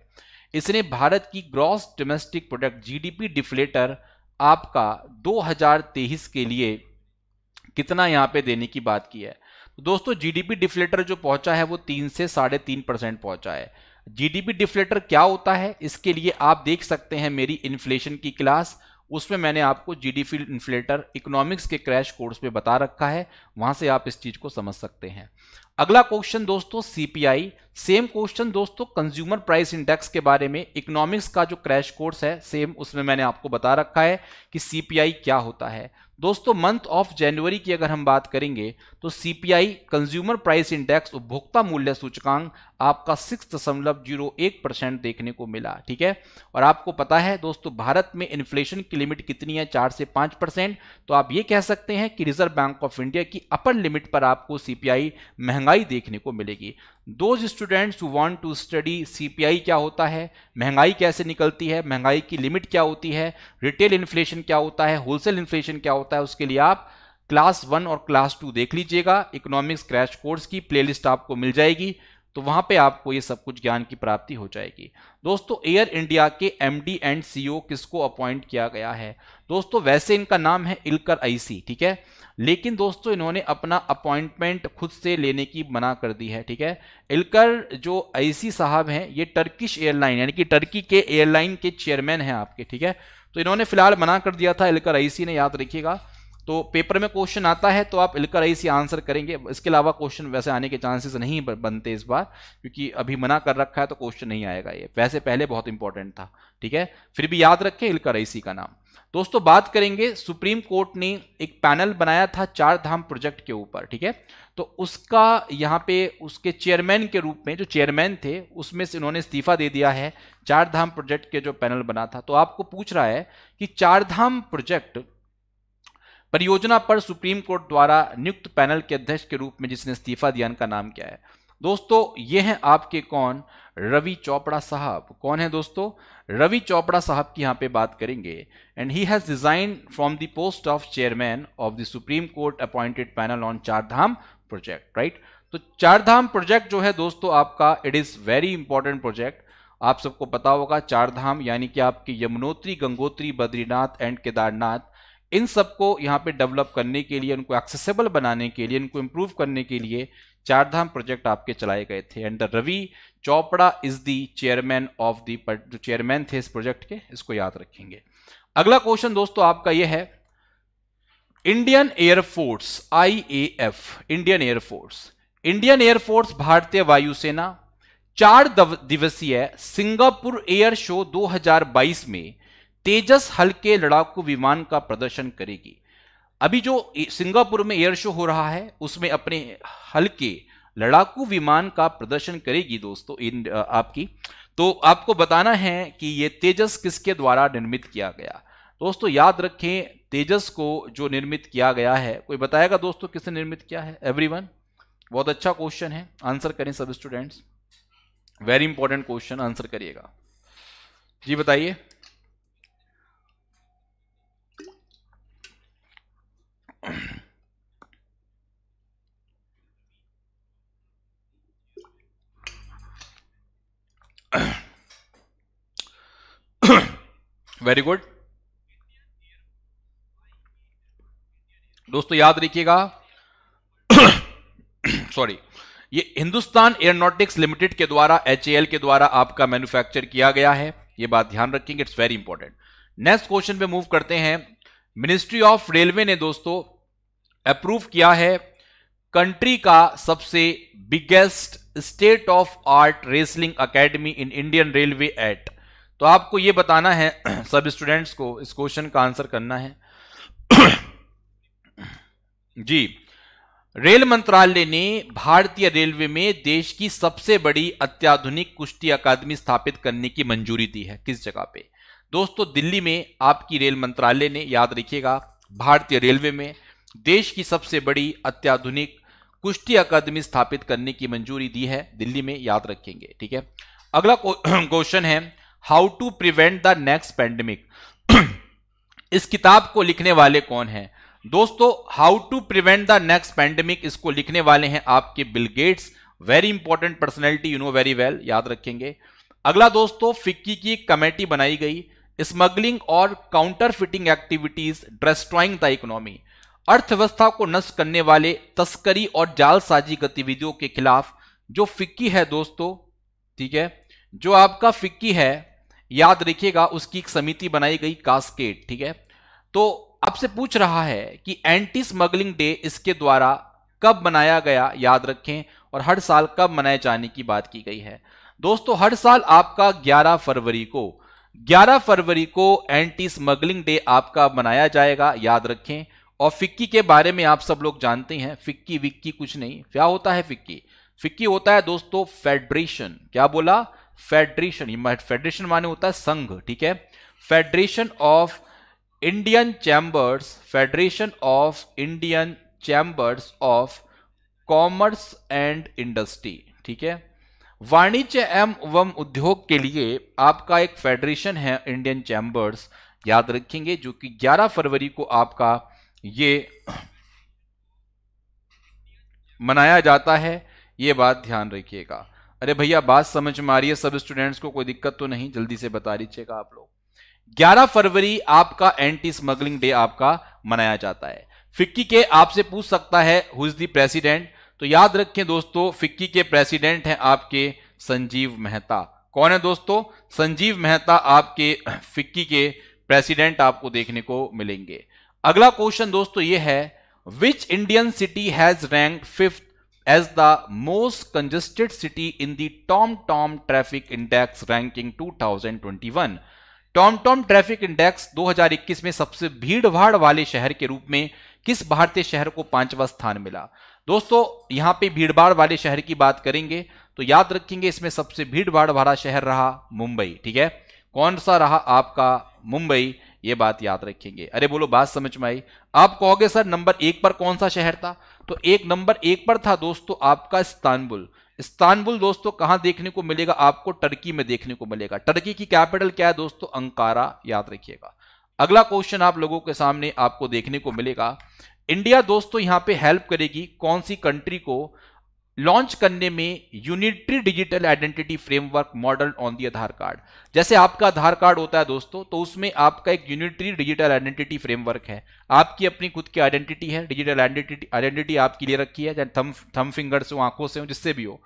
इसने भारत की gross domestic product GDP deflator आपका 2023 के लिए कितना यहाँ पे देने की बात की है। तो दोस्तों जीडीपी डिफ्लेटर जो पहुंचा है वो 3 से 3.5% पहुंचा है। जीडीपी डिफ्लेटर क्या होता है, इसके लिए आप देख सकते हैं मेरी इन्फ्लेशन की क्लास, उसमें मैंने आपको जीडीपी इन्फ्लेटर इकोनॉमिक्स के क्रैश कोर्स में बता रखा है, वहां से आप इस चीज को समझ सकते हैं। अगला क्वेश्चन दोस्तों सीपीआई, सेम क्वेश्चन दोस्तों कंज्यूमर प्राइस इंडेक्स के बारे में इकोनॉमिक्स का जो क्रैश कोर्स है सेम, उसमें मैंने आपको बता रखा है कि सीपीआई क्या होता है। दोस्तों मंथ ऑफ जनवरी की अगर हम बात करेंगे तो सीपीआई कंज्यूमर प्राइस इंडेक्स उपभोक्ता मूल्य सूचकांक आपका 6.01% देखने को मिला, ठीक है। और आपको पता है दोस्तों भारत में इन्फ्लेशन की लिमिट कितनी है, 4 से 5%। तो आप ये कह सकते हैं कि रिजर्व बैंक ऑफ इंडिया की अपर लिमिट पर आपको सीपीआई महंगाई देखने को मिलेगी। Those students who want to study CPI क्या होता है, महंगाई कैसे निकलती है, महंगाई की लिमिट क्या होती है, रिटेल इन्फ्लेशन क्या होता है, होलसेल इन्फ्लेशन क्या होता है, उसके लिए आप क्लास 1 और क्लास 2 देख लीजिएगा, इकोनॉमिक्स क्रैश कोर्स की प्लेलिस्ट आपको मिल जाएगी, तो वहां पे आपको ये सब कुछ ज्ञान की प्राप्ति हो जाएगी। दोस्तों एयर इंडिया के एमडी एंड सीईओ किसको अपॉइंट किया गया है, दोस्तों वैसे इनका नाम है इलकर आईसी, ठीक है, लेकिन दोस्तों इन्होंने अपना अपॉइंटमेंट खुद से लेने की मना कर दी है, ठीक है। इलकर जो आईसी साहब हैं ये टर्किश एयरलाइन यानी कि टर्की के एयरलाइन के चेयरमैन हैं आपके, ठीक है, तो इन्होंने फिलहाल मना कर दिया था इलकर आईसी ने, याद रखिएगा। तो पेपर में क्वेश्चन आता है तो आप इलकर आईसी आंसर करेंगे, इसके अलावा क्वेश्चन वैसे आने के चांसेस नहीं बनते इस बार, क्योंकि अभी मना कर रखा है तो क्वेश्चन नहीं आएगा, ये वैसे पहले बहुत इंपॉर्टेंट था, ठीक है, फिर भी याद रखें इलकर आईसी का नाम। दोस्तों बात करेंगे सुप्रीम कोर्ट ने एक पैनल बनाया था 4 धाम प्रोजेक्ट के ऊपर, ठीक है, तो उसका यहाँ पे उसके चेयरमैन के रूप में जो चेयरमैन थे उसमें से उन्होंने इस्तीफा दे दिया है 4 धाम प्रोजेक्ट के जो पैनल बना था। तो आपको पूछ रहा है कि 4 धाम प्रोजेक्ट परियोजना पर सुप्रीम कोर्ट द्वारा नियुक्त पैनल के अध्यक्ष के रूप में जिसने इस्तीफा दिया उनका नाम क्या है। दोस्तों ये हैं आपके कौन, रवि चोपड़ा साहब, कौन है दोस्तों रवि चोपड़ा साहब की यहाँ पे बात करेंगे। And he has resign from the post of chairman of the Supreme Court appointed panel on 4 Dham project, right. तो 4 धाम प्रोजेक्ट जो है दोस्तों आपका, it is very important project, आप सबको पता होगा 4 धाम यानी कि आपके यमुनोत्री, गंगोत्री, बद्रीनाथ एंड केदारनाथ, इन सबको यहाँ पे डेवलप करने के लिए, उनको एक्सेसिबल बनाने के लिए, उनको इम्प्रूव करने के लिए 4 धाम प्रोजेक्ट आपके चलाए गए थे। And Ravi Chopra is the chairman of the, जो चेयरमैन थे इस प्रोजेक्ट के, इसको याद रखेंगे। अगला क्वेश्चन दोस्तों आपका ये है, Indian air force IAF, Indian air force, Indian air force भारतीय वायुसेना 4 दिवसीय सिंगापुर एयर शो 2022 में तेजस हल्के लड़ाकू विमान का प्रदर्शन करेगी। अभी जो सिंगापुर में एयर शो हो रहा है उसमें अपने हल्के लड़ाकू विमान का प्रदर्शन करेगी दोस्तों आपकी। तो आपको बताना है कि ये तेजस किसके द्वारा निर्मित किया गया। दोस्तों याद रखें तेजस को जो निर्मित किया गया है, कोई बताएगा दोस्तों किसने निर्मित किया है? एवरीवन, बहुत अच्छा क्वेश्चन है, आंसर करें सब students, very important question, answer करिएगा जी, बताइए। Very good. दोस्तों याद रखिएगा सॉरी, ये हिंदुस्तान एरोनॉटिक्स लिमिटेड के द्वारा HAL के द्वारा आपका मैन्युफैक्चर किया गया है, ये बात ध्यान रखेंगे, it's very important. Next question पे मूव करते हैं। मिनिस्ट्री ऑफ रेलवे ने दोस्तों अप्रूव किया है कंट्री का सबसे biggest state of art wrestling academy in Indian railway act. तो आपको ये बताना है सब स्टूडेंट्स को, इस क्वेश्चन का आंसर करना है। जी, रेल मंत्रालय ने भारतीय रेलवे में देश की सबसे बड़ी अत्याधुनिक कुश्ती अकादमी स्थापित करने की मंजूरी दी है। किस जगह पे दोस्तों? दिल्ली में आपकी रेल मंत्रालय ने, याद रखिएगा, भारतीय रेलवे में देश की सबसे बड़ी अत्याधुनिक कुश्ती अकादमी स्थापित करने की मंजूरी दी है, दिल्ली में, याद रखेंगे। ठीक है, अगला क्वेश्चन है how to prevent the next pandemic. इस किताब को लिखने वाले कौन हैं दोस्तों? How to prevent the next pandemic, इसको लिखने वाले हैं आपके Bill Gates, very important personality, you know very well, याद रखेंगे। अगला दोस्तों, फिक्की की कमेटी बनाई गई, स्मगलिंग और counterfeiting activities destroying the economy, अर्थव्यवस्था को नष्ट करने वाले तस्करी और जालसाजी गतिविधियों के खिलाफ। जो फिक्की है दोस्तों, ठीक है, जो आपका फिक्की है, याद रखिएगा, उसकी एक समिति बनाई गई, कास्केड। ठीक है, तो आपसे पूछ रहा है कि एंटी स्मगलिंग डे इसके द्वारा कब मनाया गया, याद रखें, और हर साल कब मनाए जाने की बात की गई है दोस्तों? हर साल आपका 11 फरवरी को, 11 फरवरी को एंटी स्मगलिंग डे आपका मनाया जाएगा, याद रखें। और फिक्की के बारे में आप सब लोग जानते हैं, फिक्की विक्की कुछ नहीं, क्या होता है फिक्की? फिक्की होता है दोस्तों फेडरेशन, क्या बोला? फेडरेशन, फेडरेशन माने होता है संघ, ठीक है, federation of Indian chambers, federation of Indian chambers of commerce and industry, ठीक है, वाणिज्य एवं उद्योग के लिए आपका एक फेडरेशन है इंडियन चैम्बर्स, याद रखेंगे, जो कि 11 फरवरी को आपका ये मनाया जाता है, ये बात ध्यान रखिएगा। अरे भैया बात समझ में आ रही है सब स्टूडेंट्स को? कोई दिक्कत तो नहीं? जल्दी से बता दीजिएगा आप लोग। 11 फरवरी आपका एंटी स्मगलिंग डे आपका मनाया जाता है। फिक्की के आपसे पूछ सकता है हु इज द प्रेसिडेंट, तो याद रखें दोस्तों फिक्की के प्रेसिडेंट हैं आपके संजीव मेहता। कौन है दोस्तों? संजीव मेहता आपके फिक्की के प्रेसिडेंट आपको देखने को मिलेंगे। अगला क्वेश्चन दोस्तों ये है, which Indian city has ranked 5th as the most congested city in the TomTom traffic index ranking 2021। TomTom traffic index 2021 में सबसे भीड़भाड़ वाले शहर के रूप में किस भारतीय शहर को 5वां स्थान मिला? दोस्तों यहां पे भीड़भाड़ वाले शहर की बात करेंगे तो याद रखेंगे इसमें सबसे भीड़भाड़ वाला शहर रहा मुंबई। ठीक है, कौन सा रहा आपका? मुंबई, ये बात याद रखेंगे। अरे बोलो बात समझ में आई? आप कहोगे सर नंबर 1 पर कौन सा शहर था? तो एक नंबर 1 पर था दोस्तों आपका इस्तांबुल। इस्तांबुल दोस्तों कहां देखने को मिलेगा आपको? टर्की में देखने को मिलेगा। टर्की की कैपिटल क्या है दोस्तों? अंकारा, याद रखिएगा। अगला क्वेश्चन आप लोगों के सामने आपको देखने को मिलेगा, इंडिया दोस्तों यहां पे हेल्प करेगी कौन सी कंट्री को लॉन्च करने में unitary digital identity framework model on the Aadhaar card. जैसे आपका आधार कार्ड होता है दोस्तों, तो उसमें आपका एक यूनिटरी डिजिटल आइडेंटिटी फ्रेमवर्क है, आपकी अपनी खुद की आइडेंटिटी है, डिजिटल आइडेंटिटी आपकी ले रखी है, चाहे थम फिंगर से हो, आंखों से हो, जिससे भी हो।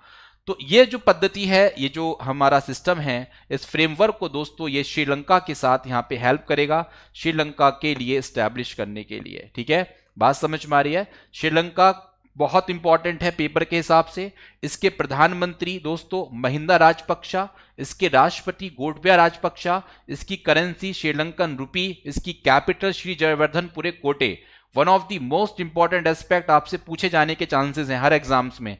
तो ये जो पद्धति है, ये जो हमारा सिस्टम है, इस फ्रेमवर्क को दोस्तों ये श्रीलंका के साथ यहाँ पे हेल्प करेगा, श्रीलंका के लिए स्टैब्लिश करने के लिए। ठीक है, बात समझ में आ रही है? श्रीलंका बहुत इंपॉर्टेंट है पेपर के हिसाब से। इसके प्रधानमंत्री दोस्तों महिंदा राजपक्षा, इसके राष्ट्रपति गोटबाया राजपक्षा, इसकी करेंसी श्रीलंकन रूपी, इसकी capital Sri Jayawardenepura Kotte. One of the most important aspect आपसे पूछे जाने के चांसेस हैं हर एग्जाम्स में।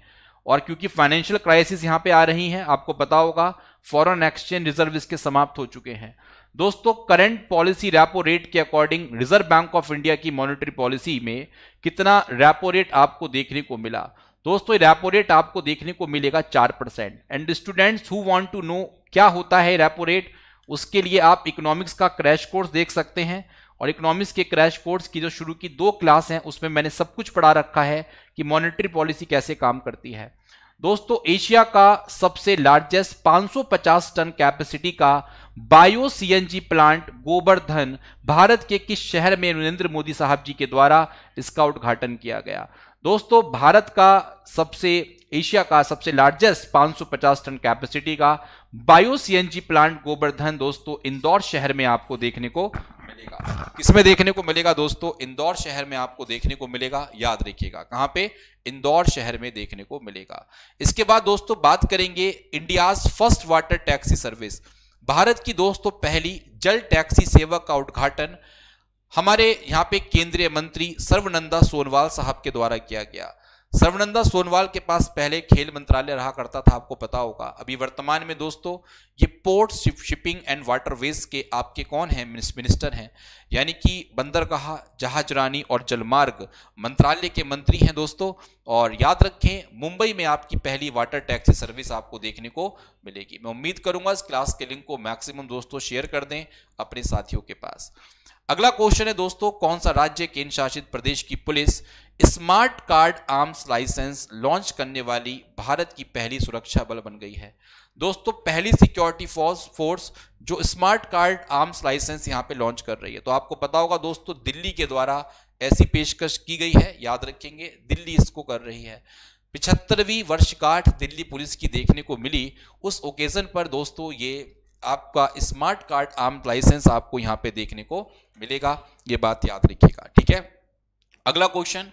और क्योंकि फाइनेंशियल क्राइसिस यहाँ पे आ रही है, आपको पता होगा फॉरेन एक्सचेंज रिजर्व इसके समाप्त हो चुके हैं दोस्तों। करंट पॉलिसी रेपो रेट के according Reserve bank of India की मॉनेटरी पॉलिसी में कितना रेपो रेट आपको देखने को मिला दोस्तों? रेपो रेट आपको देखने को मिलेगा 4%। And students who want to know क्या होता है रेपो रेट, उसके लिए आप इकोनॉमिक्स का क्रैश कोर्स देख सकते हैं। और इकोनॉमिक्स के क्रैश कोर्स की जो शुरू की 2 क्लास हैं उसमें मैंने सब कुछ पढ़ा रखा है कि मॉनेटरी पॉलिसी कैसे काम करती है। दोस्तों एशिया का सबसे लार्जेस्ट 550 टन कैपेसिटी का bio CNG plant Govardhan Bharat के किस शहर में नरेंद्र मोदी साहब जी के द्वारा इसका उद्घाटन किया गया। दोस्तों भारत का सबसे एशिया का सबसे लार्जेस्ट 550 टन कैपेसिटी का बायो सीएनजी प्लांट गोवर्धन दोस्तों इंदौर शहर में आपको देखने को मिलेगा। किसमें देखने को मिलेगा दोस्तों? इंदौर शहर में आपको देखने को मिलेगा, याद रखिएगा कहां पे, इंदौर शहर में देखने को मिलेगा। इसके बाद दोस्तों बात करेंगे India's first water taxi service, Bharat की दोस्तों पहली जल टैक्सी सेवा का उद्घाटन हमारे यहाँ पे केंद्रीय मंत्री सर्वानंद सोनोवाल साहब के द्वारा किया गया। सर्वानंद सोनोवाल के पास पहले खेल मंत्रालय रहा करता था, आपको पता होगा। अभी वर्तमान में दोस्तों ये पोर्ट शिपिंग एंड वाटरवेज के आपके कौन हैं, मिनिस्टर हैं, यानी कि बंदरगाह, जहाजरानी और जलमार्ग मंत्रालय के मंत्री हैं दोस्तों। और याद रखें मुंबई में आपकी पहली वाटर टैक्सी सर्विस आपको देखने को मिलेगी। मैं उम्मीद करूंगा इस क्लास के लिंक को मैक्सिमम दोस्तों शेयर कर दें अपने साथियों के पास। अगला क्वेश्चन है दोस्तों, कौन सा राज्य केंद्र शासित प्रदेश की police smart card arms licence launch करने वाली भारत की पहली सुरक्षा बल बन गई है। दोस्तों पहली सिक्योरिटी फोर्स जो स्मार्ट कार्ड आर्म्स लाइसेंस यहां पे लॉन्च कर रही है। तो आपको पता होगा दोस्तों दिल्ली के द्वारा ऐसी पेशकश की गई है, याद रखेंगे दिल्ली इसको कर रही है। 75वीं वर्षगांठ दिल्ली पुलिस की देखने को मिली, उस ओकेजन पर दोस्तों ये आपका स्मार्ट कार्ड आर्म लाइसेंस आपको यहां पे देखने को मिलेगा, ये बात याद रखिएगा, ठीक है। अगला क्वेश्चन,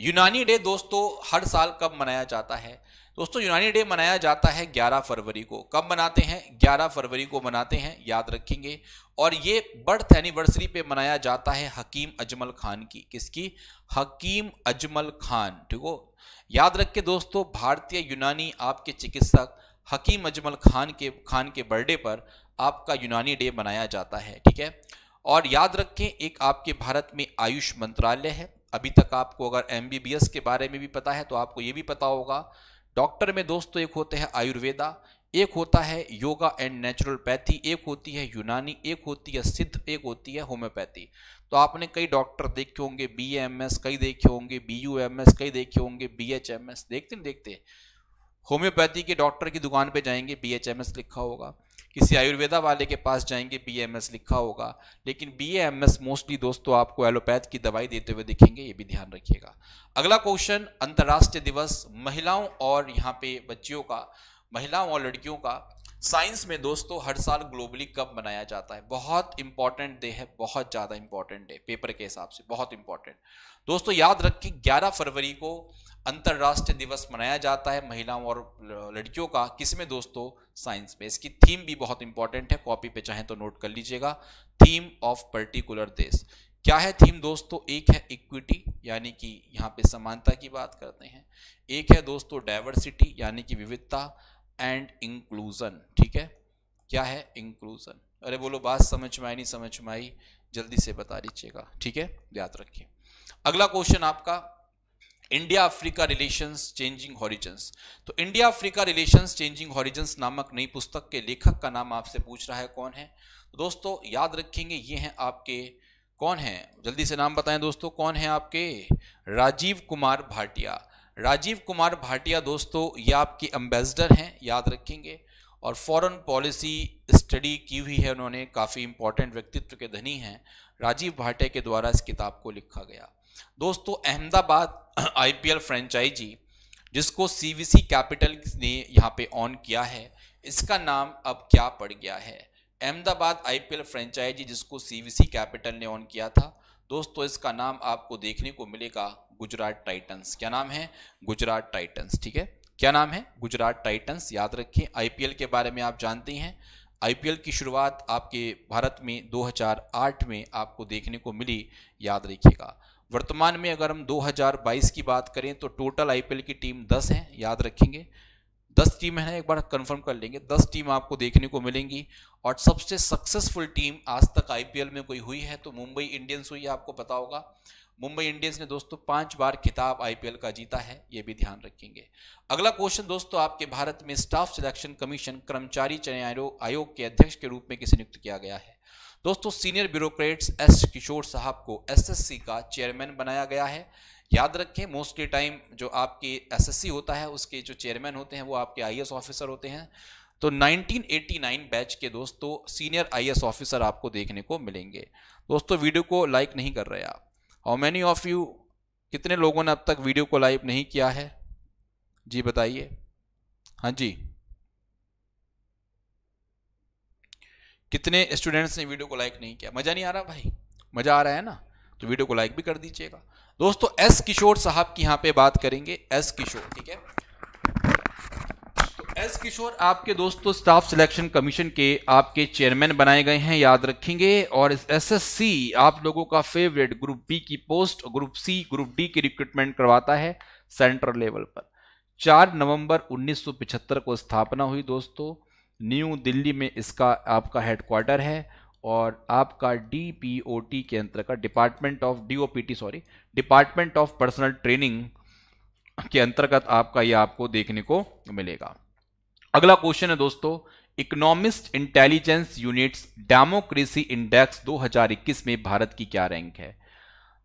यूनानी डे दोस्तों हर साल कब मनाया जाता है? दोस्तों यूनानी डे मनाया जाता है 11 फरवरी को। कब मनाते हैं? 11 फरवरी को मनाते हैं, याद रखेंगे। और ये बर्थ एनिवर्सरी पे मनाया जाता है हकीम अजमल खान की। किसकी? हकीम अजमल खान, ठीक हो, याद रख के दोस्तों। भारतीय यूनानी आपके चिकित्सक हकीम अजमल खान के बर्थडे पर आपका यूनानी डे मनाया जाता है, ठीक है। और याद रखें एक आपके भारत में आयुष मंत्रालय है। अभी तक आपको अगर एमबीबीएस के बारे में भी पता है तो आपको ये भी पता होगा, डॉक्टर में दोस्तों एक होते हैं आयुर्वेदा, एक होता है योगा एंड नेचुरलपैथी, एक होती है यूनानी, एक होती है सिद्ध, एक होती है होम्योपैथी। तो आपने कई डॉक्टर देखे होंगे, बीएमएस कई देखे होंगे, बीयूएमएस कई देखे होंगे, बीएचएमएस देखते होम्योपैथी के डॉक्टर की दुकान पे जाएंगे बीएचएमएस लिखा होगा, किसी आयुर्वेदा वाले के पास जाएंगे बीएमएस लिखा होगा, लेकिन बीएमएस मोस्टली दोस्तों आपको एलोपैथ की दवाई देते हुए दिखेंगे, ये भी ध्यान रखिएगा। अगला क्वेश्चन, अंतर्राष्ट्रीय दिवस महिलाओं और यहाँ पे बच्चियों का, महिलाओं और लड़कियों का साइंस में दोस्तों हर साल ग्लोबली कब मनाया जाता है? बहुत इंपॉर्टेंट डे है, बहुत ज़्यादा इंपॉर्टेंट डे, पेपर के हिसाब से बहुत इंपॉर्टेंट दोस्तों। याद रखें 11 फरवरी को अंतर्राष्ट्रीय दिवस मनाया जाता है महिलाओं और लड़कियों का। किसमें दोस्तों? साइंस में। इसकी थीम भी बहुत इंपॉर्टेंट है, कॉपी पे चाहें तो नोट कर लीजिएगा। थीम ऑफ पर्टिकुलर देश क्या है? थीम दोस्तों एक है इक्विटी, यानी कि यहाँ पे समानता की बात करते हैं, एक है दोस्तों डाइवर्सिटी यानी कि विविधता, एंड इंक्लूजन, ठीक है। क्या है? इंक्लूजन। अरे बोलो बात समझ में आई नहीं समझ में आई, जल्दी से बता दीजिएगा, ठीक है, याद रखिए। अगला क्वेश्चन आपका, India Africa relations changing horizons. तो India Africa relations changing horizons नामक नई पुस्तक के लेखक का नाम आपसे पूछ रहा है, कौन है? तो दोस्तों याद रखेंगे ये हैं आपके, कौन है जल्दी से नाम बताएं दोस्तों, कौन है आपके? राजीव कुमार भाटिया। राजीव कुमार भाटिया दोस्तों ये आपके एम्बेसडर हैं, याद रखेंगे, और फॉरेन पॉलिसी स्टडी की हुई है उन्होंने, काफ़ी इंपॉर्टेंट व्यक्तित्व के धनी हैं। राजीव भाटिया के द्वारा इस किताब को लिखा गया। दोस्तों अहमदाबाद आईपीएल फ्रेंचाइजी जिसको सीवीसी कैपिटल ने यहाँ पे ऑन किया है, इसका नाम अब क्या पड़ गया है? अहमदाबाद आईपीएल फ्रेंचाइजी जिसको सीवीसी कैपिटल ने ऑन किया था दोस्तों, इसका नाम आपको देखने को मिलेगा गुजरात टाइटंस। क्या नाम है? गुजरात टाइटंस, ठीक है। क्या नाम है? गुजरात टाइटंस, याद रखें। आईपीएल के बारे में आप जानते हैं, आईपीएल की शुरुआत आपके भारत में 2008 में आपको देखने को मिली, याद रखिएगा। वर्तमान में अगर हम 2022 की बात करें तो टोटल आईपीएल की टीम 10 है, याद रखेंगे 10 टीम है, एक बार कंफर्म कर लेंगे, 10 टीम आपको देखने को मिलेंगी। और सबसे सक्सेसफुल टीम आज तक आईपीएल में कोई हुई है तो मुंबई इंडियंस हुई है, आपको पता होगा। मुंबई इंडियंस ने दोस्तों 5 बार खिताब आईपीएल का जीता है, ये भी ध्यान रखेंगे। अगला क्वेश्चन दोस्तों आपके भारत में स्टाफ सिलेक्शन कमीशन कर्मचारी चयन आयोग के अध्यक्ष के रूप में किसे नियुक्त किया गया है? दोस्तों सीनियर ब्यूरोक्रेट्स एस किशोर साहब को एसएससी का चेयरमैन बनाया गया है, याद रखें। मोस्टली टाइम जो आपके एसएससी होता है उसके जो चेयरमैन होते हैं वो आपके आईएएस ऑफिसर होते हैं। तो 1989 बैच के दोस्तों सीनियर आईएएस ऑफिसर आपको देखने को मिलेंगे। दोस्तों वीडियो को लाइक नहीं कर रहे आप, हाउ मेनी ऑफ यू, कितने लोगों ने अब तक वीडियो को लाइक नहीं किया है जी, बताइए। हाँ जी, कितने स्टूडेंट्स ने वीडियो को लाइक नहीं किया? मजा नहीं आ रहा भाई? मजा आ रहा है ना, तो वीडियो को लाइक भी कर दीजिएगा। दोस्तों एस किशोर साहब की यहाँ पे बात करेंगे, एस किशोर, ठीक है। एस किशोर आपके दोस्तों स्टाफ सिलेक्शन कमीशन के आपके चेयरमैन बनाए गए हैं, याद रखेंगे। और एसएससी आप लोगों का फेवरेट ग्रुप बी की post, group C group D की रिक्रूटमेंट करवाता है सेंट्रल लेवल पर। 4 नवंबर 1975 को स्थापना हुई दोस्तों, न्यू दिल्ली में इसका आपका हेडक्वार्टर है और आपका डीपीओटी के अंतर्गत, department of DOPT sorry, department of personal training के अंतर्गत आपका यह आपको देखने को मिलेगा। अगला क्वेश्चन है दोस्तों, economist intelligence units democracy index 2021 में भारत की क्या रैंक है?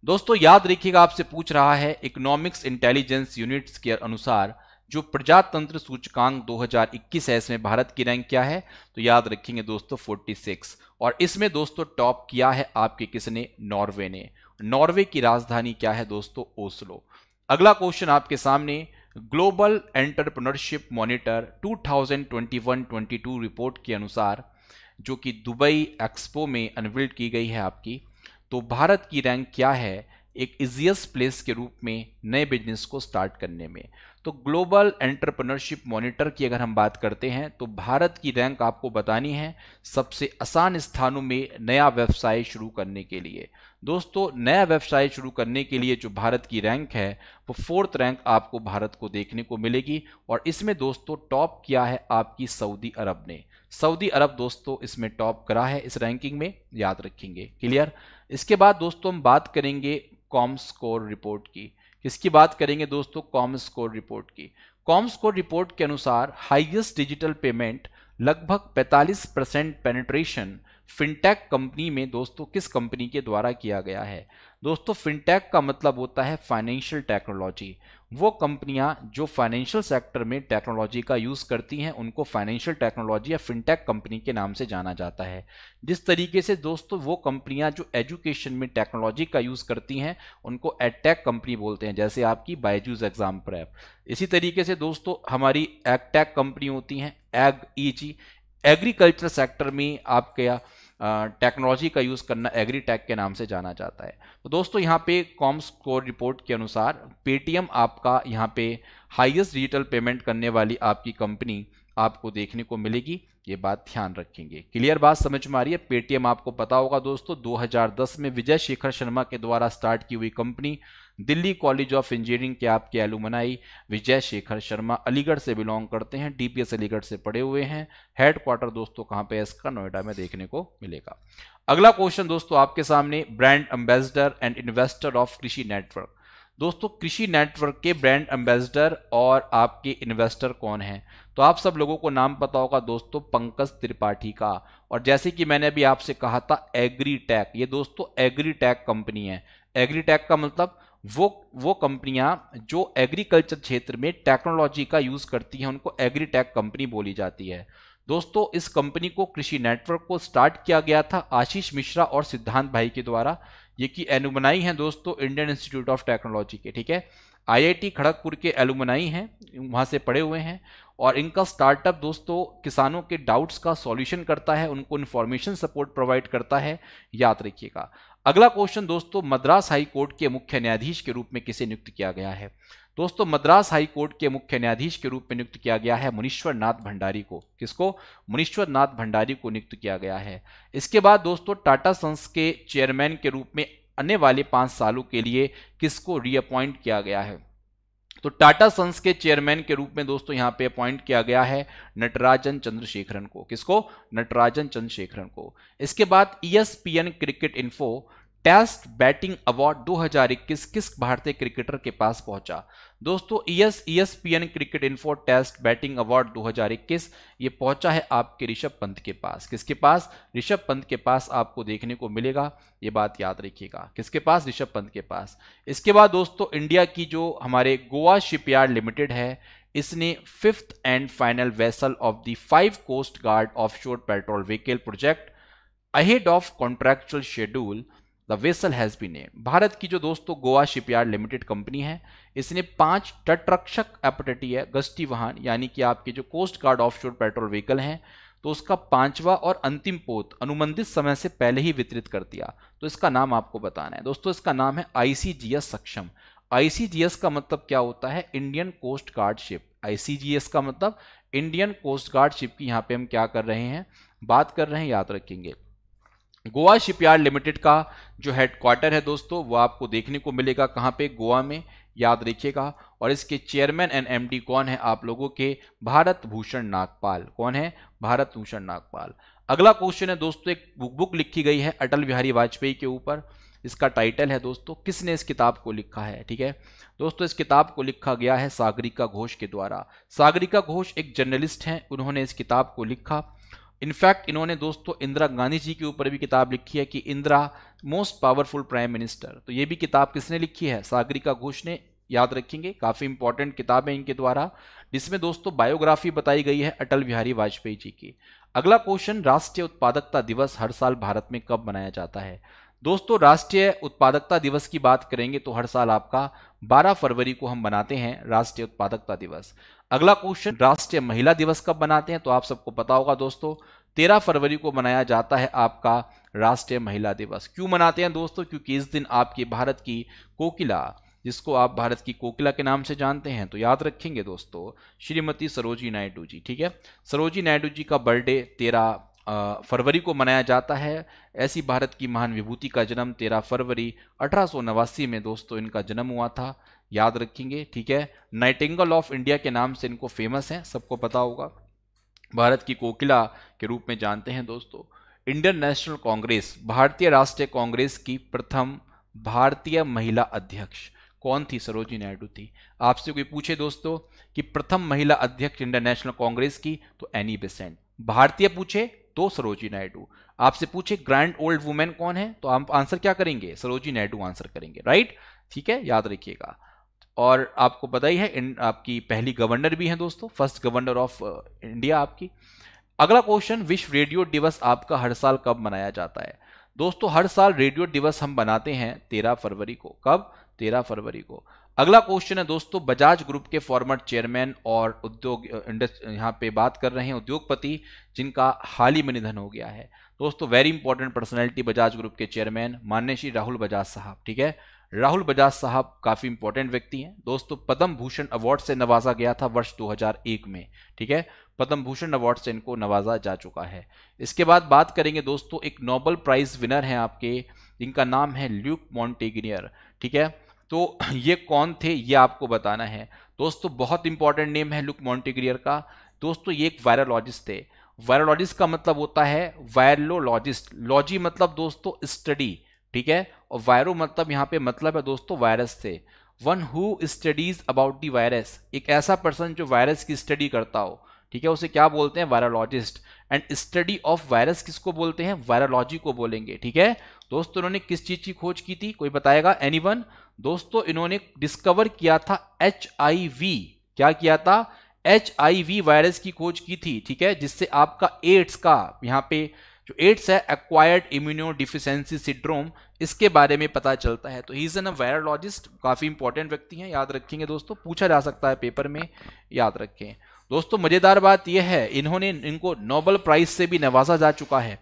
दोस्तों याद रखिएगा, आपसे पूछ रहा है इकोनॉमिक्स इंटेलिजेंस यूनिट्स के अनुसार जो प्रजातंत्र सूचकांक 2021 है, इसमें भारत की रैंक क्या है? तो याद रखेंगे दोस्तों 46। और इसमें दोस्तों टॉप किया है आपके किसने? नॉर्वे ने। नॉर्वे की राजधानी क्या है दोस्तों? ओस्लो। अगला क्वेश्चन आपके सामने, ग्लोबल एंटरप्रेन्योरशिप मॉनिटर 2021-22 रिपोर्ट के अनुसार जो कि दुबई एक्सपो में अनवील्ड की गई है आपकी, तो भारत की रैंक क्या है एक इजिएस्ट प्लेस के रूप में नए बिजनेस को स्टार्ट करने में? तो ग्लोबल एंटरप्रेन्योरशिप मॉनिटर की अगर हम बात करते हैं तो भारत की रैंक आपको बतानी है सबसे आसान स्थानों में नया व्यवसाय शुरू करने के लिए। दोस्तों नया व्यवसाय शुरू करने के लिए जो भारत की रैंक है वो 4th रैंक आपको भारत को देखने को मिलेगी। और इसमें दोस्तों टॉप किया है आपकी सऊदी अरब ने। सऊदी अरब दोस्तों इसमें टॉप करा है इस रैंकिंग में, याद रखेंगे, क्लियर। इसके बाद दोस्तों हम बात करेंगे कॉम स्कोर रिपोर्ट की। किसकी बात करेंगे दोस्तों? कॉम स्कोर रिपोर्ट की। कॉम स्कोर रिपोर्ट के अनुसार हाईएस्ट डिजिटल पेमेंट लगभग 45% पेनिट्रेशन फिनटेक कंपनी में दोस्तों किस कंपनी के द्वारा किया गया है? दोस्तों फिनटेक का मतलब होता है फाइनेंशियल टेक्नोलॉजी। वो कंपनियां जो फाइनेंशियल सेक्टर में टेक्नोलॉजी का यूज़ करती हैं उनको फाइनेंशियल टेक्नोलॉजी या फिनटेक कंपनी के नाम से जाना जाता है। जिस तरीके से दोस्तों वो कंपनियां जो एजुकेशन में टेक्नोलॉजी का यूज़ करती हैं उनको एडटेक कंपनी बोलते हैं, जैसे आपकी बायजूस एग्जाम प्रेप। इसी तरीके से दोस्तों हमारी एगटेक कंपनी होती हैं, एग्रीकल्चर सेक्टर में आपके टेक्नोलॉजी का यूज़ करना एग्रीटेक के नाम से जाना जाता है। तो दोस्तों यहाँ पे कॉम स्कोर रिपोर्ट के अनुसार पेटीएम आपका यहाँ पे हाईएस्ट डिजिटल पेमेंट करने वाली आपकी कंपनी आपको देखने को मिलेगी, ये बात ध्यान रखेंगे। क्लियर बात समझ में आ रही है? पेटीएम आपको पता होगा दोस्तों 2010 में विजय शेखर शर्मा के द्वारा स्टार्ट की हुई company, Delhi college of engineering के आपके एलुमनाई विजय शेखर शर्मा अलीगढ़ से बिलोंग करते हैं, डीपीएस अलीगढ़ से पढ़े हुए हैं। हेडक्वार्टर दोस्तों कहाँ पे है इसका? नोएडा में देखने को मिलेगा। अगला क्वेश्चन दोस्तों आपके सामने, brand ambassador and investor of Krishi network. दोस्तों कृषि नेटवर्क के ब्रांड एम्बेसडर और आपके इन्वेस्टर कौन हैं? तो आप सब लोगों को नाम पता होगा दोस्तों पंकज त्रिपाठी का। और जैसे कि मैंने अभी आपसे कहा था एग्रीटेक, ये दोस्तों एग्रीटेक कंपनी है। एग्रीटेक का मतलब वो कंपनियां जो एग्रीकल्चर क्षेत्र में टेक्नोलॉजी का यूज़ करती हैं उनको एग्रीटेक कंपनी बोली जाती है। दोस्तों इस कंपनी को, कृषि नेटवर्क को स्टार्ट किया गया था आशीष मिश्रा और सिद्धांत भाई के द्वारा। ये कि एलुमनाई हैं दोस्तों इंडियन इंस्टीट्यूट ऑफ टेक्नोलॉजी के, ठीक है, आईआईटी खड़गपुर के एलुमनाई हैं, वहाँ से पढ़े हुए हैं। और इनका स्टार्टअप दोस्तों किसानों के डाउट्स का सॉल्यूशन करता है, उनको इन्फॉर्मेशन सपोर्ट प्रोवाइड करता है, याद रखिएगा। अगला क्वेश्चन दोस्तों, मद्रास हाई कोर्ट के मुख्य न्यायाधीश के रूप में किसे नियुक्त किया गया है? दोस्तों मद्रास हाई कोर्ट के मुख्य न्यायाधीश के रूप में नियुक्त किया गया है मुनीश्वर नाथ भंडारी को। किसको? मुनीश्वर नाथ भंडारी को नियुक्त किया गया है। इसके बाद दोस्तों टाटा सन्स के चेयरमैन के रूप में आने वाले 5 सालों के लिए किसको रीअपॉइंट किया गया है? तो टाटा सन्स के चेयरमैन के रूप में दोस्तों यहाँ पे अपॉइंट किया गया है नटराजन चंद्रशेखरन को। किसको? नटराजन चंद्रशेखरन को। इसके बाद ESPN cricket info test batting award 2021 किस भारतीय क्रिकेटर के पास पहुंचा? दोस्तों ESPN cricket info test batting award 2021 ये पहुंचा है आपके ऋषभ पंत के पास। किसके पास? ऋषभ पंत के पास आपको देखने को मिलेगा, ये बात याद रखिएगा। किसके पास? ऋषभ पंत के पास। इसके बाद दोस्तों इंडिया की जो हमारे गोवा शिपयार्ड लिमिटेड है, इसने fifth and final vessel of the 5 coast guard offshore patrol vehicle project ahead of contractual schedule the vessel has been named. Bharat की जो दोस्तों गोवा शिपयार्ड लिमिटेड कंपनी है, इसने 5 तटरक्षक अपतटीय गश्ती वाहन यानी कि आपके जो coast guard offshore patrol vehicle हैं तो उसका 5वां और अंतिम पोत अनुबंधित समय से पहले ही वितरित कर दिया। तो इसका नाम आपको बताना है दोस्तों, इसका नाम है ICGS सक्षम। ICGS का मतलब क्या होता है? Indian coast guard ship. ICGS का मतलब इंडियन कोस्ट गार्ड शिप की यहाँ पे हम क्या कर रहे हैं, बात कर रहे हैं, याद रखेंगे। गोवा शिपयार्ड लिमिटेड का जो हेडक्वार्टर है दोस्तों वो आपको देखने को मिलेगा कहाँ पे, गोवा में, याद रखिएगा। और इसके चेयरमैन एंड MD कौन है आप लोगों के, भारत भूषण नागपाल। कौन है? भारत भूषण नागपाल। अगला क्वेश्चन है दोस्तों, एक बुक लिखी गई है अटल बिहारी वाजपेयी के ऊपर, इसका टाइटल है दोस्तों, किसने इस किताब को लिखा है? ठीक है दोस्तों, इस किताब को लिखा गया है सागरिका घोष के द्वारा। सागरिका घोष एक जर्नलिस्ट हैं, उन्होंने इस किताब को लिखा। इनफैक्ट इन्होंने दोस्तों इंदिरा गांधी जी के ऊपर भी किताब लिखी है कि Indira most powerful prime minister. तो ये भी किताब किसने लिखी है? सागरिका घोष ने, याद रखेंगे। काफ़ी इंपॉर्टेंट किताब है इनके द्वारा, जिसमें दोस्तों बायोग्राफी बताई गई है अटल बिहारी वाजपेयी जी की। अगला क्वेश्चन, राष्ट्रीय उत्पादकता दिवस हर साल भारत में कब मनाया जाता है? दोस्तों राष्ट्रीय उत्पादकता दिवस की बात करेंगे तो हर साल आपका 12 फरवरी को हम मनाते हैं राष्ट्रीय उत्पादकता दिवस। अगला क्वेश्चन, राष्ट्रीय महिला दिवस कब मनाते हैं? तो आप सबको पता होगा दोस्तों 13 फरवरी को मनाया जाता है आपका राष्ट्रीय महिला दिवस। क्यों मनाते हैं दोस्तों? क्योंकि इस दिन आपकी भारत की कोकिला, जिसको आप भारत की कोकिला के नाम से जानते हैं, तो याद रखेंगे दोस्तों श्रीमती सरोजी नायडू जी। ठीक है, सरोजी नायडू जी का बर्थडे 13 फरवरी को मनाया जाता है। ऐसी भारत की महान विभूति का जन्म 13 फरवरी 1889 में दोस्तों इनका जन्म हुआ था, याद रखेंगे। ठीक है, नाइटिंगेल ऑफ इंडिया के नाम से इनको फेमस है, सबको पता होगा, भारत की कोकिला के रूप में जानते हैं दोस्तों। इंडियन नेशनल कांग्रेस, भारतीय राष्ट्रीय कांग्रेस की प्रथम भारतीय महिला अध्यक्ष कौन थी? सरोजी नायडू थी। आपसे कोई पूछे दोस्तों कि प्रथम महिला अध्यक्ष इंडियन नेशनल कांग्रेस की, तो एनी बेसेंट। भारतीय पूछे तो सरोजी नायडू। आपसे पूछे ग्रैंड ओल्ड वुमेन कौन है, तो आप आंसर क्या करेंगे? सरोजी नायडू आंसर करेंगे, राइट। ठीक है, याद रखिएगा। और आपको पता ही है आपकी पहली गवर्नर भी हैं दोस्तों, फर्स्ट गवर्नर ऑफ इंडिया आपकी। अगला क्वेश्चन, विश्व रेडियो दिवस आपका हर साल कब मनाया जाता है? दोस्तों हर साल रेडियो दिवस हम बनाते हैं 13 फरवरी को। कब? 13 फरवरी को। अगला क्वेश्चन है दोस्तों, बजाज ग्रुप के फॉर्मर चेयरमैन और उद्योग यहाँ पे बात कर रहे हैं उद्योगपति जिनका हाल ही में निधन हो गया है दोस्तों। Very important personality Bajaj group के चेयरमैन माननीय श्री राहुल बजाज साहब। ठीक है, राहुल बजाज साहब काफी इंपॉर्टेंट व्यक्ति हैं दोस्तों। पद्म भूषण अवार्ड से नवाजा गया था वर्ष 2001 में। ठीक है, पद्म भूषण अवार्ड से इनको नवाजा जा चुका है। इसके बाद बात करेंगे दोस्तों, एक नोबेल प्राइज विनर हैं आपके, इनका नाम है ल्यूक मॉन्टेगिनियर। ठीक है, तो ये कौन थे ये आपको बताना है दोस्तों। बहुत इंपॉर्टेंट नेम है ल्यूक मॉन्टेगिनियर का दोस्तों। ये एक वायरोलॉजिस्ट थे। वायरोलॉजिस्ट का मतलब होता है वायरोलॉजिस्ट, लॉजी मतलब दोस्तों स्टडी। ठीक है, और वायरो मतलब यहाँ पे मतलब है दोस्तों वायरस से। One who studies about the virus, एक ऐसा पर्सन जो वायरस की स्टडी करता हो। ठीक है, उसे क्या बोलते हैं? Virologist. And study of virus किसको बोलते हैं? वायरोलॉजी को बोलेंगे। ठीक है दोस्तों, इन्होंने किस चीज की खोज की थी, कोई बताएगा? एनीवन? दोस्तों इन्होंने डिस्कवर किया था HIV। क्या किया था? HIV वायरस की खोज की थी। ठीक है, जिससे आपका एड्स का, यहाँ पे जो एड्स है एक्वायर्ड इम्यूनो डिफिशेंसी सिंड्रोम, इसके बारे में पता चलता है। तो ही इज एन वायरोलॉजिस्ट, काफी इंपॉर्टेंट व्यक्ति हैं, याद रखेंगे दोस्तों, पूछा जा सकता है पेपर में, याद रखें दोस्तों। मजेदार बात यह है इनको नोबेल प्राइज से भी नवाजा जा चुका है।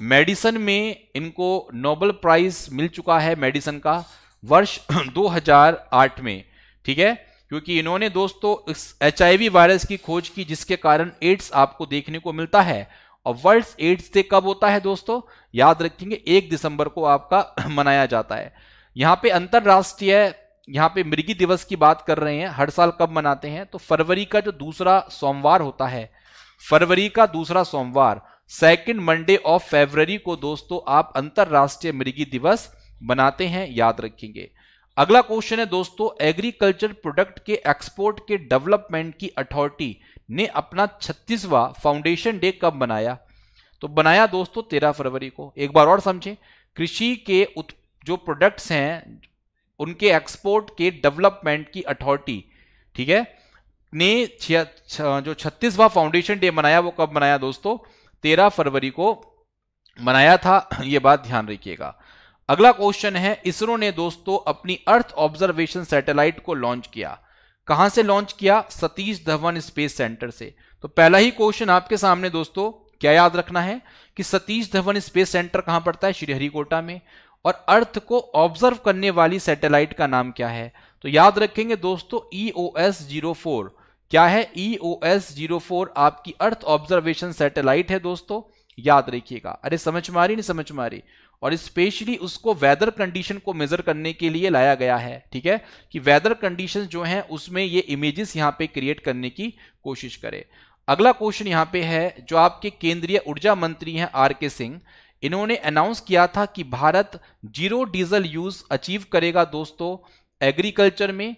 मेडिसन में इनको नोबेल प्राइज मिल चुका है मेडिसन का वर्ष 2008 में। ठीक है, क्योंकि इन्होंने दोस्तों इस HIV वायरस की खोज की जिसके कारण एड्स आपको देखने को मिलता है। और वर्ल्ड एड्स डे कब होता है दोस्तों? याद रखेंगे 1 दिसंबर को आपका मनाया जाता है। यहाँ पे अंतरराष्ट्रीय, यहाँ पे मृगी दिवस की बात कर रहे हैं, हर साल कब मनाते हैं? तो फरवरी का जो दूसरा सोमवार होता है, फरवरी का दूसरा सोमवार, सेकेंड मंडे ऑफ फेब्रवरी को दोस्तों आप अंतरराष्ट्रीय मृगी दिवस बनाते हैं, याद रखेंगे। अगला क्वेश्चन है दोस्तों, एग्रीकल्चर प्रोडक्ट के एक्सपोर्ट के डेवलपमेंट की अथॉरिटी ने अपना 36वां फाउंडेशन डे कब बनाया? तो बनाया दोस्तों 13 फरवरी को। एक बार और समझें, कृषि के जो प्रोडक्ट्स हैं उनके एक्सपोर्ट के डेवलपमेंट की अथॉरिटी, ठीक है, ने जो 36वां फाउंडेशन डे मनाया वो कब मनाया दोस्तों? 13 फरवरी को मनाया था, ये बात ध्यान रखिएगा। अगला क्वेश्चन है, इसरो ने दोस्तों अपनी अर्थ ऑब्जर्वेशन सैटेलाइट को लॉन्च किया। कहां से लॉन्च किया? सतीश धवन स्पेस सेंटर से। तो पहला ही क्वेश्चन आपके सामने दोस्तों क्या याद रखना है कि सतीश धवन स्पेस सेंटर कहां पड़ता है? श्रीहरिकोटा में। और अर्थ को ऑब्जर्व करने वाली सैटेलाइट का नाम क्या है? तो याद रखेंगे दोस्तों EOS-04। क्या है? EOS-04 आपकी अर्थ ऑब्जर्वेशन सैटेलाइट है दोस्तों, याद रखिएगा। अरे समझ मारी नहीं समझ मारी। और स्पेशली उसको वेदर कंडीशन को मेजर करने के लिए लाया गया है, ठीक है, कि वेदर कंडीशन जो हैं उसमें ये इमेजेस यहाँ पे क्रिएट करने की कोशिश करे। अगला क्वेश्चन यहाँ पे है, जो आपके केंद्रीय ऊर्जा मंत्री हैं RK सिंह, इन्होंने अनाउंस किया था कि Bharat zero diesel use achieve करेगा दोस्तों एग्रीकल्चर में,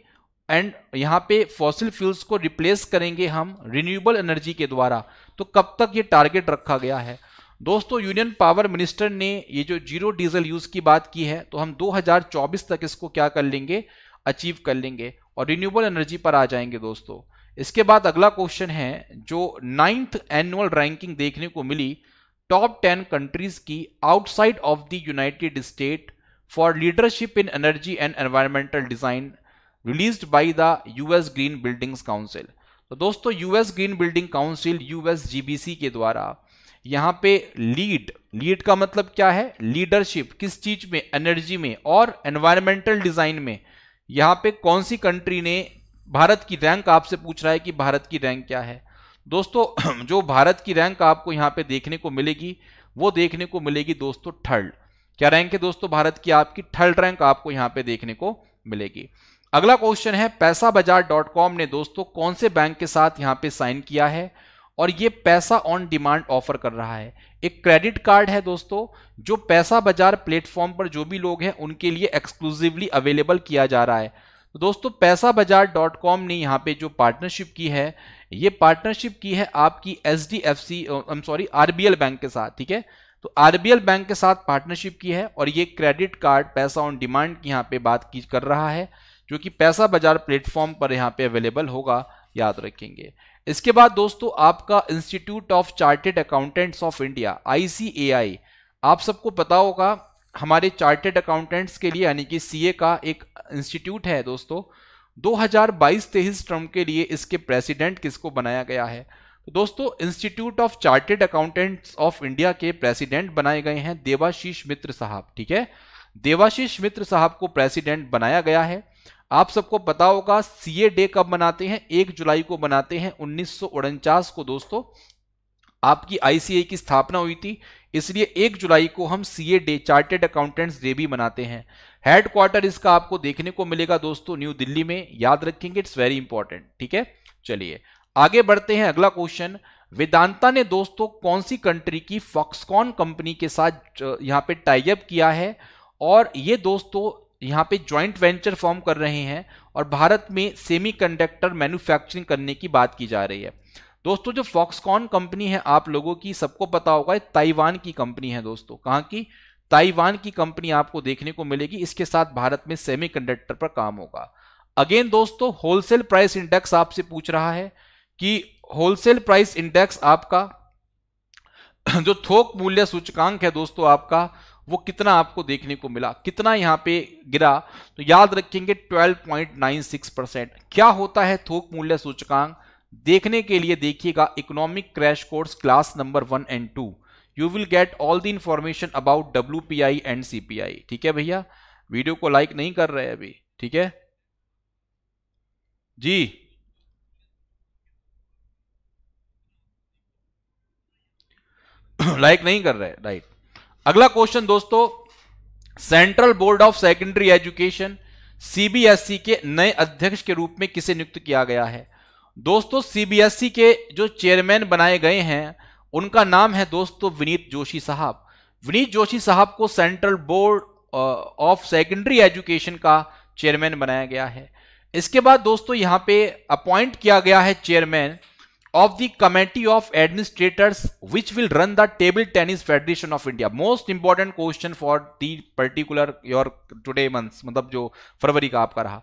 एंड यहाँ पे फॉसिल फ्यूल्स को रिप्लेस करेंगे हम रिन्यूएबल एनर्जी के द्वारा। तो कब तक ये टारगेट रखा गया है दोस्तों? यूनियन पावर मिनिस्टर ने ये जो जीरो डीजल यूज की बात की है तो हम 2024 तक इसको क्या कर लेंगे? अचीव कर लेंगे और रिन्यूएबल एनर्जी पर आ जाएंगे दोस्तों। इसके बाद अगला क्वेश्चन है, जो 9th एनुअल रैंकिंग देखने को मिली टॉप 10 कंट्रीज की outside of the United state for leadership in energy and environmental design released by the US green buildings council. तो दोस्तों US green building council USGBC के द्वारा यहाँ पे लीड का मतलब क्या है? लीडरशिप किस चीज में? एनर्जी में और एनवायरमेंटल डिजाइन में। यहाँ पे कौन सी कंट्री ने भारत की रैंक, आपसे पूछ रहा है कि भारत की रैंक क्या है दोस्तों? जो भारत की रैंक आपको यहाँ पे देखने को मिलेगी वो देखने को मिलेगी दोस्तों थर्ड। क्या रैंक है दोस्तों भारत की? आपकी थर्ड रैंक आपको यहाँ पे देखने को मिलेगी। अगला क्वेश्चन है, पैसा बाजार .com ने दोस्तों कौन से बैंक के साथ यहाँ पे साइन किया है और ये पैसा ऑन डिमांड ऑफर कर रहा है? एक क्रेडिट कार्ड है दोस्तों जो पैसा बाजार प्लेटफॉर्म पर जो भी लोग हैं उनके लिए एक्सक्लूसिवली अवेलेबल किया जा रहा है। तो दोस्तों पैसा बाजार .com ने यहाँ पे जो पार्टनरशिप की है, ये पार्टनरशिप की है आपकी RBL बैंक के साथ, ठीक है। तो RBL बैंक के साथ पार्टनरशिप की है और ये क्रेडिट कार्ड पैसा ऑन डिमांड की यहाँ पे बात की कर रहा है, जो कि पैसा बाजार प्लेटफॉर्म पर यहाँ पे अवेलेबल होगा, याद रखेंगे। इसके बाद दोस्तों आपका institute of chartered accountants of India ICAI, आप सबको पता होगा हमारे चार्टेड अकाउंटेंट्स के लिए यानी कि CA का एक इंस्टीट्यूट है दोस्तों। 2022-23 टर्म के लिए इसके प्रेसिडेंट किसको बनाया गया है? तो दोस्तों institute of chartered accountants of India के प्रेसिडेंट बनाए गए हैं देवाशीष मित्र साहब, ठीक है। देवाशीष मित्र साहब को प्रेसिडेंट बनाया गया है। आप सबको पता होगा CA डे कब मनाते हैं? 1 जुलाई को मनाते हैं। 1949 को दोस्तों आपकी ICAI की स्थापना हुई थी, इसलिए 1 जुलाई को हम CA day chartered accountants day भी मनाते हैं। हेडक्वार्टर इसका आपको देखने को मिलेगा दोस्तों न्यू दिल्ली में, याद रखेंगे, इट्स वेरी इंपॉर्टेंट, ठीक है। चलिए आगे बढ़ते हैं। अगला क्वेश्चन, वेदांता ने दोस्तों कौन सी कंट्री की फॉक्सकॉन कंपनी के साथ यहाँ पे टाई अप किया है और ये दोस्तों यहाँ पे ज्वाइंट वेंचर फॉर्म कर रहे हैं और भारत में सेमीकंडक्टर मैन्युफैक्चरिंग करने की बात की जा रही है। दोस्तों जो फॉक्सकॉन कंपनी है आप लोगों की, सबको पता होगा, ताइवान की कंपनी है दोस्तों। कहाँ की? ताइवान की कंपनी आपको देखने को मिलेगी। इसके साथ भारत में सेमीकंडक्टर पर काम होगा। अगेन दोस्तों होलसेल प्राइस इंडेक्स आपसे पूछ रहा है कि होलसेल प्राइस इंडेक्स आपका जो थोक मूल्य सूचकांक है दोस्तों आपका, वो कितना आपको देखने को मिला, कितना यहाँ पे गिरा? तो याद रखेंगे 12.96%। क्या होता है थोक मूल्य सूचकांक? देखने के लिए देखिएगा economic crash course class number 1 और 2, you will get all the information about WPI and CPI, ठीक है। भैया वीडियो को लाइक नहीं कर रहे अभी, ठीक है जी। लाइक नहीं कर रहे, राइट। अगला क्वेश्चन दोस्तों, central board of secondary education CBSE के नए अध्यक्ष के रूप में किसे नियुक्त किया गया है? दोस्तों CBSE के जो चेयरमैन बनाए गए हैं उनका नाम है दोस्तों विनीत जोशी साहब। विनीत जोशी साहब को central board of secondary education का चेयरमैन बनाया गया है। इसके बाद दोस्तों यहाँ पे अपॉइंट किया गया है chairman of the committee of administrators which will run the table tennis federation of India. Most important question for the particular your today months, मतलब जो फरवरी का आपका रहा।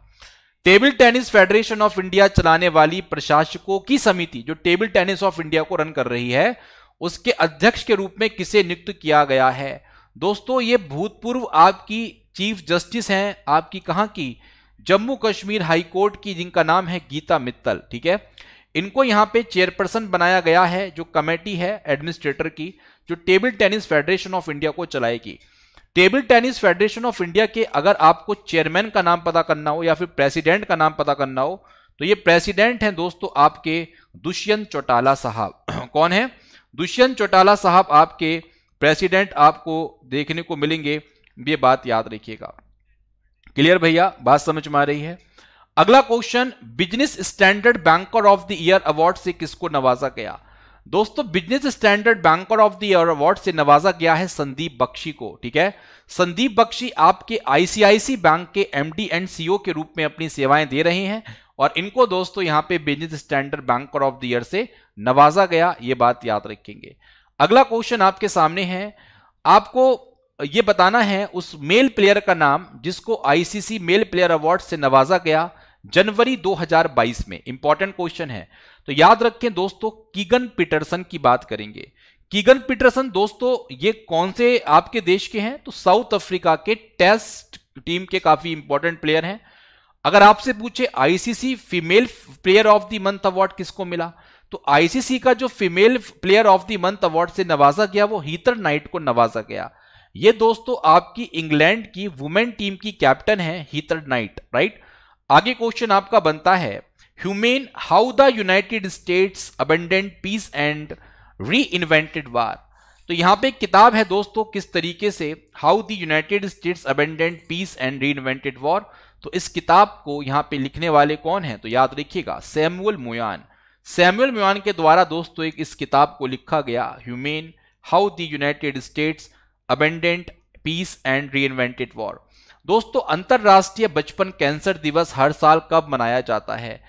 Table tennis federation of India चलाने वाली प्रशासकों की समिति जो टेबल टेनिस ऑफ इंडिया को रन कर रही है उसके अध्यक्ष के रूप में किसे नियुक्त किया गया है। दोस्तों ये भूतपूर्व आपकी चीफ जस्टिस हैं, आपकी कहां की, जम्मू कश्मीर हाई कोर्ट की, जिनका नाम है गीता मित्तल। ठीक है, इनको यहां पे चेयरपर्सन बनाया गया है जो कमेटी है एडमिनिस्ट्रेटर की जो table tennis federation of India को चलाएगी। Table tennis federation of India के अगर आपको चेयरमैन का नाम पता करना हो या फिर प्रेसिडेंट का नाम पता करना हो तो ये प्रेसिडेंट हैं दोस्तों आपके दुष्यंत चौटाला साहब। कौन है? दुष्यंत चौटाला साहब आपके प्रेसिडेंट आपको देखने को मिलेंगे, ये बात याद रखिएगा। क्लियर भैया, बात समझ में आ रही है? अगला question, business standard banker of the year award से किसको नवाजा गया? दोस्तों business standard banker of the year award से नवाजा गया है संदीप बख्शी को। ठीक है, संदीप बख्शी आपके आईसीआईसीआई बैंक के एमडी एंड सीईओ के रूप में अपनी सेवाएं दे रहे हैं और इनको दोस्तों यहां पे business standard banker of the year से नवाजा गया, ये बात याद रखेंगे। अगला क्वेश्चन आपके सामने है, आपको ये बताना है उस मेल प्लेयर का नाम जिसको आईसीसी मेल प्लेयर अवार्ड से नवाजा गया जनवरी 2022 में। इंपॉर्टेंट क्वेश्चन है तो याद रखें दोस्तों, कीगन पीटरसन की बात करेंगे। कीगन पीटरसन दोस्तों ये कौन से आपके देश के हैं? तो साउथ अफ्रीका के टेस्ट टीम के काफी इंपॉर्टेंट प्लेयर हैं। अगर आपसे पूछे ICC female player of the month award किसको मिला तो आईसीसी का जो female player of the month award से नवाजा गया वो हीथर नाइट को नवाजा गया। ये दोस्तों आपकी इंग्लैंड की वुमेन टीम की कैप्टन है हीथर नाइट, राइट। आगे क्वेश्चन आपका बनता है humane how the United States abandoned peace and reinvented war. तो यहां पे किताब है दोस्तों किस तरीके से how the United States abandoned peace and reinvented war. तो इस किताब को यहां पे लिखने वाले कौन है तो याद रखिएगा सैमुअल मोयान। सैमुअल मोयान के द्वारा दोस्तों एक इस किताब को लिखा गया humane how the United States abandoned peace and reinvented war. दोस्तों अंतरराष्ट्रीय बचपन कैंसर दिवस हर साल कब मनाया जाता है?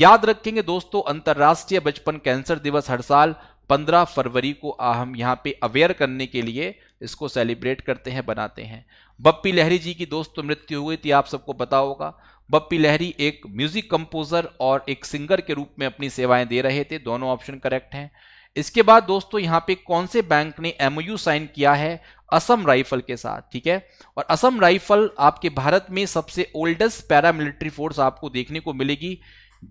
याद रखेंगे दोस्तों अंतरराष्ट्रीय बचपन कैंसर दिवस हर साल 15 फरवरी को हम यहाँ पे अवेयर करने के लिए इसको सेलिब्रेट करते हैं, बनाते हैं। बप्पी लहरी जी की दोस्तों मृत्यु हुई थी, आप सबको पता होगा। बप्पी लहरी एक म्यूजिक कंपोजर और एक सिंगर के रूप में अपनी सेवाएं दे रहे थे, दोनों ऑप्शन करेक्ट हैं। इसके बाद दोस्तों यहाँ पे कौन से बैंक ने एमओयू साइन किया है असम राइफल के साथ? ठीक है, और असम राइफल आपके भारत में सबसे ओल्डेस्ट पैरामिलिट्री फोर्स आपको देखने को मिलेगी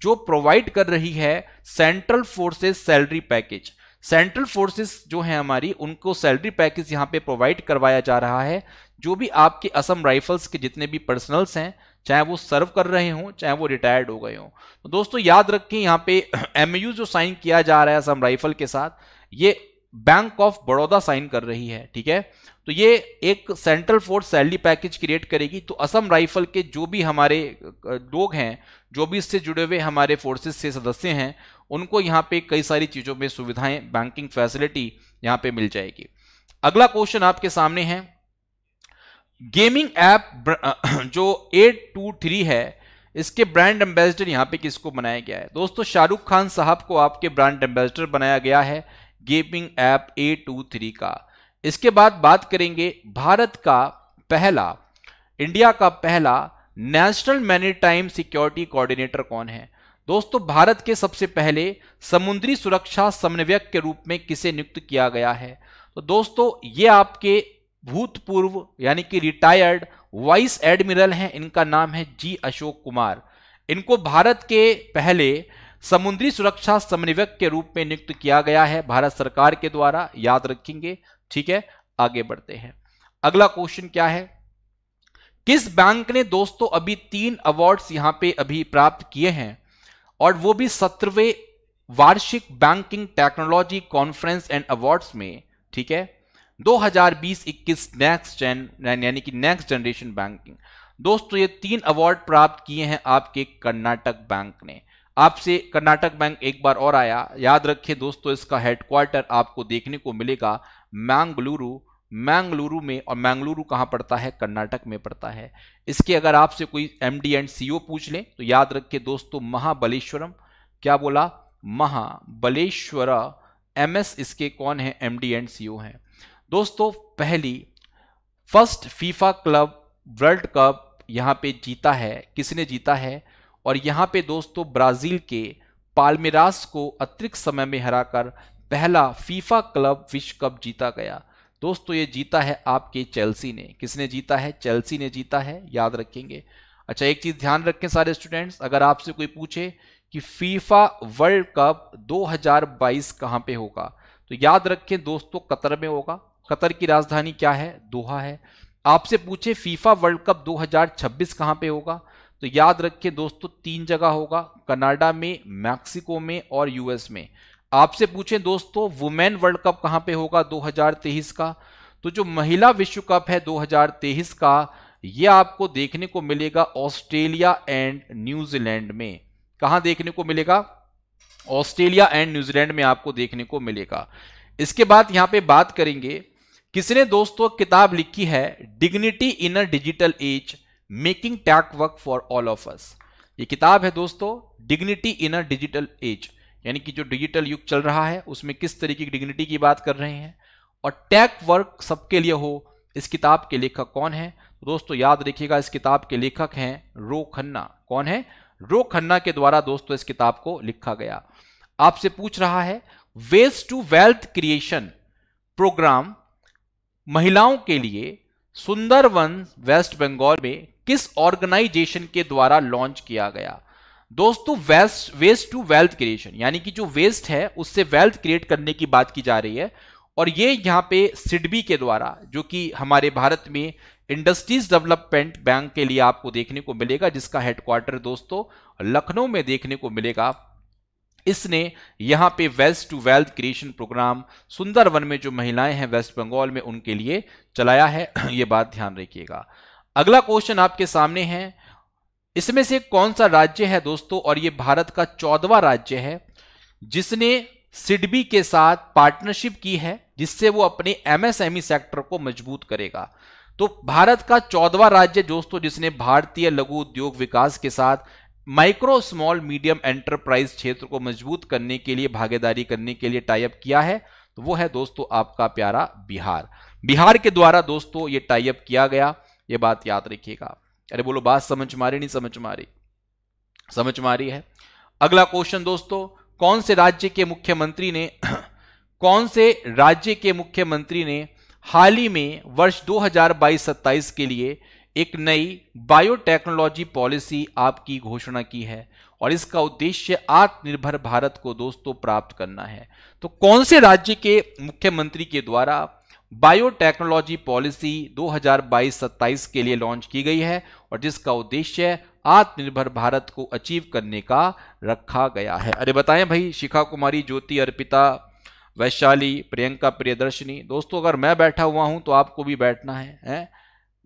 जो प्रोवाइड कर रही है central forces salary package. Central forces जो है हमारी उनको सैलरी पैकेज यहाँ पे प्रोवाइड करवाया जा रहा है। जो भी आपके असम राइफल्स के जितने भी पर्सनल्स हैं चाहे वो सर्व कर रहे हों चाहे वो रिटायर्ड हो गए हों, तो दोस्तों याद रखें यहाँ पे एमयू जो साइन किया जा रहा है असम राइफल के साथ ये बैंक ऑफ बड़ौदा साइन कर रही है। ठीक है, तो ये एक central force salary package create करेगी। तो असम राइफल के जो भी हमारे लोग हैं जो भी इससे जुड़े हुए हमारे फोर्सेस से सदस्य हैं उनको यहाँ पे कई सारी चीज़ों में सुविधाएं बैंकिंग फैसिलिटी यहाँ पे मिल जाएगी। अगला क्वेश्चन आपके सामने है, गेमिंग ऐप जो 823 है इसके ब्रांड एम्बेसडर यहाँ पे किसको बनाया गया है? दोस्तों शाहरुख खान साहब को आपके ब्रांड एम्बेसडर बनाया गया है गेमिंग ऐप 823 का। इसके बाद बात करेंगे भारत का पहला, इंडिया का पहला नेशनल मैरीटाइम सिक्योरिटी कोऑर्डिनेटर कौन है? दोस्तों भारत के सबसे पहले समुद्री सुरक्षा समन्वयक के रूप में किसे नियुक्त किया गया है? तो दोस्तों ये आपके भूतपूर्व यानी कि रिटायर्ड वाइस एडमिरल हैं, इनका नाम है जी अशोक कुमार। इनको भारत के पहले समुद्री सुरक्षा समन्वयक के रूप में नियुक्त किया गया है भारत सरकार के द्वारा, याद रखेंगे। ठीक है, आगे बढ़ते हैं। अगला क्वेश्चन क्या है, किस बैंक ने दोस्तों अभी 3 अवार्ड्स यहां पे अभी प्राप्त किए हैं और वो भी 17वें वार्षिक banking technology conference and awards में। ठीक है, 2020-21 नेक्स्ट जेन यानी कि नेक्स्ट जनरेशन बैंकिंग। दोस्तों ये 3 अवार्ड प्राप्त किए हैं आपके कर्नाटक बैंक ने। आपसे कर्नाटक बैंक एक बार और आया, याद रखिए दोस्तों इसका हेडक्वार्टर आपको देखने को मिलेगा मैंगलुरु में, और मैंगलुरु कहाँ पड़ता है? कर्नाटक में पड़ता है। इसके अगर आपसे कोई एमडी एंड सीईओ पूछ ले तो याद रखिए दोस्तों महाबलेश्वरम, क्या बोला? महाबलेश्वर एमएस इसके कौन है? एमडी एंड सीईओ हैं। दोस्तों पहली first FIFA club world cup यहाँ पे जीता है, किसने जीता है? और यहाँ पे दोस्तों ब्राजील के पाल्मेरास को अतिरिक्त समय में हराकर पहला फीफा क्लब विश्व कप जीता गया। दोस्तों ये जीता है आपके चेल्सी ने। किसने जीता है? चेल्सी ने जीता है, याद रखेंगे। अच्छा एक चीज ध्यान रखें सारे स्टूडेंट्स, अगर आपसे कोई पूछे कि फीफा वर्ल्ड कप 2022 कहाँ पे होगा तो याद रखें दोस्तों कतर में होगा। कतर की राजधानी क्या है? दोहा है। आपसे पूछे फीफा वर्ल्ड कप 2026 कहाँ पे होगा तो याद रखें दोस्तों 3 जगह होगा, कनाडा में, मैक्सिको में और यूएस में। आपसे पूछे दोस्तों वुमेन वर्ल्ड कप कहाँ पे होगा 2023 का तो जो महिला विश्व कप है 2023 का ये आपको देखने को मिलेगा ऑस्ट्रेलिया एंड न्यूजीलैंड में। कहाँ देखने को मिलेगा? ऑस्ट्रेलिया एंड न्यूजीलैंड में आपको देखने को मिलेगा। इसके बाद यहाँ पे बात करेंगे किसने दोस्तों किताब लिखी है dignity in a digital age making tech work for all of us. ये किताब है दोस्तों dignity in a digital age, यानी कि जो डिजिटल युग चल रहा है उसमें किस तरीके की डिग्निटी की बात कर रहे हैं और टेक वर्क सबके लिए हो। इस किताब के लेखक कौन है दोस्तों? याद रखिएगा इस किताब के लेखक हैं रो खन्ना। कौन है? रो खन्ना के द्वारा दोस्तों इस किताब को लिखा गया। आपसे पूछ रहा है veg to wealth creation programme महिलाओं के लिए सुंदरवन वेस्ट बंगाल में किस ऑर्गेनाइजेशन के द्वारा लॉन्च किया गया? दोस्तों वेस्ट टू वेल्थ क्रिएशन, यानी कि जो वेस्ट है उससे वेल्थ क्रिएट करने की बात की जा रही है और ये यहाँ पे सिडबी के द्वारा, जो कि हमारे भारत में इंडस्ट्रीज डेवलपमेंट बैंक के लिए आपको देखने को मिलेगा, जिसका हेडक्वार्टर दोस्तों लखनऊ में देखने को मिलेगा। इसने यहाँ पे waste to wealth creation programme Sundarban में जो महिलाएं हैं वेस्ट बंगाल में उनके लिए चलाया है, ये बात ध्यान रखिएगा। अगला क्वेश्चन आपके सामने है इसमें से कौन सा राज्य है दोस्तों, और ये भारत का 14वां राज्य है जिसने सिडबी के साथ पार्टनरशिप की है जिससे वो अपने एमएसएमई सेक्टर को मजबूत करेगा। तो भारत का 14वां राज्य दोस्तों जिसने भारतीय लघु उद्योग विकास के साथ माइक्रो स्मॉल मीडियम एंटरप्राइज क्षेत्र को मजबूत करने के लिए भागीदारी करने के लिए टाई अप किया है तो वो है दोस्तों आपका प्यारा बिहार। बिहार के द्वारा दोस्तों ये टाई अप किया गया, ये बात याद रखिएगा। अरे बोलो बात समझ मारी नहीं समझ मारी? समझ मारी है। अगला क्वेश्चन दोस्तों कौन से राज्य के मुख्यमंत्री ने हाल ही में वर्ष 2022-27 के लिए एक नई बायोटेक्नोलॉजी पॉलिसी आपकी घोषणा की है और इसका उद्देश्य आत्मनिर्भर भारत को दोस्तों प्राप्त करना है। तो कौन से राज्य के मुख्यमंत्री के द्वारा बायोटेक्नोलॉजी पॉलिसी 2022-27 के लिए लॉन्च की गई है और जिसका उद्देश्य आत्मनिर्भर भारत को अचीव करने का रखा गया है? अरे बताएं भाई, शिखा कुमारी, ज्योति, अर्पिता, वैशाली, प्रियंका, प्रियदर्शनी। दोस्तों अगर मैं बैठा हुआ हूं तो आपको भी बैठना है,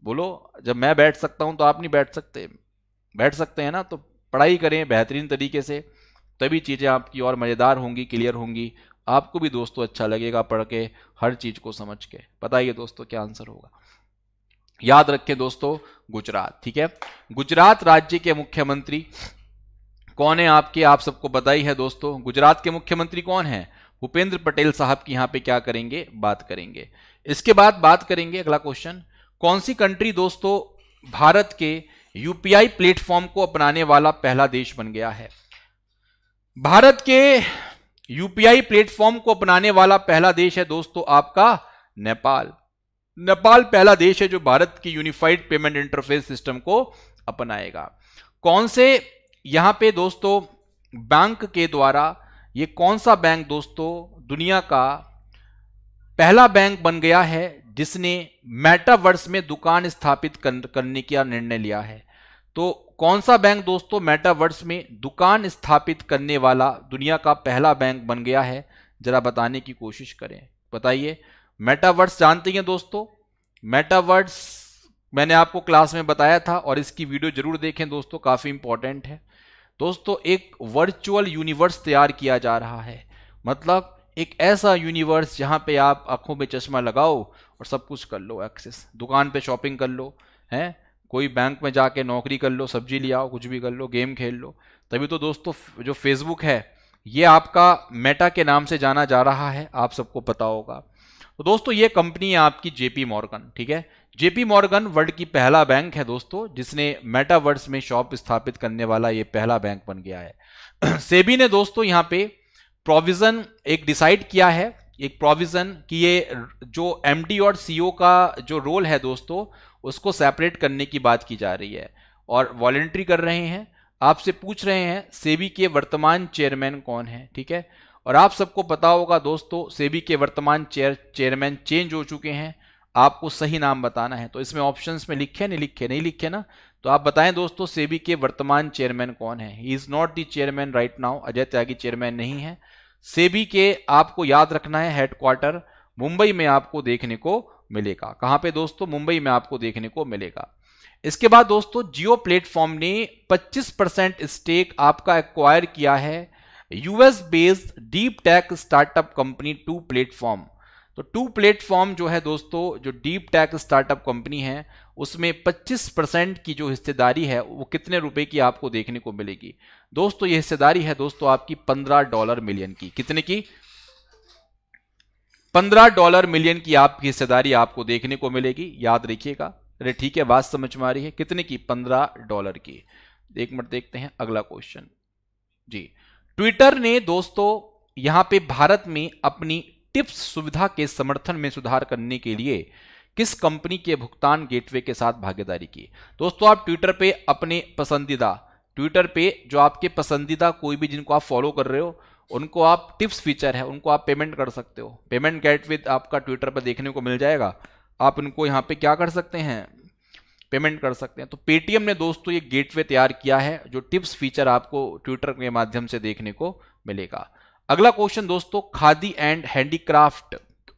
बोलो जब मैं बैठ सकता हूं तो आप नहीं बैठ सकते? बैठ सकते हैं ना। तो पढ़ाई करें बेहतरीन तरीके से, तभी चीज़ें आपकी और मज़ेदार होंगी, क्लियर होंगी, आपको भी दोस्तों अच्छा लगेगा पढ़ के, हर चीज को समझ के। बताइए दोस्तों क्या आंसर होगा? याद रखें दोस्तों गुजरात, ठीक है। गुजरात राज्य के मुख्यमंत्री कौन है आपके? आप सबको पता ही है दोस्तों गुजरात के मुख्यमंत्री कौन है? भूपेंद्र पटेल साहब की यहाँ पे क्या करेंगे? बात करेंगे। इसके बाद बात करेंगे अगला क्वेश्चन, कौन सी कंट्री दोस्तों भारत के यूपीआई प्लेटफॉर्म को अपनाने वाला पहला देश बन गया है? भारत के यूपीआई प्लेटफॉर्म को अपनाने वाला पहला देश है दोस्तों आपका नेपाल। नेपाल पहला देश है जो भारत की यूनिफाइड पेमेंट इंटरफेस सिस्टम को अपनाएगा। कौन से यहां पे दोस्तों बैंक के द्वारा, ये कौन सा बैंक दोस्तों दुनिया का पहला बैंक बन गया है जिसने मेटावर्स में दुकान स्थापित करने का निर्णय लिया है? तो कौन सा बैंक दोस्तों मेटावर्स में दुकान स्थापित करने वाला दुनिया का पहला बैंक बन गया है? जरा बताने की कोशिश करें, बताइए। मेटावर्स जानते हैं दोस्तों, मेटावर्स मैंने आपको क्लास में बताया था और इसकी वीडियो जरूर देखें दोस्तों, काफी इंपॉर्टेंट है दोस्तों। एक वर्चुअल यूनिवर्स तैयार किया जा रहा है, मतलब एक ऐसा यूनिवर्स जहां पे आप आंखों में चश्मा लगाओ और सब कुछ कर लो, एक्सेस, दुकान पे शॉपिंग कर लो, है कोई बैंक में जाके नौकरी कर लो, सब्जी ले आओ, कुछ भी कर लो, गेम खेल लो। तभी तो दोस्तों जो फेसबुक है ये आपका मेटा के नाम से जाना जा रहा है, आप सबको पता होगा। तो दोस्तों ये कंपनी है आपकी जेपी मॉर्गन, ठीक है। जेपी मॉर्गन वर्ल्ड की पहला बैंक है दोस्तों जिसने मेटावर्स में शॉप स्थापित करने वाला ये पहला बैंक बन गया है। सेबी ने दोस्तों यहाँ पे प्रोविजन एक डिसाइड किया है, एक प्रोविजन कि ये जो एमडी और सीईओ का जो रोल है दोस्तों उसको सेपरेट करने की बात की जा रही है और वॉलेंट्री कर रहे हैं। आपसे पूछ रहे हैं सेबी के वर्तमान चेयरमैन कौन है, ठीक है। और आप सबको पता होगा दोस्तों सेबी के वर्तमान चेयरमैन चेंज हो चुके हैं, आपको सही नाम बताना है। तो इसमें ऑप्शंस में लिखे नहीं लिखे ना, तो आप बताएं दोस्तों सेबी के वर्तमान चेयरमैन कौन है। He is not the chairman right now, Ajay Tyagi chairman नहीं है। सेबी के आपको याद रखना है हेडक्वार्टर मुंबई में आपको देखने को मिलेगा। कहाँ पे दोस्तों? मुंबई में आपको देखने को मिलेगा। इसके बाद दोस्तों जियो प्लेटफॉर्म ने 25% स्टेक आपका एक्वायर किया है US based deep tech startup company two platform. तो टू प्लेटफॉर्म जो है दोस्तों, जो डीप टेक स्टार्टअप कंपनी है उसमें 25% की जो हिस्सेदारी है वो कितने रुपए की आपको देखने को मिलेगी दोस्तों? ये हिस्सेदारी है दोस्तों आपकी $15 मिलियन की। कितने की? $15 मिलियन की आपकी हिस्सेदारी आपको देखने को मिलेगी, याद रखिएगा। अरे ठीक है, बात समझ में आ रही है। कितने की? $15 की। एक मिनट देखते हैं अगला क्वेश्चन जी। ट्विटर ने दोस्तों यहां पे भारत में अपनी टिप्स सुविधा के समर्थन में सुधार करने के लिए किस कंपनी के भुगतान गेटवे के साथ भागीदारी की? दोस्तों आप ट्विटर पे अपने पसंदीदा, ट्विटर पे जो आपके पसंदीदा कोई भी जिनको आप फॉलो कर रहे हो उनको आप टिप्स फीचर है उनको आप पेमेंट कर सकते हो। पेमेंट गेटवे आपका ट्विटर पर देखने को मिल जाएगा, आप उनको यहाँ पे क्या कर सकते हैं? पेमेंट कर सकते हैं। तो पेटीएम ने दोस्तों ये गेटवे तैयार किया है जो टिप्स फीचर आपको ट्विटर के माध्यम से देखने को मिलेगा। अगला क्वेश्चन दोस्तों, khadi and handicraft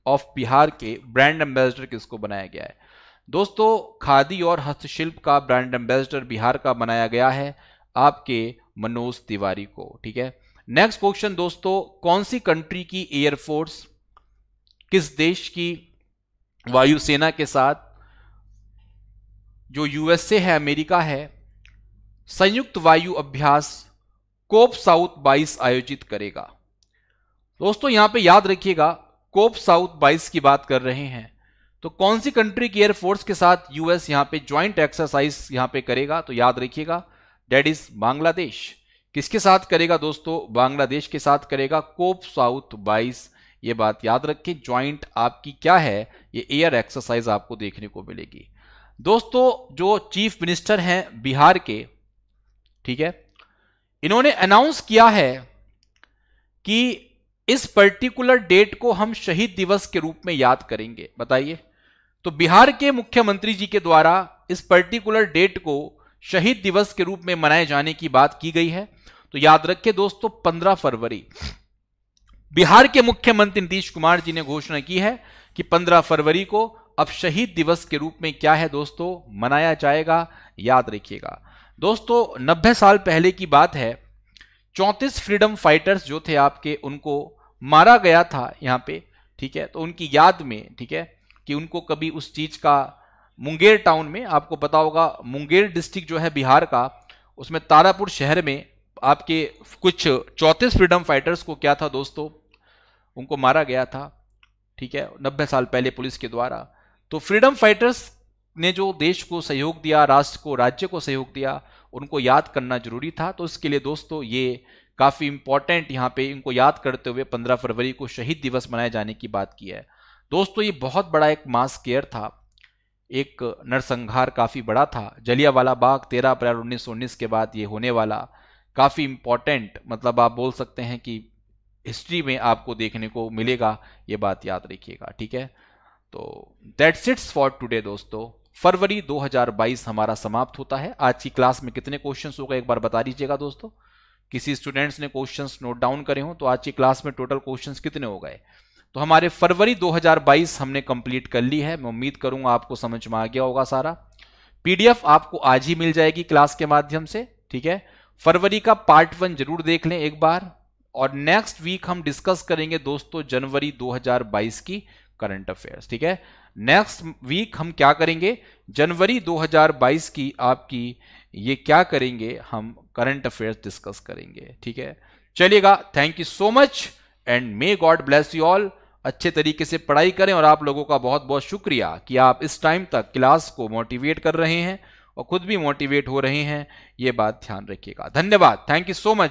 of Bihar के ब्रांड एम्बेसडर किसको बनाया गया है? दोस्तों खादी और हस्तशिल्प का ब्रांड एम्बेसडर बिहार का बनाया गया है आपके मनोज तिवारी को, ठीक है। नेक्स्ट क्वेश्चन दोस्तों, कौन सी कंट्री की एयरफोर्स किस देश की वायुसेना के साथ, जो यूएसए है अमेरिका है, संयुक्त वायु अभ्यास कोप साउथ 22 आयोजित करेगा? दोस्तों यहां पे याद रखिएगा कोप साउथ 22 की बात कर रहे हैं, तो कौन सी कंट्री की एयरफोर्स के साथ यूएस यहां पे ज्वाइंट एक्सरसाइज यहां पे करेगा? तो याद रखिएगा डेट इज बांग्लादेश। किसके साथ करेगा दोस्तों? बांग्लादेश के साथ करेगा कोप साउथ 22, ये बात याद रखें। ज्वाइंट आपकी क्या है? ये एयर एक्सरसाइज आपको देखने को मिलेगी। दोस्तों जो चीफ मिनिस्टर हैं बिहार के, ठीक है, इन्होंने अनाउंस किया है कि इस पर्टिकुलर डेट को हम शहीद दिवस के रूप में याद करेंगे। बताइए, तो बिहार के मुख्यमंत्री जी के द्वारा इस पर्टिकुलर डेट को शहीद दिवस के रूप में मनाए जाने की बात की गई है। तो याद रखिए दोस्तों 15 फरवरी बिहार के मुख्यमंत्री नीतीश कुमार जी ने घोषणा की है कि 15 फरवरी को अब शहीद दिवस के रूप में क्या है दोस्तों मनाया जाएगा, याद रखिएगा। दोस्तों 90 साल पहले की बात है, 34 फ्रीडम फाइटर्स जो थे आपके उनको मारा गया था यहाँ पे, ठीक है। तो उनकी याद में, ठीक है, कि उनको कभी उस चीज का मुंगेर टाउन में, आपको पता होगा मुंगेर डिस्ट्रिक्ट जो है बिहार का, उसमें तारापुर शहर में आपके कुछ 34 फ्रीडम फाइटर्स को क्या था दोस्तों, उनको मारा गया था, ठीक है, 90 साल पहले पुलिस के द्वारा। तो फ्रीडम फाइटर्स ने जो देश को सहयोग दिया, राष्ट्र को, राज्य को सहयोग दिया, उनको याद करना जरूरी था। तो इसके लिए दोस्तों ये काफी इंपॉर्टेंट यहाँ पे इनको याद करते हुए 15 फरवरी को शहीद दिवस मनाए जाने की बात की है। दोस्तों ये बहुत बड़ा एक मास केयर था, एक नरसंहार काफी बड़ा था। जलियांवाला बाग 13 अप्रैल 1919 के बाद ये होने वाला काफी इंपॉर्टेंट, मतलब आप बोल सकते हैं कि हिस्ट्री में आपको देखने को मिलेगा, ये बात याद रखिएगा, ठीक है। तो दैट्स इट्स फॉर टुडे दोस्तों। फरवरी 2022 हमारा समाप्त होता है। आज की क्लास में कितने क्वेश्चंस हो गए एक बार बता दीजिएगा दोस्तों, किसी स्टूडेंट्स ने क्वेश्चंस नोट डाउन करे हो तो आज की क्लास में टोटल क्वेश्चंस कितने हो गए। तो हमारे फरवरी 2022 हमने कंप्लीट कर ली है। मैं उम्मीद करूंगा आपको समझ में आ गया होगा सारा। पीडीएफ आपको आज ही मिल जाएगी क्लास के माध्यम से, ठीक है। फरवरी का पार्ट 1 जरूर देख लें एक बार, और नेक्स्ट वीक हम डिस्कस करेंगे दोस्तों जनवरी 2022 की करंट अफेयर्स, ठीक है। नेक्स्ट वीक हम क्या करेंगे, जनवरी 2022 की आपकी ये क्या करेंगे, हम करंट अफेयर्स डिस्कस करेंगे, ठीक है। चलिएगा, thank you so much and may God bless you all. अच्छे तरीके से पढ़ाई करें। और आप लोगों का बहुत बहुत शुक्रिया कि आप इस टाइम तक क्लास को मोटिवेट कर रहे हैं और खुद भी मोटिवेट हो रहे हैं, ये बात ध्यान रखिएगा। धन्यवाद, थैंक यू सो मच।